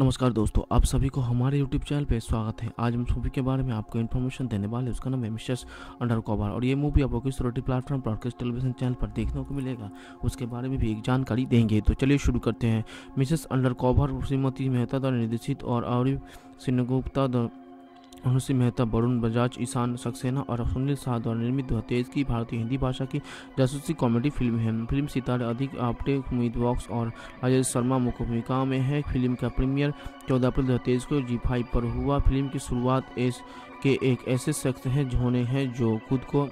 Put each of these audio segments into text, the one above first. नमस्कार दोस्तों, आप सभी को हमारे YouTube चैनल पे स्वागत है। आज हम मूवी के बारे में आपको इन्फॉर्मेशन देने वाले हैं। उसका नाम है मिसेस अंडरकवर और ये मूवी आपको किस OTT platform broadcast television channel पर देखने को मिलेगा उसके बारे में भी एक जानकारी देंगे। तो चलिए शुरू करते हैं। मिसेस अंडरकवर श्रीमती मेहता द्वारा निर्देशित और अबीर सेनगुप्ता, अनुश्री मेहता, वरुण बजाज, ईशान सक्सेना और सुनील शाह द्वारा निर्मित 2023 की भारतीय हिंदी भाषा की जासूसी कॉमेडी फिल्म है। फिल्म सितारे राधिका आप्टे, सुमीत व्यास और राजेश शर्मा मुख्य भूमिका में है। फिल्म का प्रीमियर 14 अप्रैल 2023 को जी5 पर हुआ। फिल्म की शुरुआत एक ऐसे शख्स हैं होने हैं जो खुद को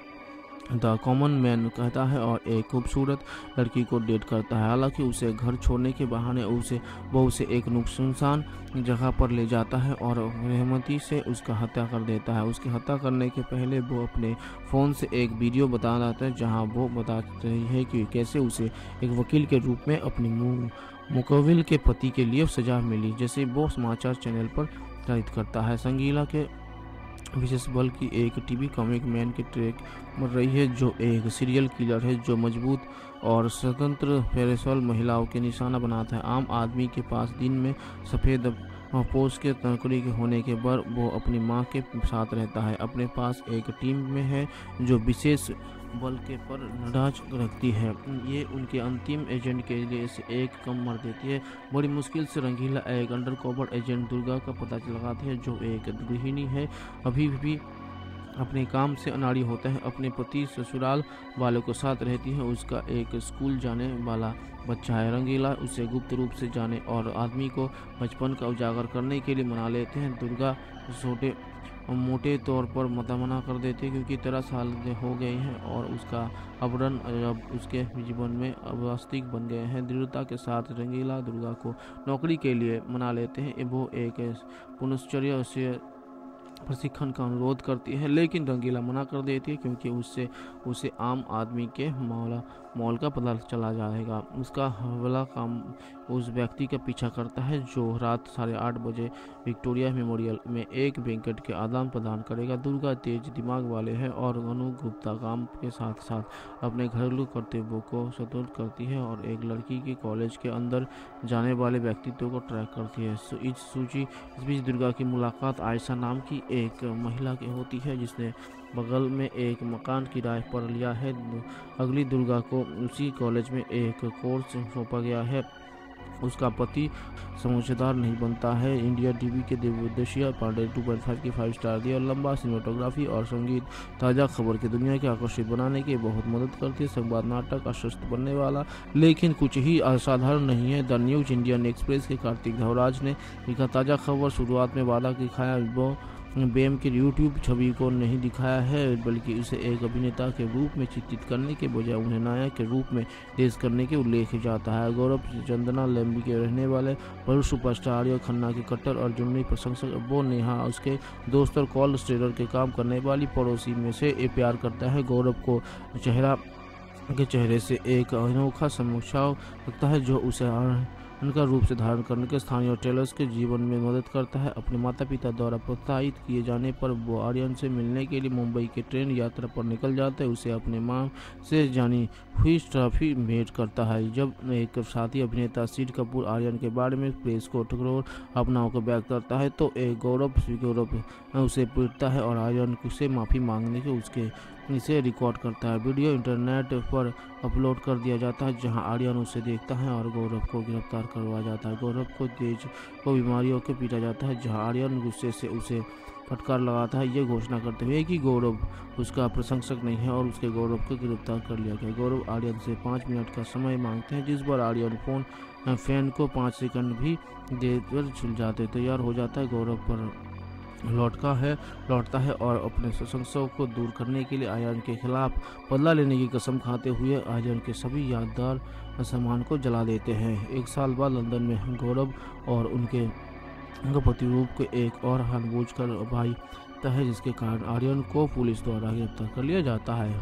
द कॉमन मैन कहता है और एक खूबसूरत लड़की को डेट करता है। हालांकि उसे घर छोड़ने के बहाने उसे एक नुकसानसान जगह पर ले जाता है और रहमती से उसका हत्या कर देता है। उसकी हत्या करने के पहले वो अपने फ़ोन से एक वीडियो बता देता है जहां वो बताती है कि कैसे उसे एक वकील के रूप में अपनी मुकविल के पति के लिए सजा मिली, जैसे वो समाचार चैनल पर प्रसारित करता है। संगीला के विशेष बल की एक टीवी कॉमिक मैन की ट्रैक मर रही है जो एक सीरियल किलर है जो मजबूत और स्वतंत्र फेरेसवाल महिलाओं के निशाना बनाता है। आम आदमी के पास दिन में सफ़ेद पोस्ट के तकड़ी के होने के बाद वो अपनी मां के साथ रहता है। अपने पास एक टीम में है जो विशेष बल के पर नज़र रखती है। ये उनके अंतिम एजेंट के लिए एक कम मर देती है। बड़ी मुश्किल से रंगीला एक अंडरकवर एजेंट दुर्गा का पता लगाती है जो एक गृहिणी है, अभी भी अपने काम से अनाड़ी होता है। अपने पति ससुराल वालों के साथ रहती है। उसका एक स्कूल जाने वाला बच्चा है। रंगीला उसे गुप्त रूप से जाने और आदमी को बचपन का उजागर करने के लिए मना लेते हैं। दुर्गा छोटे मोटे तौर पर मना कर देते हैं क्योंकि 13 साल हो गए हैं और उसका आवरण अब उसके जीवन में अवास्तविक बन गए हैं। दृढ़ता के साथ रंगीला दुर्गा को नौकरी के लिए मना लेते हैं। वो एक पुनश्चर्या से प्रशिक्षण का अनुरोध करती है लेकिन रंगीला मना कर देती है क्योंकि उसे आम आदमी के मौल का पता चला जाएगा। उसका हवाला काम उस व्यक्ति का पीछा करता है जो रात 8:30 बजे विक्टोरिया मेमोरियल में एक बैंकेट के आदान प्रदान करेगा। दुर्गा तेज दिमाग वाले हैं और अनुगुप्ता काम के साथ साथ अपने घरेलू कर्तव्यों को सतर्क करती है और एक लड़की के कॉलेज के अंदर जाने वाले व्यक्तित्व को ट्रैक करती है। इस बीच दुर्गा की मुलाकात आयशा नाम की एक महिला की होती है जिसने बगल में एक मकान किराए पर लिया है। अगली दुर्गा को उसी कॉलेज में एक कोर्स सौंपा गया है। उसका पति समझदार नहीं बनता है। इंडिया टीवी के देवदशिया पांडे 2.5 की 5 स्टार दी और लंबा सिनेमाटोग्राफी और संगीत ताज़ा खबर की दुनिया के आकर्षित बनाने की बहुत मदद करती है। संवाद नाटक आश्वस्त बनने वाला लेकिन कुछ ही असाधारण नहीं है। द न्यूज इंडियन एक्सप्रेस के कार्तिक धवराज ने लिखा, ताज़ा खबर शुरुआत में वादा दिखाया वो बेम के यूट्यूब छवि को नहीं दिखाया है बल्कि उसे एक अभिनेता के रूप में चित्रित करने के बजाय उन्हें नायक के रूप में पेश करने के उल्लेख जाता है। गौरव चंदना लंबी के रहने वाले बड़े सुपरस्टार आर्य खन्ना के कट्टर और जुनूनी प्रशंसक वो नेहा उसके दोस्त और कॉल स्ट्रेलर के काम करने वाली पड़ोसी में से प्यार करता है। गौरव को चेहरे से एक अनोखा समीक्षा लगता है जो उसे उनका रूप से धारण करने के स्थानीय टेलर्स के जीवन में मदद करता है। अपने माता पिता द्वारा प्रोत्साहित किए जाने पर वो आर्यन से मिलने के लिए मुंबई के ट्रेन यात्रा पर निकल जाता है। उसे अपने मां से जानी हुई ट्रॉफी भेंट करता है। जब एक साथी अभिनेता शीट कपूर आर्यन के बारे में प्रेस को ठकरोर अपनाओं को बैक करता है तो एक गौरव उसे पीटता है और आर्यन से माफ़ी मांगने के इसे रिकॉर्ड करता है। वीडियो इंटरनेट पर अपलोड कर दिया जाता है जहां आर्यन उसे देखता है और गौरव को गिरफ्तार करवाया जाता है। गौरव को तेज को बीमारियों के पीटा जाता है जहां आर्यन गुस्से से उसे फटकार लगाता है, ये घोषणा करते हुए कि गौरव उसका प्रशंसक नहीं है और उसके गौरव को गिरफ्तार कर लिया गया। गौरव आर्यन से 5 मिनट का समय मांगते हैं जिस पर आर्यन फैन को 5 सेकंड भी देकर झुल जाते तैयार हो जाता है। गौरव पर लौटता है और अपने प्रशंसकों को दूर करने के लिए आर्यन के खिलाफ बदला लेने की कसम खाते हुए आर्यन के सभी यादगार सामान को जला देते हैं। 1 साल बाद लंदन में गौरव और उनके प्रतिरूप को एक और हानबूझकर भागता है जिसके कारण आर्यन को पुलिस द्वारा गिरफ्तार कर लिया जाता है।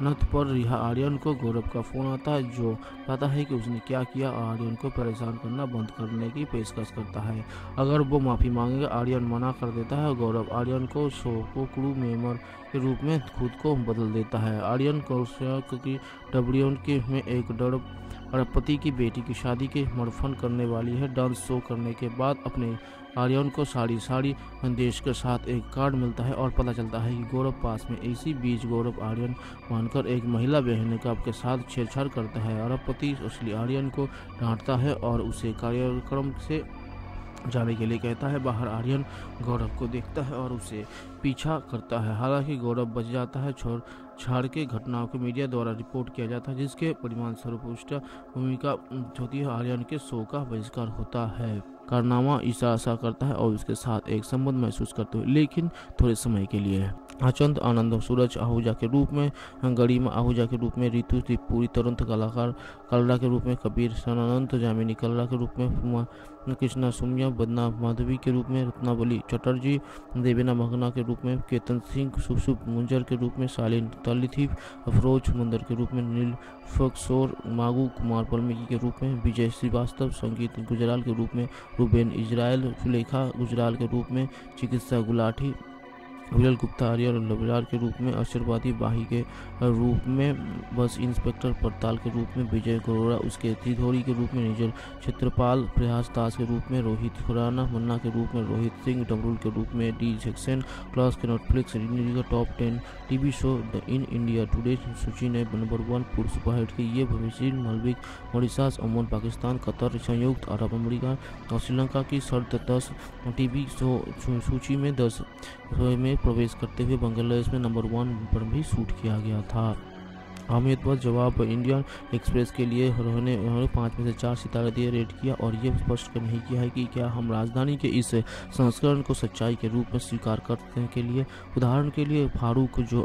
अनंत पर रिहा आर्यन को गौरव का फोन आता है जो कहता है कि उसने क्या किया और आर्यन को परेशान करना बंद करने की पेशकश करता है। अगर वो माफ़ी मांगेगा आर्यन मना कर देता है। गौरव आर्यन को क्रू मेंबर के रूप में खुद को बदल देता है। आर्यन को की डब्ल्यू में एक डर और पति की बेटी की शादी के मरफन करने वाली है। डांस शो करने के बाद अपने आर्यन को साड़ी संदेश के साथ एक कार्ड मिलता है और पता चलता है कि गौरव पास में। इसी बीच गौरव आर्यन मानकर एक महिला बहन का आपके साथ छेड़छाड़ करता है और पति असली आर्यन को डांटता है और उसे कार्यक्रम से जाने के लिए कहता है। बाहर आर्यन गौरव को देखता है और उसे पीछा करता है, हालांकि गौरव बच जाता है। छाड़ के घटनाओं को मीडिया द्वारा रिपोर्ट किया जाता है, जिसके परिणाम स्वरूप उसका भूमिका होती है आर्यन के शो का बहिष्कार होता है। कारनामा ईशा आशा करता है और उसके साथ एक संबंध महसूस करते हुए, लेकिन थोड़े समय के लिए। अचंत आनंद सूरज आहूजा के रूप में, गरिमा आहूजा के रूप में, ऋतु त्रिपुरी तुरंत कलाकार कलरा के रूप में, कबीर सनानंद जामिनी कलरा के रूप में, कृष्णा सुम्या बदना माधवी के रूप में, रत्नावली चटर्जी देवेना मगना के रूप में, केतन सिंह शुभ मुंजर के रूप में, शालीन तलिथी अफरोज मंदर के रूप में, नील फक्सोर मागू कुमार वाल्मीकि के रूप में, विजय श्रीवास्तव संगीत गुजराल के रूप में, रूबेन इजराइल सुलेखा गुजराल के रूप में, चिकित्सा गुलाटी विरल गुप्ता आर्य और लबरार के रूप में, आशीर्वादी बाही के रूप में, बस इंस्पेक्टर पड़ताल के रूप में, विजय गरोड़ा उसके तिधोरी के रूप में, निजर क्षेत्रपाल प्रयास दास के रूप में, रोहित खुराना मन्ना के रूप में, रोहित सिंह डबरूल के रूप में, डी जैक्सन क्लास के Netflix top 10 TV show the in India Today सूची ने नंबर 1 पुरुष पहाड़ के ये भविष्य मालविक मॉरिशस ओमान पाकिस्तान कतर संयुक्त अरब अमरीका और श्रीलंका की शर्त 10 टीवी शो सूची में 10 में प्रवेश करते हुए बांग्लादेश में नंबर 1 पर भी शूट किया गया था। अहमदाबाद जवाब इंडियन एक्सप्रेस के लिए उन्होंने 5 में से 4 सितारे दिए रेट किया और ये स्पष्ट नहीं किया है कि क्या हम राजधानी के इस संस्करण को सच्चाई के रूप में स्वीकार करते हैं। के लिए उदाहरण के लिए फारूक, जो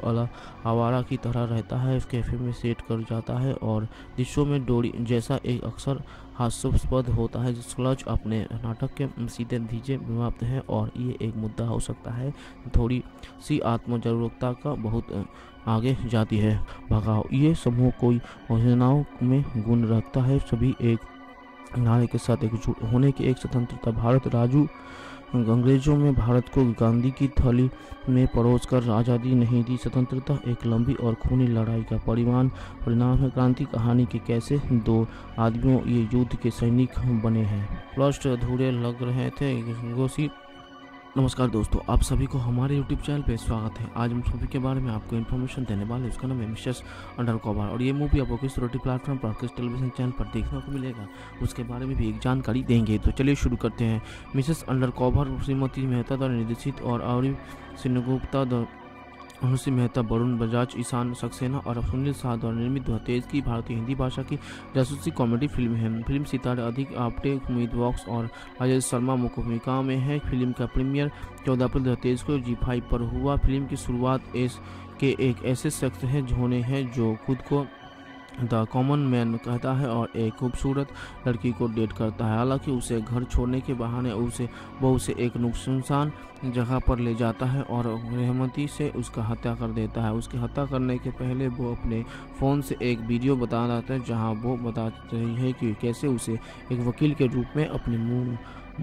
आवारा की तरह रहता है, कैफे में सेट कर जाता है और दृश्यों में डोरी जैसा एक अक्सर हास्यास्पद होता है। क्लच अपने नाटक के सीधे धीजे मापते हैं और ये एक मुद्दा हो सकता है। थोड़ी सी आत्म जागरूकता का बहुत आगे जाती है। भगाओ ये समूह कोई योजनाओं में गुण रखता है, सभी एक नारे के साथ एकजुट होने की एक स्वतंत्रता। भारत राजू अंग्रेजों में भारत को गांधी की थैली में परोसकर आज़ादी नहीं दी। स्वतंत्रता एक लंबी और खूनी लड़ाई का परिणाम है। क्रांति कहानी के कैसे 2 आदमियों ये युद्ध के सैनिक बने हैं। प्लस्ट अधूरे लग रहे थे गोसी। नमस्कार दोस्तों, आप सभी को हमारे YouTube चैनल पे स्वागत है। आज हम मूवी के बारे में आपको इन्फॉर्मेशन देने वाले, उसका नाम है मिसेस अंडरकवर और ये मूवी आपको किस OTT प्लेटफॉर्म पर, किस टेलीविजन चैनल पर देखने को मिलेगा, उसके बारे में भी एक जानकारी देंगे। तो चलिए शुरू करते हैं। मिसेस अंडरकवर श्रीमती मेहता द्वारा निर्देशित और अबीर सेनगुप्ता, अनुश्री मेहता, वरुण बजाज, ईशान सक्सेना और सुनील शाह द्वारा निर्मित 2023 की भारतीय हिंदी भाषा की जासूसी कॉमेडी फिल्म है। फिल्म सितारे राधिका आप्टे, सुमीत व्यास और राजेश शर्मा मुख्य भूमिका में है। फिल्म का प्रीमियर 14 अप्रैल 2023 को G5 पर हुआ। फिल्म की शुरुआत एस के एक ऐसे शख्स हैं होने हैं जो खुद को द कॉमन मैन कहता है और एक खूबसूरत लड़की को डेट करता है। हालांकि उसे घर छोड़ने के बहाने उसे एक नुकसान जगह पर ले जाता है और रहमती से उसका हत्या कर देता है। उसके हत्या करने के पहले वो अपने फ़ोन से एक वीडियो बता देता है जहां वो बता रही है कि कैसे उसे एक वकील के रूप में अपने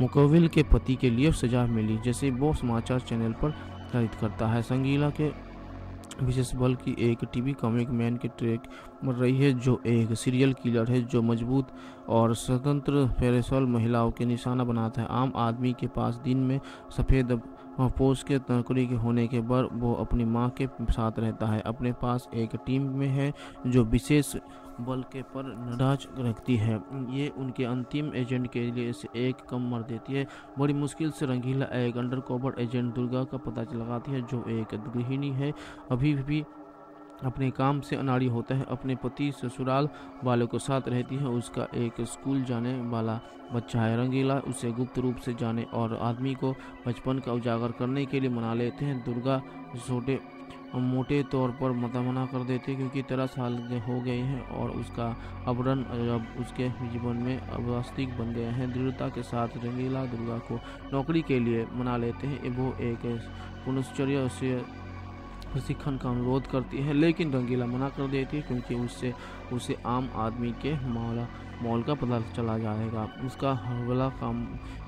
मुकविल के पति के लिए सजा मिली, जैसे वो समाचार चैनल पर खरीद करता है। संगीला के विशेष बल की एक टीवी कॉमिक मैन के ट्रैक मर रही है जो एक सीरियल किलर है जो मजबूत और स्वतंत्र फेरेसोल महिलाओं के निशाना बनाता है। आम आदमी के पास दिन में सफ़ेद पोस्ट के नौकरी के होने के बाद वो अपनी मां के साथ रहता है। अपने पास एक टीम में है जो विशेष बल के पर नज़र रखती है। ये उनके अंतिम एजेंट के लिए एक कम मर देती है। बड़ी मुश्किल से रंगीला एक अंडरकवर एजेंट दुर्गा का पता लगाती है जो एक गृहिणी है, अभी भी अपने काम से अनाड़ी होता है। अपने पति ससुराल वालों के साथ रहती है। उसका एक स्कूल जाने वाला बच्चा है। रंगीला उसे गुप्त रूप से जाने और आदमी को बचपन का उजागर करने के लिए मना लेते हैं। दुर्गा छोटे मोटे तौर पर मना कर देते क्योंकि 13 साल हो गए हैं और उसका आवरण अब उसके जीवन में अवास्तविक बन गया है। दृढ़ता के साथ रंगीला दुर्गा को नौकरी के लिए मना लेते हैं। वो एक पुनश्चर्या से प्रशिक्षण का अनुरोध करती है लेकिन रंगीला मना कर देती है क्योंकि उससे उसे आम आदमी के मामला मॉल का पता चला जाएगा। उसका हमला काम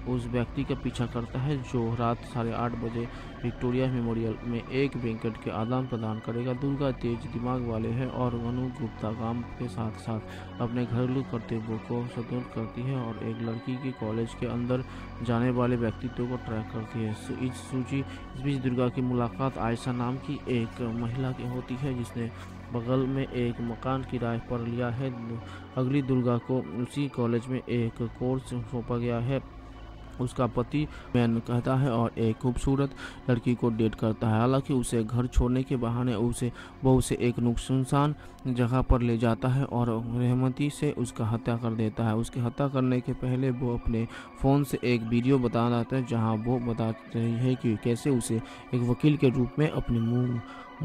उस व्यक्ति का पीछा करता है जो रात 8:30 बजे विक्टोरिया मेमोरियल में एक बैंकेट के आदान प्रदान करेगा। दुर्गा तेज दिमाग वाले हैं और वनु गुप्ता काम के साथ साथ अपने घरेलू कर्तव्यों को सतर्क करती है और एक लड़की के कॉलेज के अंदर जाने वाले व्यक्तित्व को ट्रैक करती है। इस बीच दुर्गा की मुलाकात आयशा नाम की एक महिला की होती है जिसने बगल में एक मकान किराए पर लिया है। अगली दुर्गा को उसी कॉलेज में एक कोर्स सौंपा गया है। उसका पति मैन कहता है और एक खूबसूरत लड़की को डेट करता है। हालांकि उसे घर छोड़ने के बहाने उसे एक नुकसानसान जगह पर ले जाता है और रहमती से उसका हत्या कर देता है। उसके हत्या करने के पहले वो अपने फ़ोन से एक वीडियो बता रहा है जहां वो बता रही है कि कैसे उसे एक वकील के रूप में अपने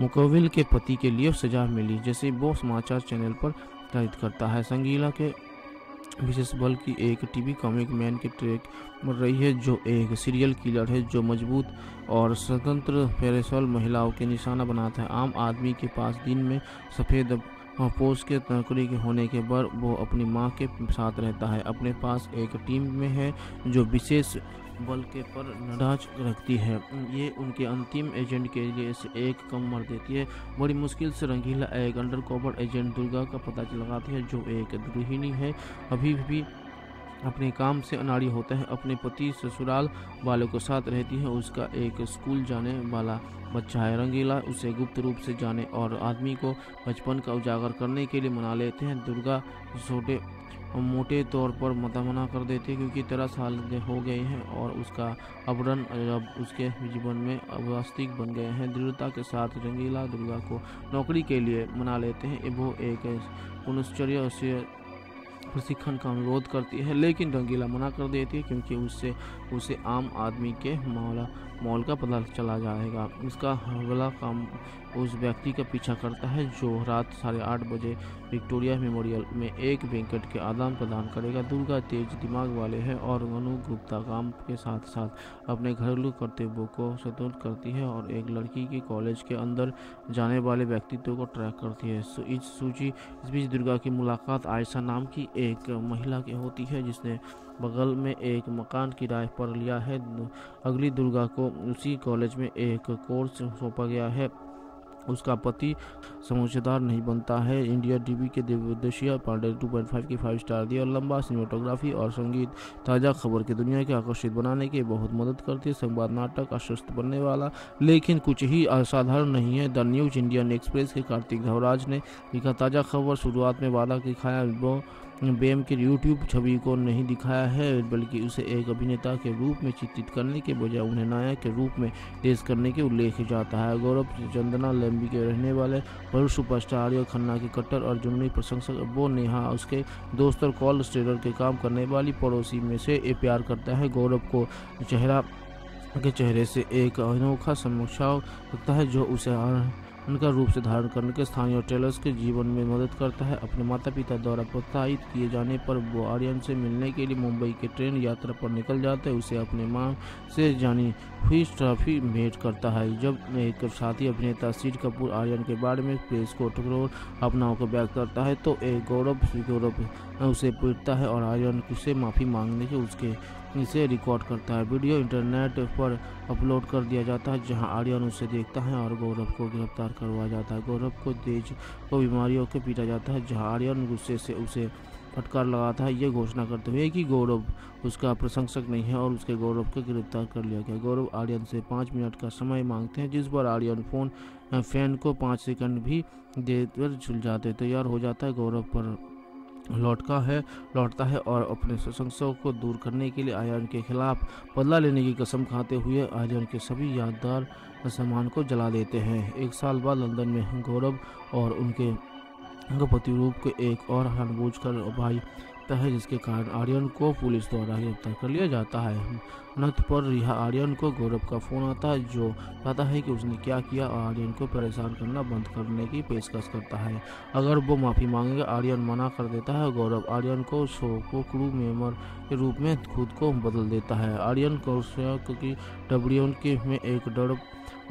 मुकविल के पति के लिए सजा मिली। जैसे वो समाचार चैनल पर तैयार करता है, संगीला के विशेष बल की एक टीवी कॉमिक मैन की ट्रैक मर रही है जो एक सीरियल किलर है जो मजबूत और स्वतंत्र पेशेवर महिलाओं के निशाना बनाता है। आम आदमी के पास दिन में सफ़ेद पोष के नौकरी के होने के बाद वो अपनी मां के साथ रहता है। अपने पास एक टीम में है जो विशेष बल के पर नज़र रखती है। ये उनके अंतिम एजेंट के लिए एक कम मर देती है। बड़ी मुश्किल से रंगीला एक अंडरकवर एजेंट दुर्गा का पता लगाती है जो एक गृहिणी है, अभी भी अपने काम से अनाड़ी होता है। अपने पति ससुराल वालों के साथ रहती है। उसका एक स्कूल जाने वाला बच्चा है। रंगीला उसे गुप्त रूप से जाने और आदमी को बचपन का उजागर करने के लिए मना लेते हैं। दुर्गा छोटे मोटे तौर पर मना कर देते हैं क्योंकि 13 साल हो गए हैं और उसका अवरण अब उसके जीवन में अवास्तविक बन गए हैं। दृढ़ता के साथ रंगीला दुर्गा को नौकरी के लिए मना लेते हैं। वो एक पुनश्चर्या से प्रशिक्षण का अनुरोध करती है लेकिन रंगीला मना कर देती है क्योंकि उसे आम आदमी के मॉल का पता चला जाएगा। उसका हमला काम उस व्यक्ति का पीछा करता है जो रात 8:30 बजे विक्टोरिया मेमोरियल में एक बैंकेट के आदान प्रदान करेगा। दुर्गा तेज दिमाग वाले हैं और वनु गुप्ता काम के साथ साथ अपने घरेलू कर्तव्यों को सतर्क करती है और एक लड़की के कॉलेज के अंदर जाने वाले व्यक्तित्व को ट्रैक करती है। इस बीच दुर्गा की मुलाकात आयशा नाम की एक महिला की होती है जिसने बगल में एक मकान किराए पर लिया है। अगली दुर्गा को उसी कॉलेज में एक कोर्स सौंपा गया है। उसका पति समझदार नहीं बनता है। इंडिया टीवी के देवदशिया पांडे 2.5 की 5 स्टार दी और लंबा सिनेमाटोग्राफी और संगीत ताज़ा खबर की दुनिया के आकर्षित बनाने के बहुत मदद करती है। संवाद नाटक आश्वस्त बनने वाला लेकिन कुछ ही असाधारण नहीं है। द न्यूज इंडियन एक्सप्रेस के कार्तिक धवराज ने लिखा, ताज़ा खबर शुरुआत में वादा दिखाया वो बेम के यूट्यूब छवि को नहीं दिखाया है बल्कि उसे एक अभिनेता के रूप में चित्रित करने के बजाय उन्हें नायक के रूप में पेश करने के उल्लेख जाता है। गौरव चंदना लंबी के रहने वाले बड़े सुपरस्टार आर्य खन्ना के कट्टर और जुमनी प्रशंसक वो नेहा उसके दोस्त और कॉल स्टेटर के काम करने वाली पड़ोसी में से प्यार करता है। गौरव को चेहरे से एक अनोखा समोसा लगता है जो उसे उनका रूप से धारण करने के स्थानीय टेलर्स के जीवन में मदद करता है। अपने माता पिता द्वारा प्रोत्साहित किए जाने पर वो आर्यन से मिलने के लिए मुंबई के ट्रेन यात्रा पर निकल जाता है। उसे अपने मां से जानी हुई ट्रॉफी भेंट करता है। जब एक साथी अभिनेता शीर कपूर आर्यन के बारे में प्रेस को टकरोर अपनाओं को व्यक्त करता है तो एक गौरव उसे पीटता है और आर्यन उसे माफ़ी मांगने के उसके इसे रिकॉर्ड करता है। वीडियो इंटरनेट पर अपलोड कर दिया जाता है जहां आर्यन उसे देखता है और गौरव को गिरफ्तार करवाया जाता है। गौरव को तेज को बीमारियों के पीटा जाता है जहां आर्यन गुस्से से उसे फटकार लगाता है, यह घोषणा करते हुए कि गौरव उसका प्रशंसक नहीं है और उसके गौरव को गिरफ्तार कर लिया गया। गौरव आर्यन से 5 मिनट का समय मांगते हैं जिस पर आर्यन फैन को 5 सेकंड भी देकर झुल जाते तैयार हो जाता है। गौरव पर लौटता है और अपने प्रशंसकों को दूर करने के लिए आर्यन के खिलाफ बदला लेने की कसम खाते हुए आर्यन के सभी यादगार सामान को जला देते हैं। 1 साल बाद लंदन में गौरव और उनके प्रतिरूप को एक और हनबूझ कर भाई है जिसके कारण आर्यन को पुलिस द्वारा गिरफ्तार कर लिया जाता है। नथ पर रिहा आर्यन को गौरव का फोन आता है जो कहता है कि उसने क्या किया और आर्यन को परेशान करना बंद करने की पेशकश करता है अगर वो माफ़ी मांगेगा। आर्यन मना कर देता है। गौरव आर्यन को शो को क्रू मेंबर के रूप में खुद को बदल देता है। आर्यन को की डब्ल्यू के में एक डर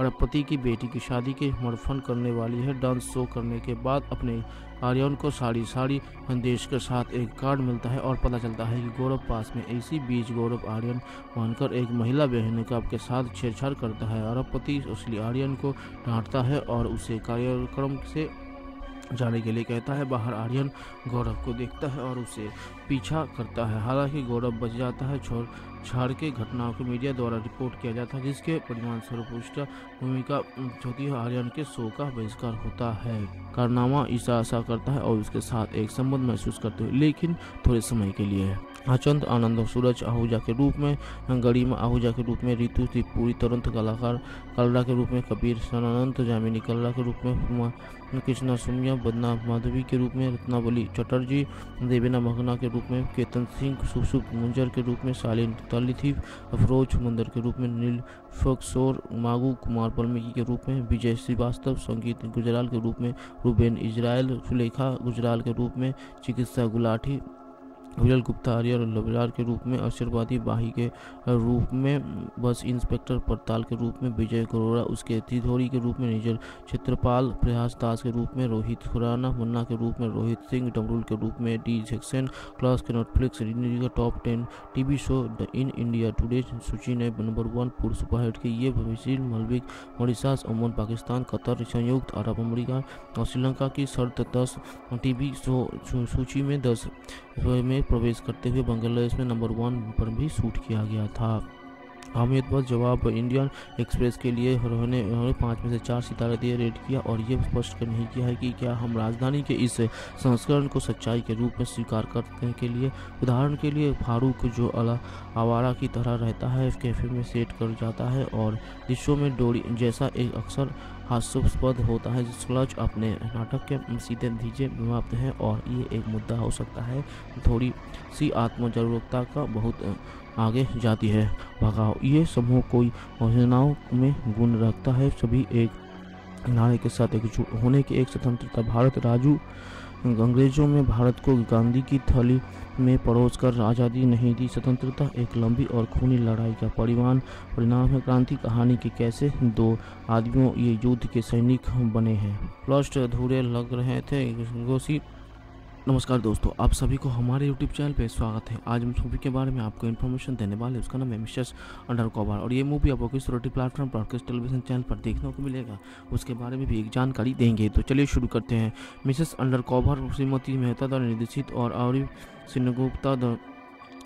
और पति की बेटी की शादी के मरफन करने वाली है। डांस शो करने के बाद अपने आर्यन को साड़ी साड़ी संदेश के साथ एक कार्ड मिलता है और पता चलता है कि गौरव पास में। इसी बीच गौरव आर्यन मानकर एक महिला बहन के साथ छेड़छाड़ करता है और पति असली आर्यन को डांटता है और उसे कार्यक्रम से जाने के लिए कहता है। बाहर आर्यन गौरव को देखता है और उसे पीछा करता है, हालांकि गौरव बच जाता है। छेड़छाड़ के घटनाओं को मीडिया द्वारा रिपोर्ट किया जाता है, जिसके परिणामस्वरूप उसका भूमिका होती है। आर्यन के शो का बहिष्कार होता है। कारनामा ईशा आशा करता है और उसके साथ एक संबंध महसूस करते हुए, लेकिन थोड़े समय के लिए। अचंत आनंद सूरज आहूजा के रूप में, गरिमा आहूजा के रूप में, ऋतु त्रिपुरी तुरंत कलाकार कलरा के रूप में, कबीर सनानंद जामिनी कलरा के रूप में, कृष्णा सुमिया बदना माधवी के रूप में, रत्नावली चटर्जी देवेना मगना के रूप में, केतन सिंह सुसुप मुंजर के रूप में, शालीन तलिथी अफरोज मुंदर के रूप में, नील फोकसोर मागू कुमार वाल्मीकि के रूप में, विजय श्रीवास्तव संगीत गुजराल के रूप में, रूबेन इजराइल सुलेखा गुजराल के रूप में, चिकित्सा गुलाटी विजल गुप्ता आर्य और लबरार के रूप में, आशीर्वादी बाही के रूप में, बस इंस्पेक्टर पड़ताल के रूप में, विजय करोड़ा उसके तिधोरी के रूप में, निजर क्षेत्रपाल प्रयास दास के रूप में, रोहित खुराना मुन्ना के रूप में, रोहित सिंह डमरूल के रूप में, डी जैक्सन क्लास के नेटफ्लिक्स का top 10 TV show the in India Today सूची ने नंबर 1 पूर्व सुपरहिट के ये भविष्य मलविक मॉरिशस ओमन पाकिस्तान कतर संयुक्त अरब अमरीका और श्रीलंका की शर्त 10 टीवी शो सूची में 10 में प्रवेश करते हुए बांग्लादेश में नंबर 1 पर भी शूट किया गया था। हामिद बस जवाब इंडियन एक्सप्रेस के लिए उन्होंने 5 में से 4 सितारे दिए रेट किया और ये स्पष्ट नहीं किया है कि क्या हम राजधानी के इस संस्करण को सच्चाई के रूप में स्वीकार करने के लिए। उदाहरण के लिए फारूक, जो आवारा की तरह रहता है, कैफे में सेट कर जाता है और दृश्यों में डोरी जैसा एक अक्सर हास्यास्पद होता है। स्लच अपने नाटक के सीधे धीजे मापते हैं और ये एक मुद्दा हो सकता है। थोड़ी सी आत्म जागरूकता का बहुत आगे जाती है। भगाओ ये समूह कोई योजनाओं में गुण रखता है, सभी एक नारे के साथ एकजुट होने के एक स्वतंत्रता। भारत राजू अंग्रेजों में भारत को गांधी की थैली में परोस कर आज़ादी नहीं दी। स्वतंत्रता एक लंबी और खूनी लड़ाई का परिणाम है। क्रांति कहानी के कैसे 2 आदमियों ये युद्ध के सैनिक बने हैं। प्लस अधूरे लग रहे थे। नमस्कार दोस्तों, आप सभी को हमारे YouTube चैनल पे स्वागत है। आज हम मूवी के बारे में आपको इन्फॉर्मेशन देने वाले, उसका नाम है मिसेस अंडरकवर और ये मूवी आपको किस ओटीटी प्लेटफॉर्म पर, किस टेलीविजन चैनल पर देखने को मिलेगा, उसके बारे में भी एक जानकारी देंगे। तो चलिए शुरू करते हैं। मिसेस अंडरकवर श्रीमती मेहता द्वारा निर्देशित और अबीर सेनगुप्ता,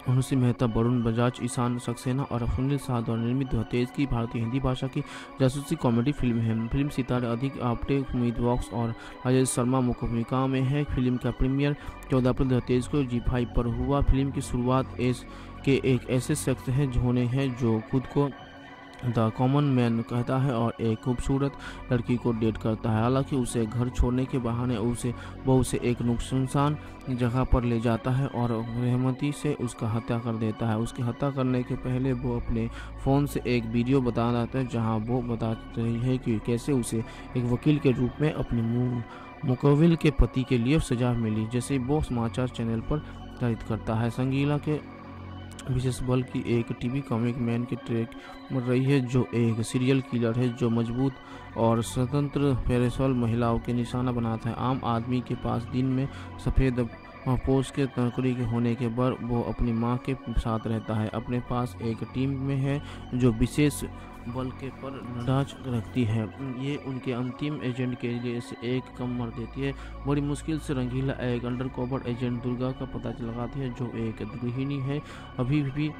अनुश्री मेहता, वरुण बजाज, ईशान सक्सेना और सुनील शाह द्वारा निर्मित 2023 की भारतीय हिंदी भाषा की जासूसी कॉमेडी फिल्म है। फिल्म सितारे राधिका आप्टे, सुमीत व्यास और राजेश शर्मा मुख्य भूमिका में है। फिल्म का प्रीमियर 14 अप्रैल 2023 को G5 पर हुआ। फिल्म की शुरुआत एस के एक ऐसे शख्स हैं होने हैं जो खुद को द कॉमन मैन कहता है और एक खूबसूरत लड़की को डेट करता है। हालांकि उसे घर छोड़ने के बहाने उसे बहू से एक नुकसानसान जगह पर ले जाता है और रहमती से उसका हत्या कर देता है। उसकी हत्या करने के पहले वो अपने फ़ोन से एक वीडियो बता देता है जहां वो बताती है कि कैसे उसे एक वकील के रूप में अपने मुकविल के पति के लिए सजा मिली, जैसे वो समाचार चैनल पर प्रसारित करता है। संगीला के विशेष बल की एक टीवी कॉमिक मैन की ट्रैक मर रही है जो एक सीरियल किलर है जो मजबूत और स्वतंत्र पेशेवर महिलाओं के निशाना बनाता है। आम आदमी के पास दिन में सफ़ेद पोस्ट के नौकरी के होने के बाद वो अपनी माँ के साथ रहता है। अपने पास एक टीम में है जो विशेष बल के पर नजर रखती है। ये उनके अंतिम एजेंट के लिए एक कम मर देती है। बड़ी मुश्किल से रंगीला एक अंडरकवर एजेंट दुर्गा का पता लगाती है जो एक गृहिणी है, अभी भी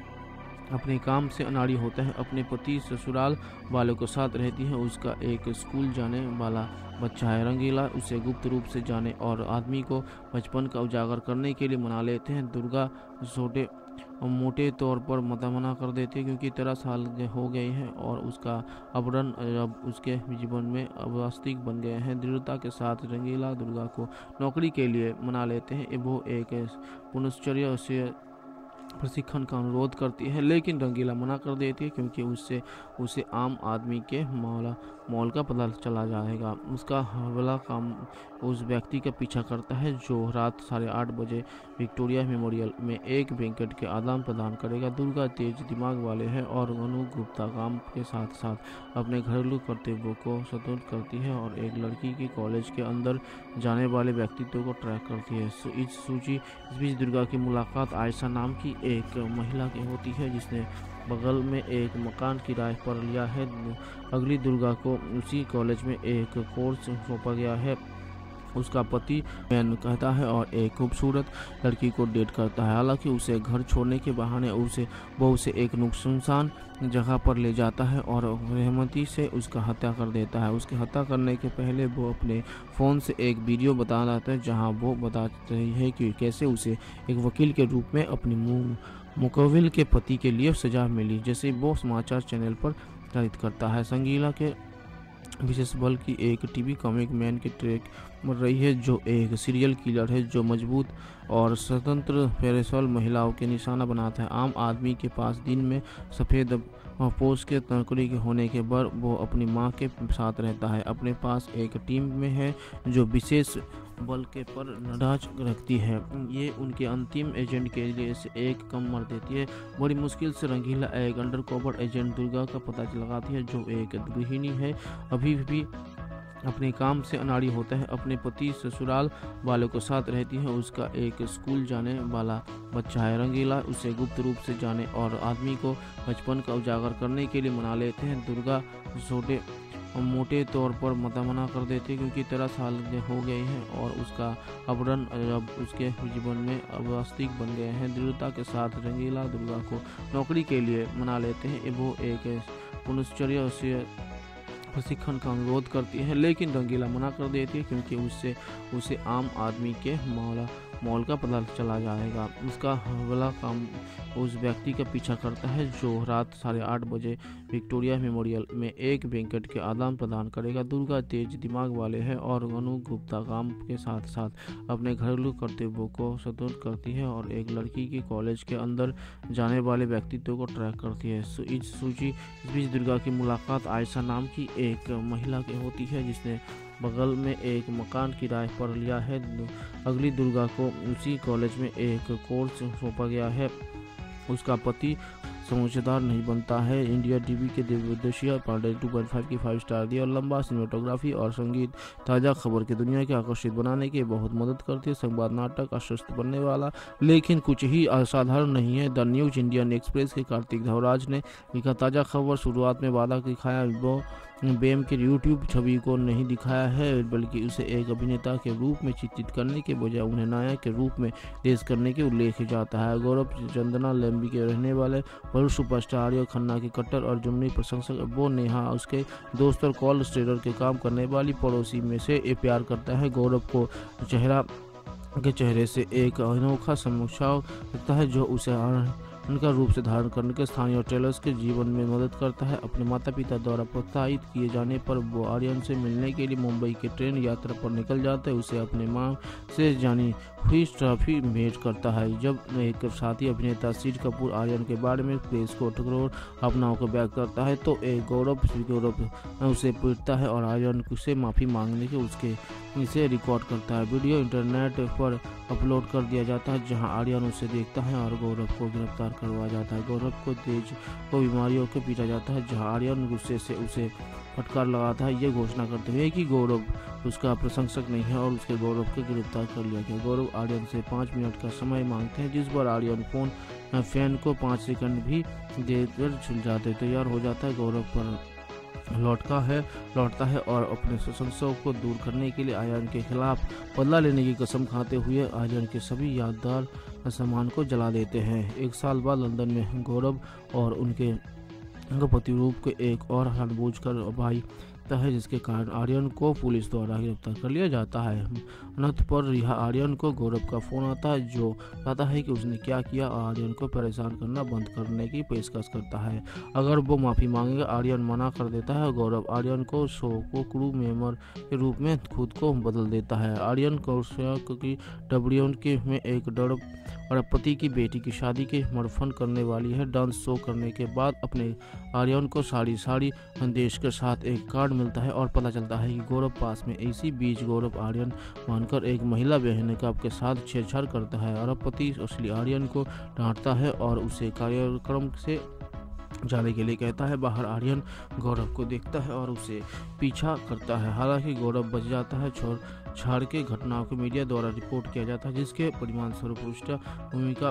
अपने काम से अनाड़ी होता है। अपने पति ससुराल वालों के साथ रहती है। उसका एक स्कूल जाने वाला बच्चा है। रंगीला उसे गुप्त रूप से जाने और आदमी को बचपन का उजागर करने के लिए मना लेते हैं। दुर्गा छोटे मोटे तौर पर मना कर देती है क्योंकि 13 साल हो गए हैं और उसका आवरण अब उसके जीवन में अवास्तविक बन गए हैं। दृढ़ता के साथ रंगीला दुर्गा को नौकरी के लिए मना लेते हैं। वो एक पुनश्चर्या से प्रशिक्षण का अनुरोध करती है लेकिन रंगीला मना कर देती है क्योंकि उससे उसे आम आदमी के मौला मॉल का पता चला जाएगा। उसका हमला का उस व्यक्ति का पीछा करता है जो रात 8:30 बजे विक्टोरिया मेमोरियल में एक बैंकेट के आदान प्रदान करेगा। दुर्गा तेज दिमाग वाले हैं और अनु गुप्ता काम के साथ साथ अपने घरेलू कर्तव्यों को सतर्क करती है और एक लड़की के कॉलेज के अंदर जाने वाले व्यक्तित्व को ट्रैक करती है। इस बीच दुर्गा की मुलाकात आयशा नाम की एक महिला की होती है जिसने बगल में एक मकान किराए पर लिया है। अगली दुर्गा को उसी कॉलेज में एक कोर्स सौंपा गया है। उसका पति मैन कहता है और एक खूबसूरत लड़की को डेट करता है। हालांकि उसे घर छोड़ने के बहाने उसे बहू से एक नुकसानसान जगह पर ले जाता है और रहमती से उसका हत्या कर देता है। उसके हत्या करने के पहले वो अपने फ़ोन से एक वीडियो बता लाता है जहां वो बताती है कि कैसे उसे एक वकील के रूप में अपनी मुकविल के पति के लिए सजा मिली। जैसे वो समाचार चैनल पर प्रसारित करता है, संगीला के विशेष बल की एक टीवी कॉमिक मैन के ट्रैक मर रही है जो एक सीरियल किलर है जो मजबूत और स्वतंत्र पेरेसोल महिलाओं के निशाना बनाता है। आम आदमी के पास दिन में सफ़ेद पोष के नौकरी के होने के बाद वो अपनी माँ के साथ रहता है। अपने पास एक टीम में है जो विशेष बल के पर नज़र रखती है। ये उनके अंतिम एजेंट के लिए से एक कम मर देती है। बड़ी मुश्किल से रंगीला एक अंडरकवर एजेंट दुर्गा का पता लगाती है जो एक गृहिणी है, अभी भी अपने काम से अनाड़ी होता है। अपने पति ससुराल वालों के साथ रहती है। उसका एक स्कूल जाने वाला बच्चा है। रंगीला उसे गुप्त रूप से जाने और आदमी को बचपन का उजागर करने के लिए मना लेते हैं। दुर्गा छोटे मोटे तौर पर मना कर देते क्योंकि 13 साल हो गए हैं और उसका अवरण अब उसके जीवन में अवास्तविक बन गए हैं। दृढ़ता के साथ रंगीला दुर्गा को नौकरी के लिए मना लेते हैं। वो एक पुनश्चर्या से प्रशिक्षण का अनुरोध करती है लेकिन रंगीला मना कर देती है क्योंकि उसे आम आदमी के मॉल का पता चला जाएगा। उसका हमला का उस व्यक्ति का पीछा करता है जो रात 8:30 बजे विक्टोरिया मेमोरियल में एक बैंकेट के आदान प्रदान करेगा। दुर्गा तेज दिमाग वाले हैं और अनु गुप्ता काम के साथ साथ अपने घरेलू कर्तव्यों को सतर्क करती है और एक लड़की के कॉलेज के अंदर जाने वाले व्यक्तित्व को ट्रैक करती है। इस बीच दुर्गा की मुलाकात आयशा नाम की एक महिला की होती है जिसने बगल में एक मकान किराए पर लिया है। अगली दुर्गा को उसी कॉलेज में एक कोर्स सौंपा गया है। उसका पति समझदार नहीं बनता है। इंडिया टीवी के देवदशिया पांडे 2.5 की 5 स्टार दी और लंबा सिनेमेटोग्राफी और संगीत ताज़ा खबर की दुनिया के आकर्षित बनाने के बहुत मदद करती है। संवाद नाटक आश्वस्त बनने वाला लेकिन कुछ ही असाधारण नहीं है। द न्यूज इंडियन एक्सप्रेस के कार्तिक धवराज ने लिखा, ताज़ा खबर शुरुआत में वादा दिखाया वो बेम के यूट्यूब छवि को नहीं दिखाया है बल्कि उसे एक अभिनेता के रूप में चित्रित करने के बजाय उन्हें नायक के रूप में पेश करने के उल्लेख जाता है। गौरव चंदना लंबी के रहने वाले बड़े सुपरस्टार आर्य खन्ना के कट्टर और जुमनी प्रशंसक वो नेहा उसके दोस्त और कॉल स्टेटर के काम करने वाली पड़ोसी में से प्यार करता है। गौरव को चेहरे से एक अनोखा समीक्षा लगता है जो उसे उनका रूप से धारण करने के स्थानीय टेलर्स के जीवन में मदद करता है। अपने माता पिता द्वारा प्रोत्साहित किए जाने पर वो आर्यन से मिलने के लिए मुंबई के ट्रेन यात्रा पर निकल जाते हैं। उसे अपने मां से जानी हुई ट्रॉफी भेंट करता है। जब एक साथी अभिनेता शिव कपूर आर्यन के बारे में प्रेस को टकरोर अपनाओं को व्यक्त करता है तो एक गौरव उसे पीटता है और आर्यन से माफ़ी मांगने के उसके इसे रिकॉर्ड करता है। वीडियो इंटरनेट पर अपलोड कर दिया जाता है जहां आर्यन उसे देखता है और गौरव को गिरफ्तार करवाया जाता है। गौरव को तेज को बीमारियों के पीटा जाता है जहां आर्यन गुस्से से उसे फटकार लगाता है ये घोषणा करते हुए कि गौरव उसका प्रशंसक नहीं है और उसके गौरव को गिरफ्तार कर लिया गया। गौरव आर्यन से 5 मिनट का समय मांगते हैं जिस पर आर्यन फोन फैन को 5 सेकंड भी देकर झुल जाते तैयार हो जाता है। गौरव पर लौटता है और अपने प्रशंसकों को दूर करने के लिए आर्यन के खिलाफ बदला लेने की कसम खाते हुए आर्यन के सभी यादगार सामान को जला देते हैं। 1 साल बाद लंदन में गौरव और उनके प्रतिरूप को एक और हाथ बोझ कर भाई है जिसके कारण आर्यन को पुलिस द्वारा गिरफ्तार कर लिया जाता है। अनंत पर रिहा आर्यन को गौरव का फोन आता है जो कहता है कि उसने क्या किया और आर्यन को परेशान करना बंद करने की पेशकश करता है अगर वो माफ़ी मांगेगा। आर्यन मना कर देता है। गौरव आर्यन को शो को क्रू मेंबर के रूप में खुद को बदल देता है। आर्यन कौशक की डब्ल्यू के में एक डरपति की बेटी की शादी के मरफन करने वाली है। डांस शो करने के बाद अपने आर्यन को साड़ी देश के साथ एक कार्ड मिलता है और पता चलता है कि गौरव पास में इसी बीच गौरव आर्यन मानकर एक महिला बहन के साथ छेड़छाड़ करता है और पति असली आर्यन को डांटता है और उसे कार्यक्रम से जाने के लिए कहता है। बाहर आर्यन गौरव को देखता है और उसे पीछा करता है, हालांकि गौरव बच जाता है। छाड़ के घटनाओं को मीडिया द्वारा रिपोर्ट किया जाता है, जिसके परिणामस्वरूप भूमिका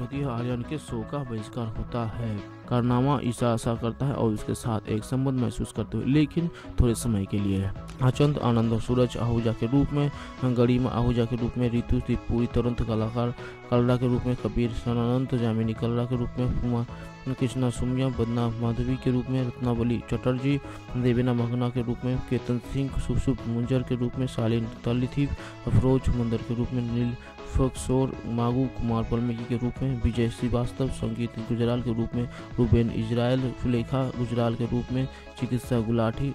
होती है आर्यन के शो का बहिष्कार होता है। कारनामा ईशा आशा करता है और उसके साथ एक संबंध महसूस करते हुए, लेकिन थोड़े समय के लिए। अचंत आनंद सूरज आहूजा के रूप में, गरिमा आहूजा के रूप में, ऋतु त्रिपुरी तुरंत कलाकार कल्ला के रूप में, कबीर सनानंद जामिनी कल्ला के रूप में, कृष्णा सुमिया बदना माधवी के रूप में, रत्नावली चटर्जी देवेना महना के रूप में, केतन सिंह सुसुप मुंजर के रूप में, शालीन तलिथीप अफरोज मंदर के रूप में, नील फोक्सोर मागू कुमार वाल्मीकि के रूप में, विजय श्रीवास्तव संगीत गुजराल के रूप में, रूबेन इजराइल सुलेखा गुजराल के रूप में, चिकित्सा गुलाटी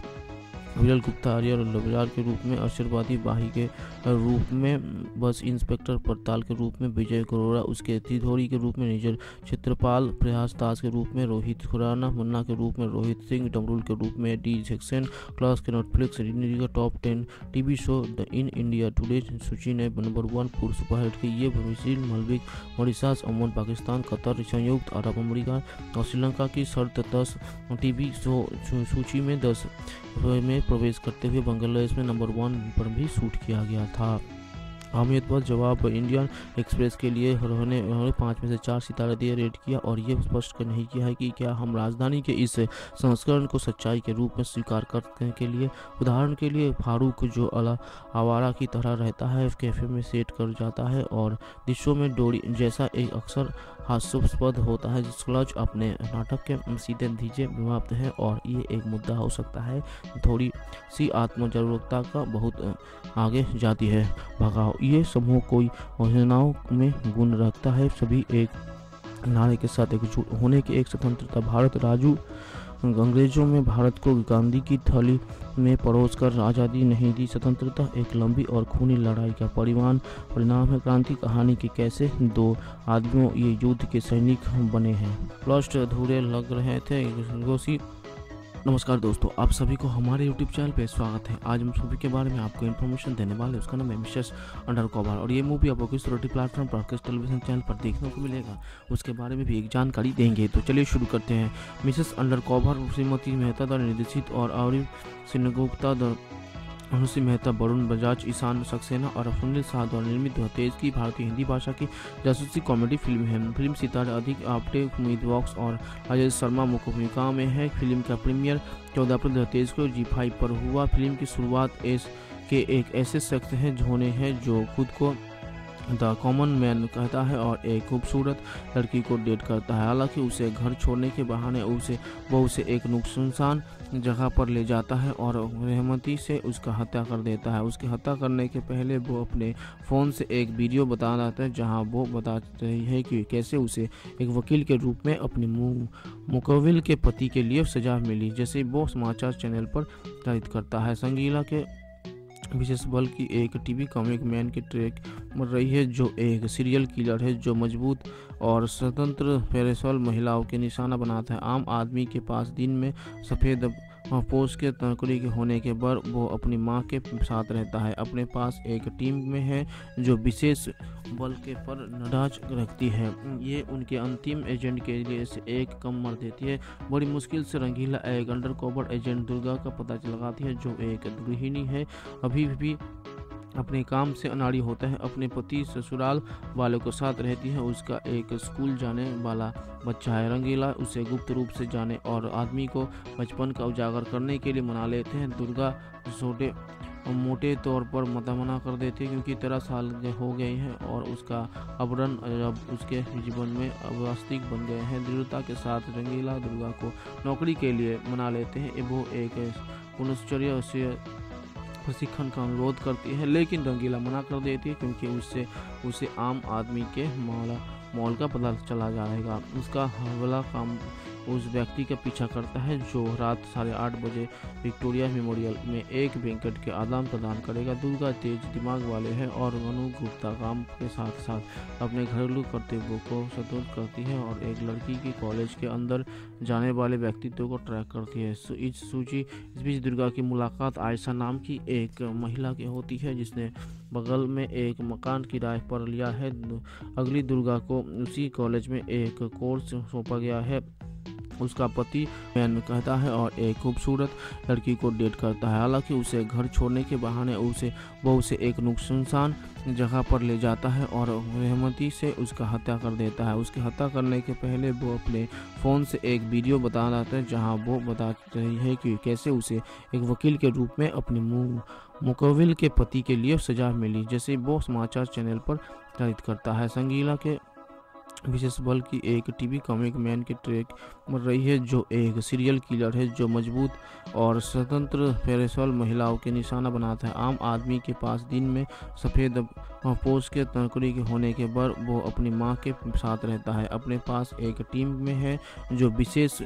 विरल गुप्ता आर्य लबलार के रूप में, आशीर्वादी बाही के रूप में, बस इंस्पेक्टर पड़ताल के रूप में, विजय करोड़ा उसके तिधोरी के रूप में, निजर चित्रपाल प्रयास दास के रूप में, रोहित खुराना मन्ना के रूप में, रोहित सिंह डमरूल के रूप में, डी जैक्सन क्लास के Netflix top 10 TV show the in India Today सूची ने नंबर 1 पुरुष सुपरहिट के ये भविष्य मल्बिक मॉरिशस ओमान पाकिस्तान कतर संयुक्त अरब अमेरिका और श्रीलंका की शर्त 10 टीवी शो सूची में 10 में प्रवेश करते हुए बांग्लादेश में नंबर 1 पर भी शूट किया गया था। अहमियत पर जवाब इंडियन एक्सप्रेस के लिए उन्होंने 5 में से 4 सितारे दिए रेट किया और ये स्पष्ट नहीं किया है कि क्या हम राजधानी के इस संस्करण को सच्चाई के रूप में स्वीकार करने के लिए। उदाहरण के लिए फारूक, जो आवारा की तरह रहता है, कैफे में सेट कर जाता है और दृश्यों में डोरी जैसा एक अक्सर हास्यास्पद होता है। क्लच अपने नाटक के सीधे धीजे समाप्त है और ये एक मुद्दा हो सकता है। थोड़ी सी आत्म जागरूकता का बहुत आगे जाती है। भगाओ ये समूह कोई योजनाओं में गुण रखता है, सभी एक नारे के साथ एकजुट होने के एक स्वतंत्रता। भारत राजू अंग्रेजों में भारत को गांधी की थैली में परोस कर आज़ादी नहीं दी, स्वतंत्रता एक लंबी और खूनी लड़ाई का परिणाम है। क्रांति कहानी के कैसे दो आदमियों ये युद्ध के सैनिक बने हैं। प्लस्ट अधूरे लग रहे थे। नमस्कार दोस्तों, आप सभी को हमारे YouTube चैनल पे स्वागत है। आज हम मूवी के बारे में आपको इन्फॉर्मेशन देने वाले, उसका नाम है मिसेस अंडरकवर और ये मूवी आपको किस OTT प्लेटफॉर्म पर, किस टेलीविजन चैनल पर देखने को मिलेगा, उसके बारे में भी एक जानकारी देंगे। तो चलिए शुरू करते हैं। मिसेस अंडरकवर श्रीमती मेहता द्वारा निर्देशित और अबीर सेनगुप्ता, अनुश्री मेहता, वरुण बजाज, ईशान सक्सेना और सुनील शाह द्वारा निर्मित 2023 की भारतीय हिंदी भाषा की जासूसी कॉमेडी फिल्म है। फिल्म सितारे राधिका आप्टे, सुमीत व्यास और राजेश शर्मा मुख्य भूमिका में है। फिल्म का प्रीमियर 14 अप्रैल 2023 को G5 पर हुआ। फिल्म की शुरुआत एस के एक ऐसे शख्स हैं होने हैं जो खुद को द कॉमन मैन कहता है और एक खूबसूरत लड़की को डेट करता है। हालांकि उसे घर छोड़ने के बहाने उसे एक नुकसानसान जगह पर ले जाता है और रहमती से उसका हत्या कर देता है। उसकी हत्या करने के पहले वो अपने फ़ोन से एक वीडियो बता रहा है जहां वो बता रही है कि कैसे उसे एक वकील के रूप में अपने मुकविल के पति के लिए सजा मिली, जैसे वो समाचार चैनल पर प्रसारित करता है। संगीला के विशेष बल की एक टीवी कॉमिक मैन की ट्रैक मर रही है जो एक सीरियल किलर है जो मजबूत और स्वतंत्र पेशेवर महिलाओं के निशाना बनाता है। आम आदमी के पास दिन में सफ़ेद पोस्ट के तकनीक होने के बाद वो अपनी माँ के साथ रहता है। अपने पास एक टीम में है जो विशेष बल के पर नजर रखती है। ये उनके अंतिम एजेंट के लिए एक कम मर देती है। बड़ी मुश्किल से रंगीला एक अंडरकवर एजेंट दुर्गा का पता लगाती है जो एक गृहिणी है, अभी भी अपने काम से अनाड़ी होता है। अपने पति ससुराल वालों के साथ रहती है। उसका एक स्कूल जाने वाला बच्चा है। रंगीला उसे गुप्त रूप से जाने और आदमी को बचपन का उजागर करने के लिए मना लेते हैं। दुर्गा छोटे मोटे तौर पर मना कर देती है क्योंकि 13 साल हो गए हैं और उसका आवरण अब उसके जीवन में अवास्तविक बन गए हैं। दृढ़ता के साथ रंगीला दुर्गा को नौकरी के लिए मना लेते हैं। वो एक पुनश्चर्या से प्रशिक्षण का अनुरोध करती है लेकिन रंगीला मना कर देती है क्योंकि उसे आम आदमी के मौल का पता चला जाएगा। उसका हवाला काम उस व्यक्ति का पीछा करता है जो रात 8:30 बजे विक्टोरिया मेमोरियल में एक बैंकेट के आदान प्रदान करेगा। दुर्गा तेज दिमाग वाले हैं और मनु गुप्ता काम के साथ साथ अपने घरेलू कर्तव्यों को सतर्क करती है और एक लड़की के कॉलेज के अंदर जाने वाले व्यक्तित्व को ट्रैक करती है। इस बीच दुर्गा की मुलाकात आयशा नाम की एक महिला के होती है जिसने बगल में एक मकान किराए पर लिया है। अगली दुर्गा को उसी कॉलेज में एक कोर्स सौंपा गया है। उसका पति मैन में कहता है और एक खूबसूरत लड़की को डेट करता है। हालांकि उसे घर छोड़ने के बहाने उसे बहू से एक नुकसानसान जगह पर ले जाता है और रहमती से उसका हत्या कर देता है। उसके हत्या करने के पहले वो अपने फ़ोन से एक वीडियो बता रहा है जहां वो बता रही है कि कैसे उसे एक वकील के रूप में अपने मुकविल के पति के लिए सजा मिली, जैसे वो समाचार चैनल पर प्रसारित करता है। संगीला के विशेष बल की एक टीवी कॉमिक मैन के ट्रैक मर रही है जो एक सीरियल किलर है जो मजबूत और स्वतंत्र पेशेवर महिलाओं के निशाना बनाता है। आम आदमी के पास दिन में सफ़ेद पोस्ट के नौकरी के होने के बाद वो अपनी मां के साथ रहता है। अपने पास एक टीम में है जो विशेष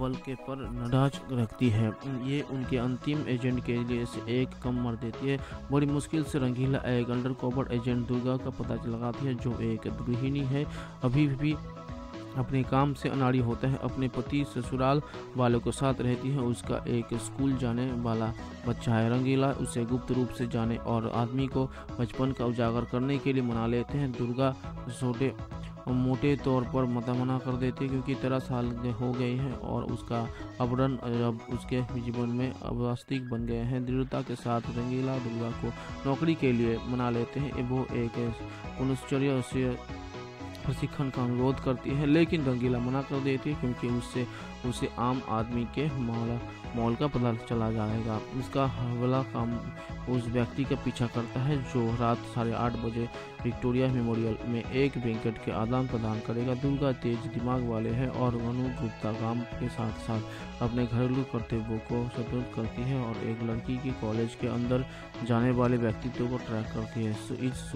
बल के पर नडाज रखती है। ये उनके अंतिम एजेंट के लिए से एक कम मर देती है। बड़ी मुश्किल से रंगीला एक अंडरकवर एजेंट दुर्गा का पता लगाती है जो एक गृहिणी है, अभी भी अपने काम से अनाड़ी होता है। अपने पति ससुराल वालों के साथ रहती है। उसका एक स्कूल जाने वाला बच्चा है। रंगीला उसे गुप्त रूप से जाने और आदमी को बचपन का उजागर करने के लिए मना लेते हैं। दुर्गा छोटे मोटे तौर पर मना कर देती है क्योंकि 13 साल हो गए हैं और उसका आवरण अब उसके जीवन में अवास्तविक बन गए हैं। दृढ़ता के साथ रंगीला दुर्गा को नौकरी के लिए मना लेते हैं। वो एक पुनश्चर्या प्रशिक्षण का अनुरोध करती है लेकिन रंगीला मना कर देती है क्योंकि उससे उसे आम आदमी के मॉल का पता चला जाएगा। उसका हमला काम उस व्यक्ति का पीछा करता है जो रात 8:30 बजे विक्टोरिया मेमोरियल में एक बैंकेट के आदान प्रदान करेगा। दुर्गा तेज दिमाग वाले हैं और वरुण गुप्ता काम के साथ साथ अपने घरेलू कर्तव्यों को सतर्क करती है और एक लड़की के कॉलेज के अंदर जाने वाले व्यक्तित्व को ट्रैक करती है। इस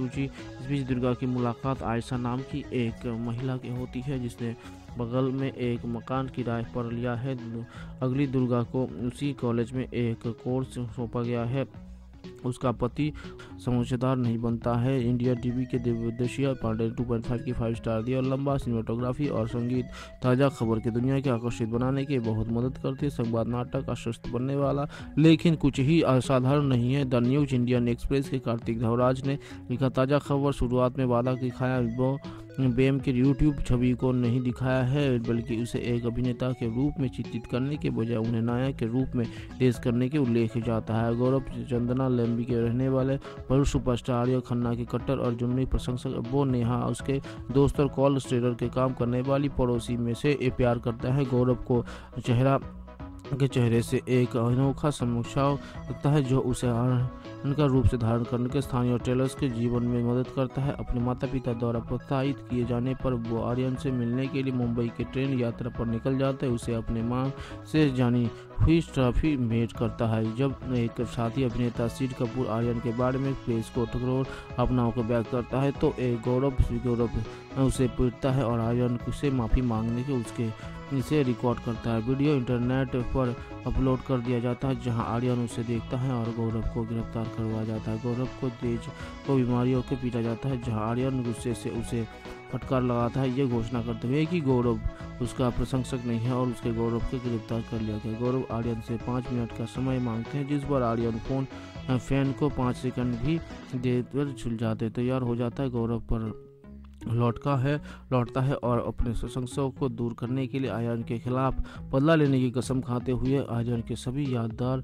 बीच दुर्गा की मुलाकात आयशा नाम की एक महिला के होती है जिसने बगल में एक मकान किराए पर लिया है। अगली दुर्गा को उसी कॉलेज में एक कोर्स सौंपा गया है। उसका पति समझदार नहीं बनता है। इंडिया टीवी के देवदशिया पांडे 2.5 की 5 स्टार दी और लंबा सिनेमाटोग्राफी और संगीत ताज़ा खबर की दुनिया के आकर्षित बनाने के बहुत मदद करती है। संवाद नाटक आश्वस्त बनने वाला लेकिन कुछ ही असाधारण नहीं है। द न्यूज इंडियन एक्सप्रेस के कार्तिक धवराज ने लिखा ताज़ा खबर शुरुआत में वादा दिखाया वो बेम के यूट्यूब छवि को नहीं दिखाया है बल्कि उसे एक अभिनेता के रूप में चित्रित करने के बजाय उन्हें नायक के रूप में पेश करने के उल्लेख जाता है। गौरव चंदना लंबी के रहने वाले बड़े सुपरस्टार आर्य खन्ना के कट्टर और जुमनी प्रशंसक वो नेहा उसके दोस्त और कॉल स्टेटर के काम करने वाली पड़ोसी में से प्यार करता है। गौरव को चेहरे से एक अनोखा समीक्षा लगता है जो उसे उनका रूप से धारण करने के स्थानीय टेलर्स के जीवन में मदद करता है। अपने माता पिता द्वारा प्रोत्साहित किए जाने पर वो आर्यन से मिलने के लिए मुंबई के ट्रेन यात्रा पर निकल जाता है। उसे अपने मां से जानी हुई ट्रॉफी भेंट करता है। जब एक साथी अभिनेता शीर कपूर आर्यन के बारे में प्लेस को टकरोर अपनाओं को बैक करता है तो एक गौरव उसे पीटता है और आर्यन से माफ़ी मांगने के उसके इसे रिकॉर्ड करता है। वीडियो इंटरनेट पर अपलोड कर दिया जाता है जहां आर्यन उसे देखता है और गौरव को गिरफ्तार करवाया जाता है। गौरव को तेज को बीमारियों के पीटा जाता है जहां आर्यन गुस्से से उसे फटकार लगाता है ये घोषणा करते हुए कि गौरव उसका प्रशंसक नहीं है और उसके गौरव को गिरफ्तार कर लिया गया। गौरव आर्यन से 5 मिनट का समय मांगते हैं जिस पर आर्यन फोन फैन को 5 सेकंड भी देकर छुल जाते तैयार हो जाता है। गौरव पर लौटता है और अपने प्रशंसकों को दूर करने के लिए आर्यन के खिलाफ बदला लेने की कसम खाते हुए आर्यन के सभी यादगार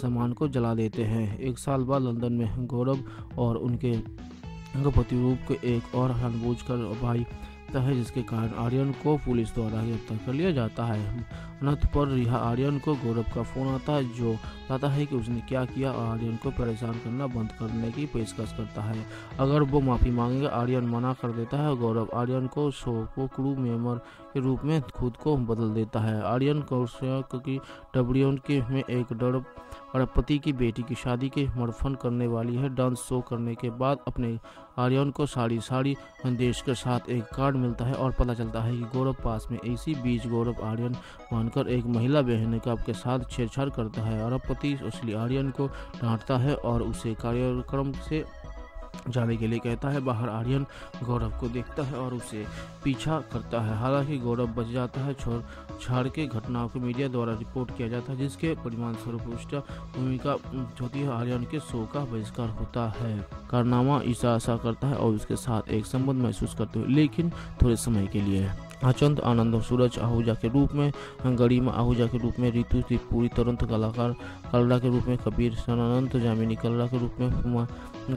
सामान को जला देते हैं। 1 साल बाद लंदन में गौरव और उनके प्रतिरूप को एक और जानबूझकर भाई है जिसके कारण आर्यन को पुलिस द्वारा गिरफ्तार कर लिया जाता है। अनंत पर रिहा आर्यन को गौरव का फोन आता है जो बताता है कि उसने क्या किया और आर्यन को परेशान करना बंद करने की पेशकश करता है। अगर वो माफ़ी मांगेगा आर्यन मना कर देता है। गौरव आर्यन को शो को क्रू मेंबर के रूप में खुद को बदल देता है। आर्यन कौशल की डब्ल्यू के में एक डर और पति की बेटी की शादी के मड़फन करने वाली है। डांस शो करने के बाद अपने आर्यन को साड़ी साड़ी संदेश के साथ एक कार्ड मिलता है और पता चलता है कि गौरव पास में। इसी बीच गौरव आर्यन मानकर एक महिला बहन का आपके साथ छेड़छाड़ करता है और पति असली आर्यन को डांटता है और उसे कार्यक्रम से जाने के लिए कहता है। बाहर आर्यन गौरव को देखता है और उसे पीछा करता है, हालांकि गौरव बच जाता है। छेड़छाड़ के घटनाओं को मीडिया द्वारा रिपोर्ट किया जाता है, जिसके परिणामस्वरूप उष्ट भूमिका ज्योति आर्यन के शो का बहिष्कार होता है। कारनामा ईशा आशा करता है और उसके साथ एक संबंध महसूस करते हुए, लेकिन थोड़े समय के लिए। अचंत आनंद और सूरज आहूजा के रूप में, गरिमा आहूजा के रूप में, रितु त्रिपुरी तुरंत कलाकार कलरा के रूप में, कबीर सनानंद जामिनी कलरा के रूप में, हुमा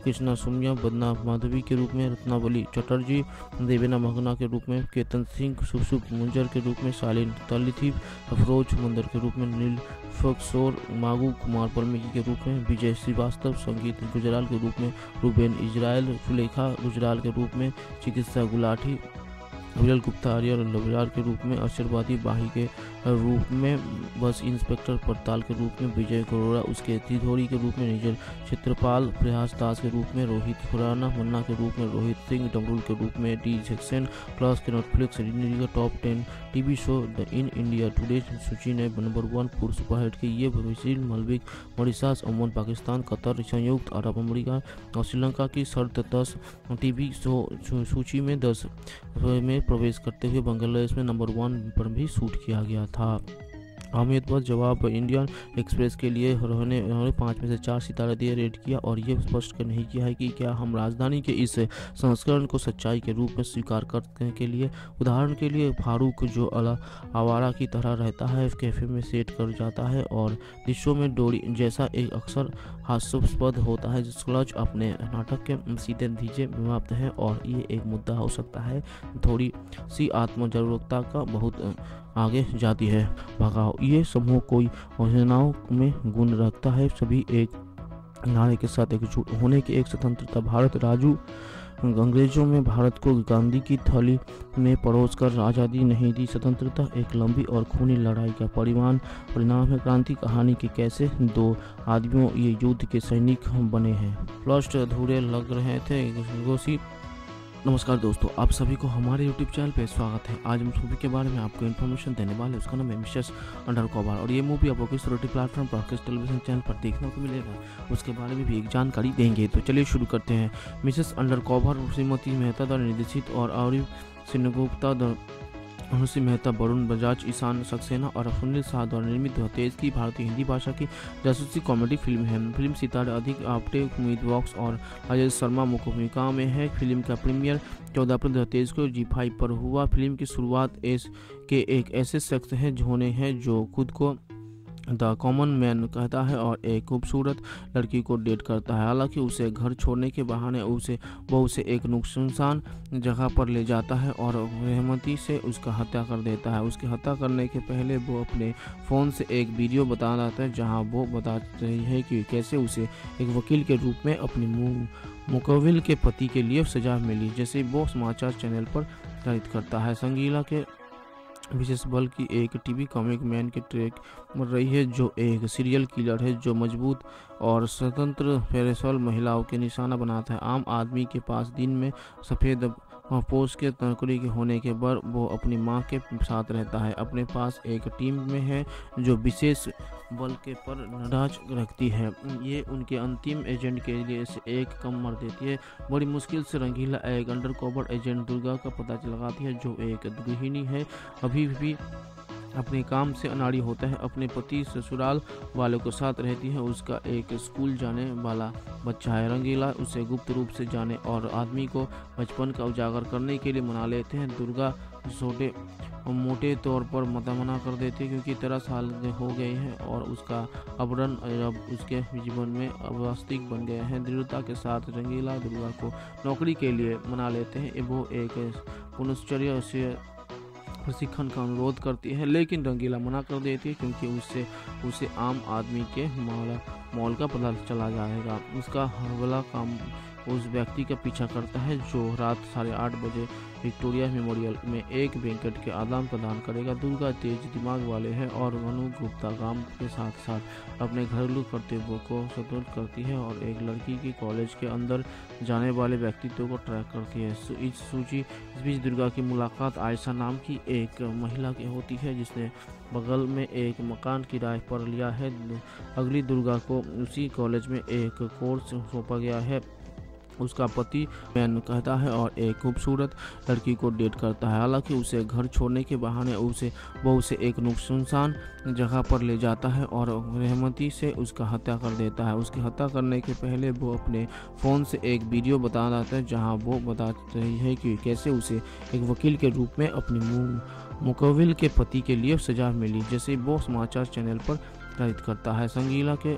कृष्णा सुम्या बदना माधवी के रूप में, रत्नावली चटर्जी देवेना मगना के रूप में, केतन सिंह शुभ मुंजर के रूप में, शालीन तलिथी अफरोज मुंदर के रूप में, नील फोक्सोर मागू कुमार परमिकी के रूप में, विजय श्रीवास्तव संगीत गुजराल के रूप में, रूबेन इजराइल सुलेखा गुजराल के रूप में, चिकित्सा गुलाटी विरल गुप्ता आर्यर लवियार के रूप में, आशीर्वादी बाही के रूप में, बस इंस्पेक्टर पड़ताल के रूप में, विजय गरोड़ा उसके तिधोरी के रूप में, निजर क्षेत्रपाल प्रयास दास के रूप में, रोहित खुराना मन्ना के रूप में, रोहित सिंह डमरूल के रूप में, डी जैक्सन क्लास के Netflix top 10 TV show in India Today सूची ने नंबर 1 फूड सुपरहिट की। ये Brazil, Maldives, Mauritius, Oman, Pakistan, Qatar, संयुक्त अरब अमरीका और श्रीलंका की शर्त 10 टीवी शो सूची में 10 में प्रवेश करते हुए बांग्लादेश में नंबर 1 पर भी शूट किया गया था। अहमदाबाद जवाब इंडियन एक्सप्रेस के लिए उन्होंने 5 में से 4 सितारे दिए रेट किया और ये स्पष्ट नहीं किया है कि क्या हम राजधानी के इस संस्करण को सच्चाई के रूप में स्वीकार करने के लिए। उदाहरण के लिए फारूक, जो आवारा की तरह रहता है, कैफे में सेट कर जाता है और दृश्यों में डोरी जैसा एक अक्सर हास्यास्पद होता है। क्लच अपने नाटक के सीधे धीजे व्याप्त है और ये एक मुद्दा हो सकता है। थोड़ी सी आत्म जागरूकता का बहुत आगे जाती है। भगाओ ये समूह कोई योजनाओं में गुण रखता है, सभी एक नारे के साथ एकजुट होने की एक स्वतंत्रता। भारत राजू अंग्रेजों में भारत को गांधी की थैली में परोसकर आज़ादी नहीं दी, स्वतंत्रता एक लंबी और खूनी लड़ाई का परिणाम है। क्रांति कहानी के कैसे 2 आदमियों ये युद्ध के सैनिक बने हैं। फ्लस्ट अधूरे लग रहे थे। नमस्कार दोस्तों, आप सभी को हमारे YouTube चैनल पे स्वागत है। आज हम मूवी के बारे में आपको इन्फॉर्मेशन देने वाले हैं, उसका नाम है मिसेस अंडरकवर और ये मूवी आपको किस ओटीटी प्लेटफॉर्म पर, किस टेलीविजन चैनल पर देखने को मिलेगा, उसके बारे में भी एक जानकारी देंगे। तो चलिए शुरू करते हैं। मिसेस अंडरकवर श्रीमती मेहता द्वारा निर्देशित और अबीर सेनगुप्ता, अनुश्री मेहता, वरुण बजाज, ईशान सक्सेना और सुनील शाह द्वारा निर्मित 2023 की भारतीय हिंदी भाषा की जासूसी कॉमेडी फिल्म है। फिल्म सितारे राधिका आप्टे, सुमीत व्यास और राजेश शर्मा मुख्य भूमिका में है। फिल्म का प्रीमियर 14 अप्रैल 2023 को G5 पर हुआ। फिल्म की शुरुआत एस के एक ऐसे शख्स हैं होने हैं जो खुद को द कॉमन मैन कहता है और एक खूबसूरत लड़की को डेट करता है। हालांकि उसे घर छोड़ने के बहाने उसे एक नुकसानसान जगह पर ले जाता है और रहमती से उसका हत्या कर देता है। उसकी हत्या करने के पहले वो अपने फ़ोन से एक वीडियो बता देता है जहां वो बता रही है कि कैसे उसे एक वकील के रूप में अपनी मुकविल के पति के लिए सजा मिली, जैसे वो समाचार चैनल पर प्रसारित करता है। संगीला के विशेष बल की एक टीवी कॉमिक मैन के ट्रैक मर रही है जो एक सीरियल किलर है जो मजबूत और स्वतंत्र फेरेसॉल महिलाओं के निशाना बनाता है। आम आदमी के पास दिन में सफ़ेद पोष के तनकरी के होने के बाद वो अपनी मां के साथ रहता है। अपने पास एक टीम में है जो विशेष बल के पर नज़र रखती है। ये उनके अंतिम एजेंट के लिए एक कम मर देती है। बड़ी मुश्किल से रंगीला एक अंडरकवर एजेंट दुर्गा का पता लगाती है जो एक गृहिणी है, अभी भी अपने काम से अनाड़ी होता है। अपने पति ससुराल वालों के साथ रहती है। उसका एक स्कूल जाने वाला बच्चा है। रंगीला उसे गुप्त रूप से जाने और आदमी को बचपन का उजागर करने के लिए मना लेते हैं। दुर्गा छोटे मोटे तौर पर मना कर देती है क्योंकि 13 साल हो गए हैं और उसका आवरण अब उसके जीवन में अवास्तविक बन गया है। दृढ़ता के साथ रंगीला दुर्गा को नौकरी के लिए मना लेते हैं। वो एक पुनश्चर्या से प्रशिक्षण का अनुरोध करती है लेकिन रंगीला मना कर देती है क्योंकि उसे आम आदमी के मॉल का पता चला जाएगा। उसका हवाला काम उस व्यक्ति का पीछा करता है जो रात 8:30 बजे विक्टोरिया मेमोरियल में एक बैंकेट के आदान प्रदान करेगा। दुर्गा तेज दिमाग वाले हैं और मनु गुप्ता काम के साथ साथ अपने घरेलू कर्तव्यों को सतर्क करती है और एक लड़की के कॉलेज के अंदर जाने वाले व्यक्तित्व को ट्रैक करती है। इस बीच दुर्गा की मुलाकात आयशा नाम की एक महिला की होती है जिसने बगल में एक मकान किराए पर लिया है। अगली दुर्गा को उसी कॉलेज में एक कोर्स सौंपा गया है। उसका पति मैन कहता है और एक खूबसूरत लड़की को डेट करता है। हालांकि उसे घर छोड़ने के बहाने उसे एक सुनसान जगह पर ले जाता है और रहमती से उसका हत्या कर देता है। उसकी हत्या करने के पहले वो अपने फ़ोन से एक वीडियो बता देता है जहां वो बता रही है कि कैसे उसे एक वकील के रूप में अपनी मुकविल के पति के लिए सजा मिली। जैसे वो समाचार चैनल पर प्रसारित करता है, संगीला के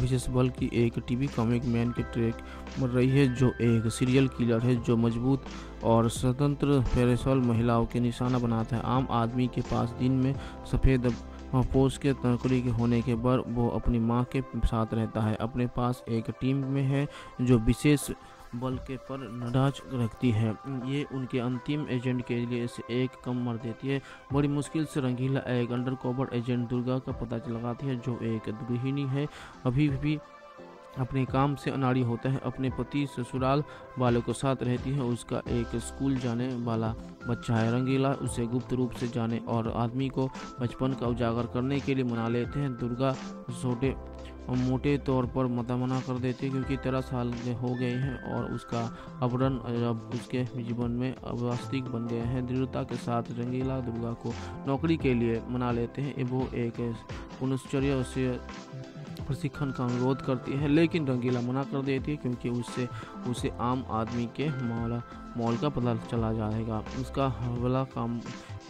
विशेष बल की एक टीवी कॉमिक मैन के ट्रैक मर रही है जो एक सीरियल किलर है जो मजबूत और स्वतंत्र पेशेवर महिलाओं के निशाना बनाता है। आम आदमी के पास दिन में सफ़ेद पोस्ट के नौकरी के होने के बाद वो अपनी मां के साथ रहता है। अपने पास एक टीम में है जो विशेष बल के पर नडाज रखती है। ये उनके अंतिम एजेंट के लिए इसे एक कम मर देती है। बड़ी मुश्किल से रंगीला एक अंडरकवर एजेंट दुर्गा का पता लगाती है जो एक गृहिणी है, अभी भी अपने काम से अनाड़ी होता है। अपने पति ससुराल वालों के साथ रहती है। उसका एक स्कूल जाने वाला बच्चा है। रंगीला उसे गुप्त रूप से जाने और आदमी को बचपन का उजागर करने के लिए मना लेते हैं। दुर्गा छोटे मोटे तौर पर मना कर देती है क्योंकि 13 साल हो गए हैं और उसका अपहरण अब उसके जीवन में अवास्तविक बन गए हैं। दृढ़ता के साथ रंगीला दुर्गा को नौकरी के लिए मना लेते हैं। वो एक पुनश्चर्या से प्रशिक्षण का अनुरोध करती है लेकिन रंगीला मना कर देती है क्योंकि उसे आम आदमी के मौल का पता चला जाएगा। उसका हमला काम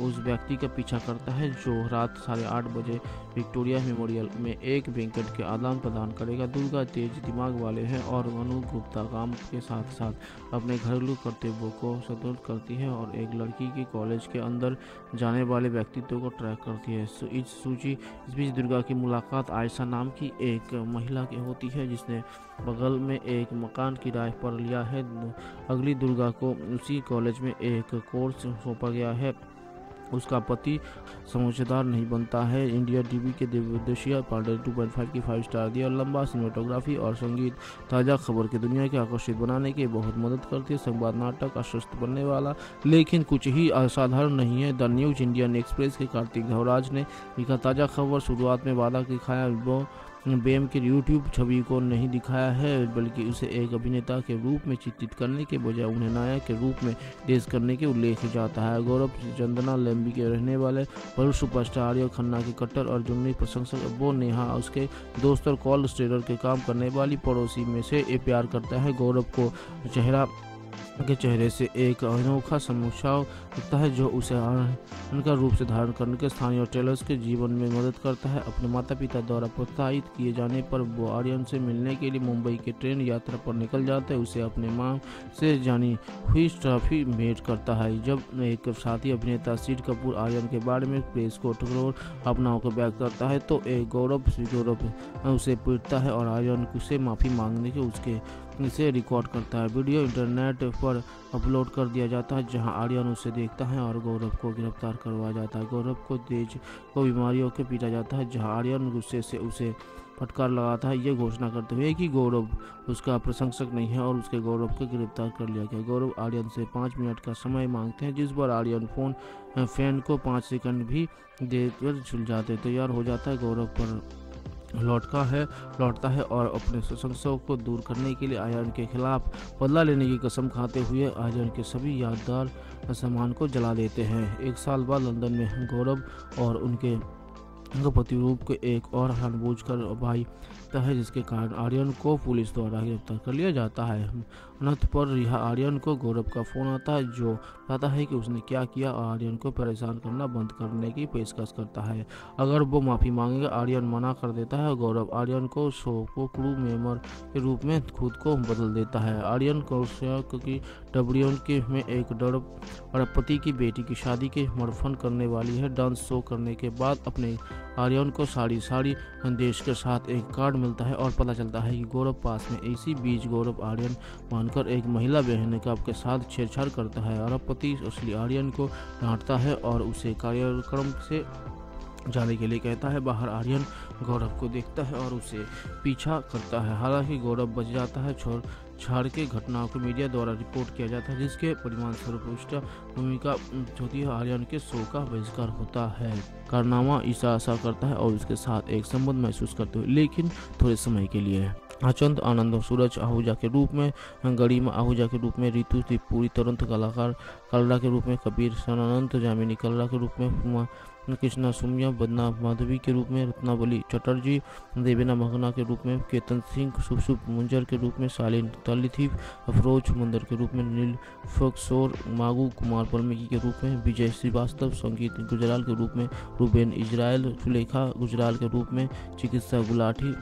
उस व्यक्ति का पीछा करता है जो रात 8:30 बजे विक्टोरिया मेमोरियल में एक बैंकेट के आदान प्रदान करेगा। दुर्गा तेज दिमाग वाले हैं और मनु गुप्ता काम के साथ साथ अपने घरेलू कर्तव्यों को सतर्क करती है और एक लड़की के कॉलेज के अंदर जाने वाले व्यक्तित्व को ट्रैक करती है। इस बीच दुर्गा की मुलाकात आयशा नाम की एक महिला की होती है जिसने बगल में एक मकान किराए पर लिया है। अगली दुर्गा को उसी कॉलेज में एक कोर्स सौंपा गया है। उसका पति समझदार नहीं बनता है। इंडिया टीवी के देवदशिया पार्लर 2.5 की 5 स्टार दिया और लंबा सिनेमेटोग्राफी और संगीत ताज़ा खबर की दुनिया के आकर्षित बनाने के बहुत मदद करती है। संवाद नाटक आश्वस्त बनने वाला लेकिन कुछ ही असाधारण नहीं है। द न्यूज इंडियन एक्सप्रेस के कार्तिक धवराज ने लिखा ताज़ा खबर शुरुआत में वादा दिखाया वो बेम के यूट्यूब छवि को नहीं दिखाया है बल्कि उसे एक अभिनेता के रूप में चित्रित करने के बजाय उन्हें नायक के रूप में पेश करने के उल्लेख जाता है। गौरव चंदना लेम्बी के रहने वाले बड़े सुपरस्टार आर्य खन्ना के कट्टर और जुमनी प्रशंसक वो नेहा उसके दोस्त और कॉल स्टेटर के काम करने वाली पड़ोसी में से प्यार करता है। गौरव को चेहरे से एक अनोखा समुच्चय दिखता है जो उसे उनका रूप से धारण करने के स्थानीय टेलर्स के जीवन में मदद करता है। अपने माता पिता द्वारा प्रोत्साहित किए जाने पर वो आर्यन से मिलने के लिए मुंबई के ट्रेन यात्रा पर निकल जाता है। उसे अपने मां से जानी हुई ट्रॉफी भेंट करता है। जब एक साथी अभिनेता शीर कपूर आर्यन के बारे में प्रेस को ठुकरोर अपनाओं को बैक करता है तो एक गौरव उसे पीटता है और आर्यन उसे माफ़ी मांगने के उसके इसे रिकॉर्ड करता है। वीडियो इंटरनेट पर अपलोड कर दिया जाता है जहां आर्यन उसे देखता है और गौरव को गिरफ्तार करवाया जाता है। गौरव को तेज को बीमारियों के पीटा जाता है जहां आर्यन गुस्से से उसे फटकार लगाता है, ये घोषणा करते हुए कि गौरव उसका प्रशंसक नहीं है और उसके गौरव को गिरफ्तार कर लिया गया। गौरव आर्यन से 5 मिनट का समय मांगते हैं जिस पर आर्यन फोन फ्रेंड को 5 सेकंड भी देकर झुल जाते तैयार हो जाता है। गौरव पर लौटता है और अपने संशयों को दूर करने के लिए आर्यन के खिलाफ बदला लेने की कसम खाते हुए आर्यन के सभी यादगार सामान को जला देते हैं। 1 साल बाद लंदन में गौरव और उनके प्रतिरूप को एक और हनबूझ कर भाई है जिसके कारण आर्यन को पुलिस द्वारा गिरफ्तार कर लिया जाता है। अनंत पर यह आर्यन को गौरव का फोन आता है जो कहता है कि उसने क्या किया। आर्यन को परेशान करना बंद करने की पेशकश करता है अगर वो माफ़ी मांगेगा। आर्यन मना कर देता है। गौरव आर्यन को शोको क्रू मेंबर के रूप में खुद को बदल देता है। आर्यन कौशक की डब्ल्यूएन के में एक डरपति की बेटी की शादी के मरफन करने वाली है। डांस शो करने के बाद अपने आर्यन को साड़ी संदेश के साथ एक कार्ड मिलता है और पता चलता है कि गौरव पास में। इसी बीच गौरव आर्यन मानकर एक महिला बहन का आपके साथ छेड़छाड़ करता है। अरबपति असली आर्यन को डांटता है और उसे कार्यक्रम से जाने के लिए कहता है। बाहर आर्यन गौरव को देखता है और उसे पीछा करता है। हालांकि गौरव बच जाता है। छाड़ के घटनाओं को मीडिया द्वारा रिपोर्ट किया जाता है जिसके परिणामस्वरूप उसका भूमिका होती है। आर्यन के शो का बहिष्कार होता है। कारनामा ईशा आशा करता है और उसके साथ एक संबंध महसूस करते हुए, लेकिन थोड़े समय के लिए। अचंत आनंद और सूरज आहूजा के रूप में, गरिमा आहूजा के रूप में, ऋतु त्रिपुरी तुरंत कलाकार कलरा के रूप में, कबीर सनानंद जामिनी कलरा के रूप में, कृष्णा सुम्या बदना माधवी के रूप में, रत्नावली चटर्जी देवेना महगना के रूप में, केतन सिंह शुभ मुंजर के रूप में, शालीन तलिथी अफरोज मंदर के रूप में, नील फोक्सोर मागू कुमार वाल्मीकि के रूप में, विजय श्रीवास्तव संगीत गुजराल के रूप में, रूबेन इजराइल सुलेखा गुजराल के रूप में, चिकित्सा गुलाटी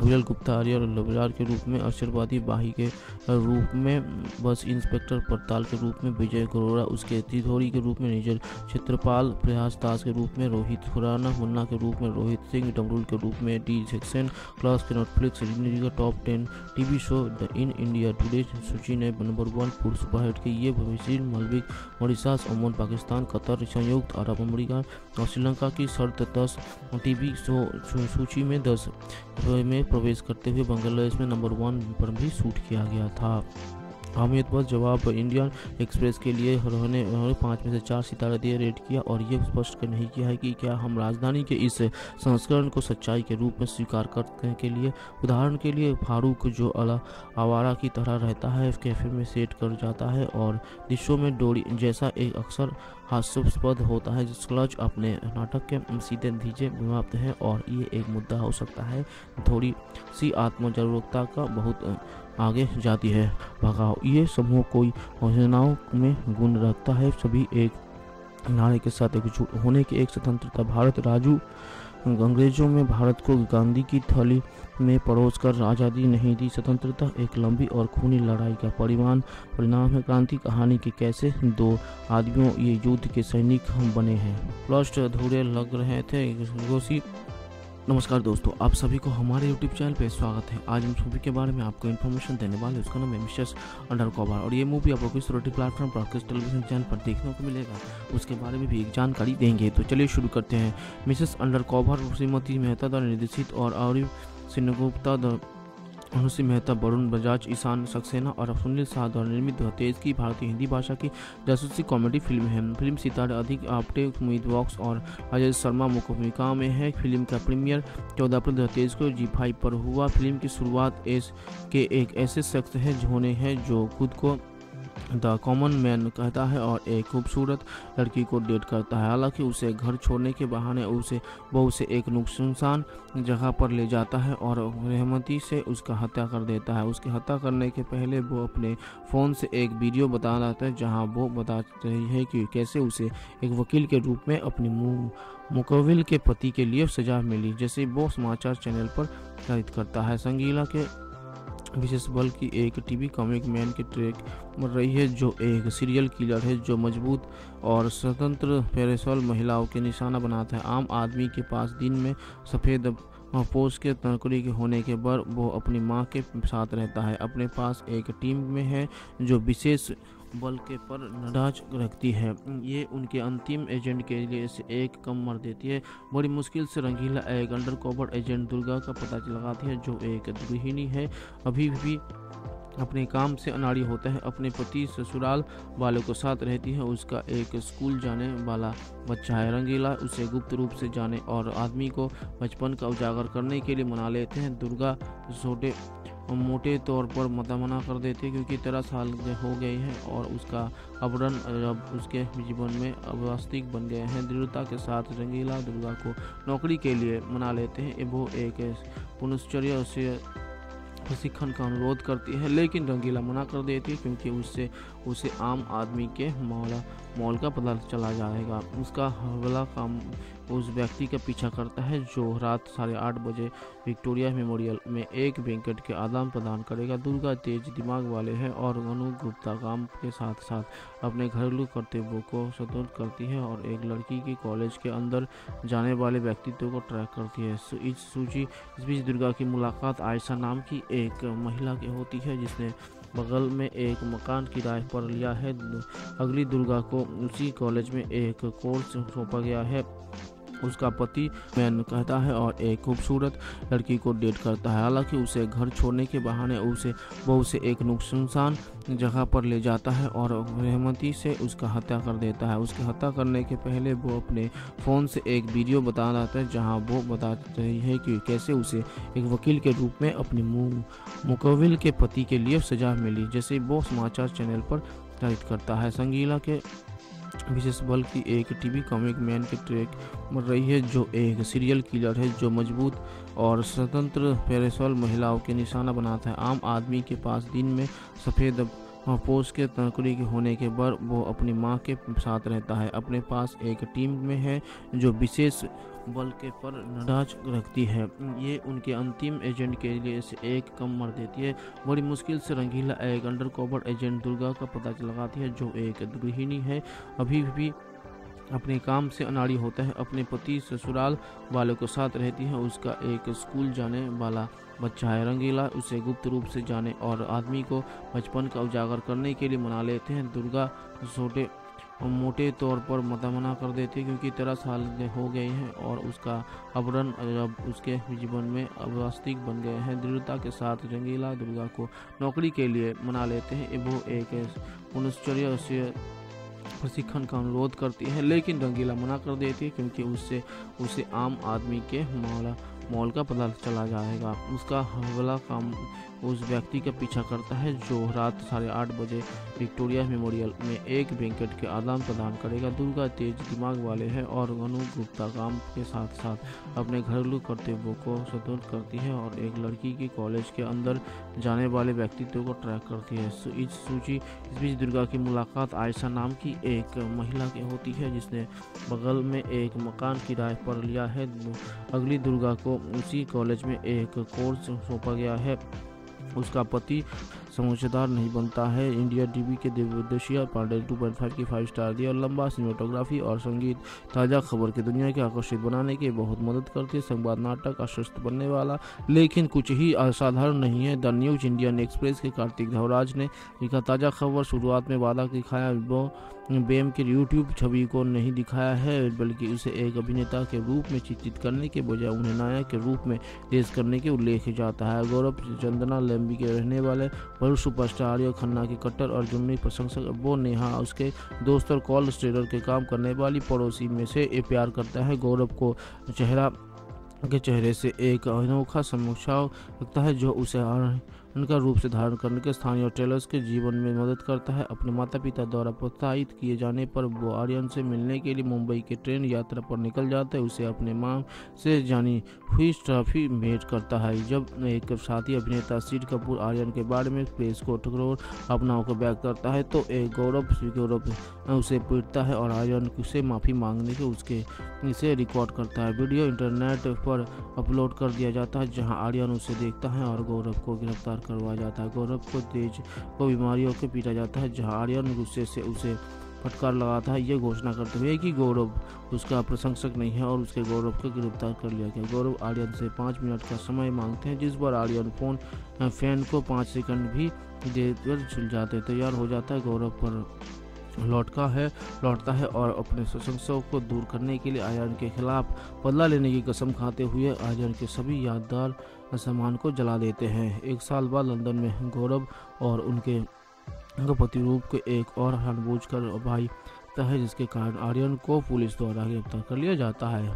गुजल गुप्ता आर्य और लवलार के रूप में, आशीर्वादी बाही के रूप में, बस इंस्पेक्टर पड़ताल के रूप में, विजय गरोड़ा उसके तिथोरी के रूप में, निजर क्षेत्रपाल प्रयास दास के रूप में, रोहित खुराना मुन्ना के रूप में, रोहित सिंह डमरूल के रूप में, डी सेक्शन क्लास के नेटफ्लिक्स का top 10 TV show the in India Today सूची ने नंबर 1 फूड सुपरहिट के ये भविष्य मलबिक मॉरिशस ओमान पाकिस्तान कतर संयुक्त अरब अमरीका और श्रीलंका की शर्त 10 टीवी शो सूची में 10 में प्रवेश करते हुए बांग्लादेश में नंबर 1 पर भी शूट किया गया था। हामिद बस जवाब इंडियन एक्सप्रेस के लिए उन्होंने 5 में से 4 सितारा दिए रेट किया और ये स्पष्ट नहीं किया है कि क्या हम राजधानी के इस संस्करण को सच्चाई के रूप में स्वीकार करते हैं। के लिए उदाहरण के लिए फारूक जो आवारा की तरह रहता है कैफे में सेट कर जाता है और दृश्यों में डोरी जैसा एक अक्सर हास्यास्पद होता है। क्लच अपने नाटक के सीधे धीजे घुमाते हैं और ये एक मुद्दा हो सकता है। थोड़ी सी आत्म जागरूकता का बहुत आगे जाती है। भगाओ ये समूह कोई योजनाओं में गुण रखता है। सभी एक नारे के साथ एकजुट होने की एक स्वतंत्रता। भारत राजू अंग्रेजों में भारत को गांधी की थैली में परोस कर आज़ादी नहीं दी। स्वतंत्रता एक लंबी और खूनी लड़ाई का परिणाम है। क्रांति कहानी के कैसे 2 आदमियों ये युद्ध के सैनिक हम बने हैं। प्लस्ट अधूरे लग रहे थे। नमस्कार दोस्तों, आप सभी को हमारे YouTube चैनल पे स्वागत है। आज हम मूवी के बारे में आपको इन्फॉर्मेशन देने वाले हैं। उसका नाम है मिसेस अंडरकवर और ये मूवी आपको किस ओटीटी प्लेटफॉर्म पर, किस टेलीविजन चैनल पर देखने को मिलेगा उसके बारे में भी एक जानकारी देंगे। तो चलिए शुरू करते हैं। मिसेस अंडरकवर श्रीमती मेहता द्वारा निर्देशित और अबीर सेनगुप्ता, अनुश्री मेहता, वरुण बजाज, ईशान सक्सेना और सुनील शाह द्वारा निर्मित 2023 की भारतीय हिंदी भाषा की जासूसी कॉमेडी फिल्म है। फिल्म सितारे राधिका आप्टे, सुमीत व्यास और राजेश शर्मा मुख्य भूमिका में है। फिल्म का प्रीमियर 14 अप्रैल 2023 को G5 पर हुआ। फिल्म की शुरुआत एस के एक ऐसे शख्स है होने हैं जो खुद को द कॉमन मैन कहता है और एक खूबसूरत लड़की को डेट करता है। हालांकि उसे घर छोड़ने के बहाने उसे एक नुकसानसान जगह पर ले जाता है और रहमती से उसका हत्या कर देता है। उसके हत्या करने के पहले वो अपने फ़ोन से एक वीडियो बता लाता है जहां वो बता रही है कि कैसे उसे एक वकील के रूप में अपनी मुकविल के पति के लिए सजा मिली जैसे वो समाचार चैनल पर प्रसारित करता है। संगीला के विशेष बल की एक टीवी कॉमिक मैन की ट्रैक मर रही है जो एक सीरियल किलर है जो मजबूत और स्वतंत्र पेरेसोल महिलाओं के निशाना बनाता है। आम आदमी के पास दिन में सफ़ेद पोस्ट के नौकरी के होने के बाद वो अपनी माँ के साथ रहता है। अपने पास एक टीम में है जो विशेष बल के पर नज़र रखती है। ये उनके अंतिम एजेंट के लिए एक कम मर देती है। बड़ी मुश्किल से रंगीला एक अंडरकवर एजेंट दुर्गा का पता लगाती है जो एक गृहिणी है, अभी भी अपने काम से अनाड़ी होता है। अपने पति ससुराल वालों के साथ रहती है। उसका एक स्कूल जाने वाला बच्चा है। रंगीला उसे गुप्त रूप से जाने और आदमी को बचपन का उजागर करने के लिए मना लेते हैं। दुर्गा छोटे मोटे तौर पर मना कर देते हैं क्योंकि 13 साल हो गए हैं और उसका आवरण अब उसके जीवन में अवास्तविक बन गए हैं। दृढ़ता के साथ रंगीला दुर्गा को नौकरी के लिए मना लेते हैं। वो एक पुनश्चर्या प्रशिक्षण का अनुरोध करती है, लेकिन रंगीला मना कर देती है क्योंकि उससे उसे आम आदमी के मौल का पता चला जाएगा। उसका हवला काम उस व्यक्ति का पीछा करता है जो रात 8:30 बजे विक्टोरिया मेमोरियल में एक बैंकेट के आदान प्रदान करेगा। दुर्गा तेज दिमाग वाले हैं और अनुगुप्ता काम के साथ साथ अपने घरेलू कर्तव्यों को सतर्क करती है और एक लड़की के कॉलेज के अंदर जाने वाले व्यक्तित्व को ट्रैक करती है। इस बीच दुर्गा की मुलाकात आयशा नाम की एक महिला के होती है जिसने बगल में एक मकान किराए पर लिया है। अगली दुर्गा को उसी कॉलेज में एक कोर्स सौंपा गया है। उसका पति मैन कहता है और एक खूबसूरत लड़की को डेट करता है। हालांकि उसे घर छोड़ने के बहाने उसे एक नुकसानदायक जगह पर ले जाता है और रहमती से उसका हत्या कर देता है। उसके हत्या करने के पहले वो अपने फ़ोन से एक वीडियो बता रहा है जहां वो बता रही है कि कैसे उसे एक वकील के रूप में अपनी मुकविल के पति के लिए सजा मिली। जैसे वो समाचार चैनल पर टाइप करता है, संगीला के विशेष बल की एक टीवी कॉमिक मैन के ट्रैक मर रही है जो एक सीरियल किलर है जो मजबूत और स्वतंत्र पेशेवर महिलाओं के निशाना बनाता है। आम आदमी के पास दिन में सफ़ेद पोष के तनकरी के होने के बाद वो अपनी माँ के साथ रहता है। अपने पास एक टीम में है जो विशेष बल के पर नज़र रखती है। ये उनके अंतिम एजेंट के लिए एक कम मर देती है। बड़ी मुश्किल से रंगीला एक अंडरकवर एजेंट दुर्गा का पता लगाती है जो एक गृहिणी है, अभी भी अपने काम से अनाड़ी होता है। अपने पति ससुराल वालों के साथ रहती है। उसका एक स्कूल जाने वाला बच्चा है। रंगीला उसे गुप्त रूप से जाने और आदमी को बचपन का उजागर करने के लिए मना लेते हैं। दुर्गा छोटे मोटे तौर पर मना कर देती है क्योंकि 13 साल हो गए हैं और उसका आवरण अब उसके जीवन में अवास्तविक बन गए हैं। दृढ़ता के साथ रंगीला दुर्गा को नौकरी के लिए मना लेते हैं। वो एक पुनश्चर्या प्रशिक्षण का अनुरोध करती है, लेकिन रंगीला मना कर देती है क्योंकि उसे आम आदमी के मौल का पता चला जाएगा। उसका हवला काम उस व्यक्ति का पीछा करता है जो रात 8:30 बजे विक्टोरिया मेमोरियल में एक बैंकेट के आदान प्रदान करेगा। दुर्गा तेज दिमाग वाले हैं और अनुगुप्ता काम के साथ साथ अपने घरेलू कर्तव्यों को सतर्क करती है और एक लड़की के कॉलेज के अंदर जाने वाले व्यक्तित्व को ट्रैक करती है। इस बीच दुर्गा की मुलाकात आयशा नाम की एक महिला के होती है जिसने बगल में एक मकान किराए पर लिया है। अगली दुर्गा को उसी कॉलेज में एक कोर्स सौंपा गया है। उसका पति समझदार नहीं बनता है। इंडिया टीवी के देवदशिया पांडे 2.5 की 5 स्टार दी और लंबा सिनेमाटोग्राफी और संगीत ताज़ा खबर की दुनिया के आकर्षित बनाने के बहुत मदद करती है। संवाद नाटक आश्वस्त बनने वाला लेकिन कुछ ही असाधारण नहीं है। द न्यूज इंडियन एक्सप्रेस के कार्तिक धवराज ने लिखा, ताज़ा खबर शुरुआत में वादा दिखाया वो बेम के यूट्यूब छवि को नहीं दिखाया है बल्कि उसे एक अभिनेता के रूप में चित्रित करने के बजाय उन्हें नायक के रूप में पेश करने के उल्लेख जाता है। गौरव चंदना लंबी के रहने वाले बड़े सुपरस्टार आर्य खन्ना के कट्टर और जुम्मी प्रशंसक वो नेहा उसके दोस्त और कॉल स्टेटर के काम करने वाली पड़ोसी में से प्यार करता है। गौरव को चेहरे से एक अनोखा समोछाव लगता है जो उसे उनका रूप से धारण करने के स्थानीय ट्रेलर्स के जीवन में मदद करता है। अपने माता पिता द्वारा प्रोत्साहित किए जाने पर वो आर्यन से मिलने के लिए मुंबई के ट्रेन यात्रा पर निकल जाता है। उसे अपने माँ से जानी हुई ट्रॉफी भेंट करता है। जब एक साथी अभिनेता शीर कपूर आर्यन के बारे में प्रेस को टकरोर अपना होकर बैक करता है तो एक गौरव उसे पीटता है और आर्यन से माफ़ी मांगने के इसे रिकॉर्ड करता है। वीडियो इंटरनेट पर अपलोड कर दिया जाता है जहाँ आर्यन उसे देखता है और गौरव को गिरफ्तार करवाया जाता है। गौरव को तेज को बीमारियों के पीटा जाता है जहां आर्यन गुस्से से उसे फटकार लगाता है, यह घोषणा करते हुए कि गौरव उसका प्रशंसक नहीं है और उसके गौरव को गिरफ्तार कर लिया गया। गौरव आर्यन से 5 मिनट का समय मांगते हैं जिस पर आर्यन फैन को 5 सेकंड भी देकर झुल जाते तैयार हो जाता है। गौरव पर लौटता है और अपने प्रशंसकों को दूर करने के लिए आर्यन के खिलाफ बदला लेने की कसम खाते हुए आर्यन के सभी यादगार सामान को जला देते हैं। 1 साल बाद लंदन में गौरव और उनके प्रतिरूप को एक और हनबूझ कर भाई है जिसके कारण आर्यन को पुलिस द्वारा गिरफ्तार कर लिया जाता है।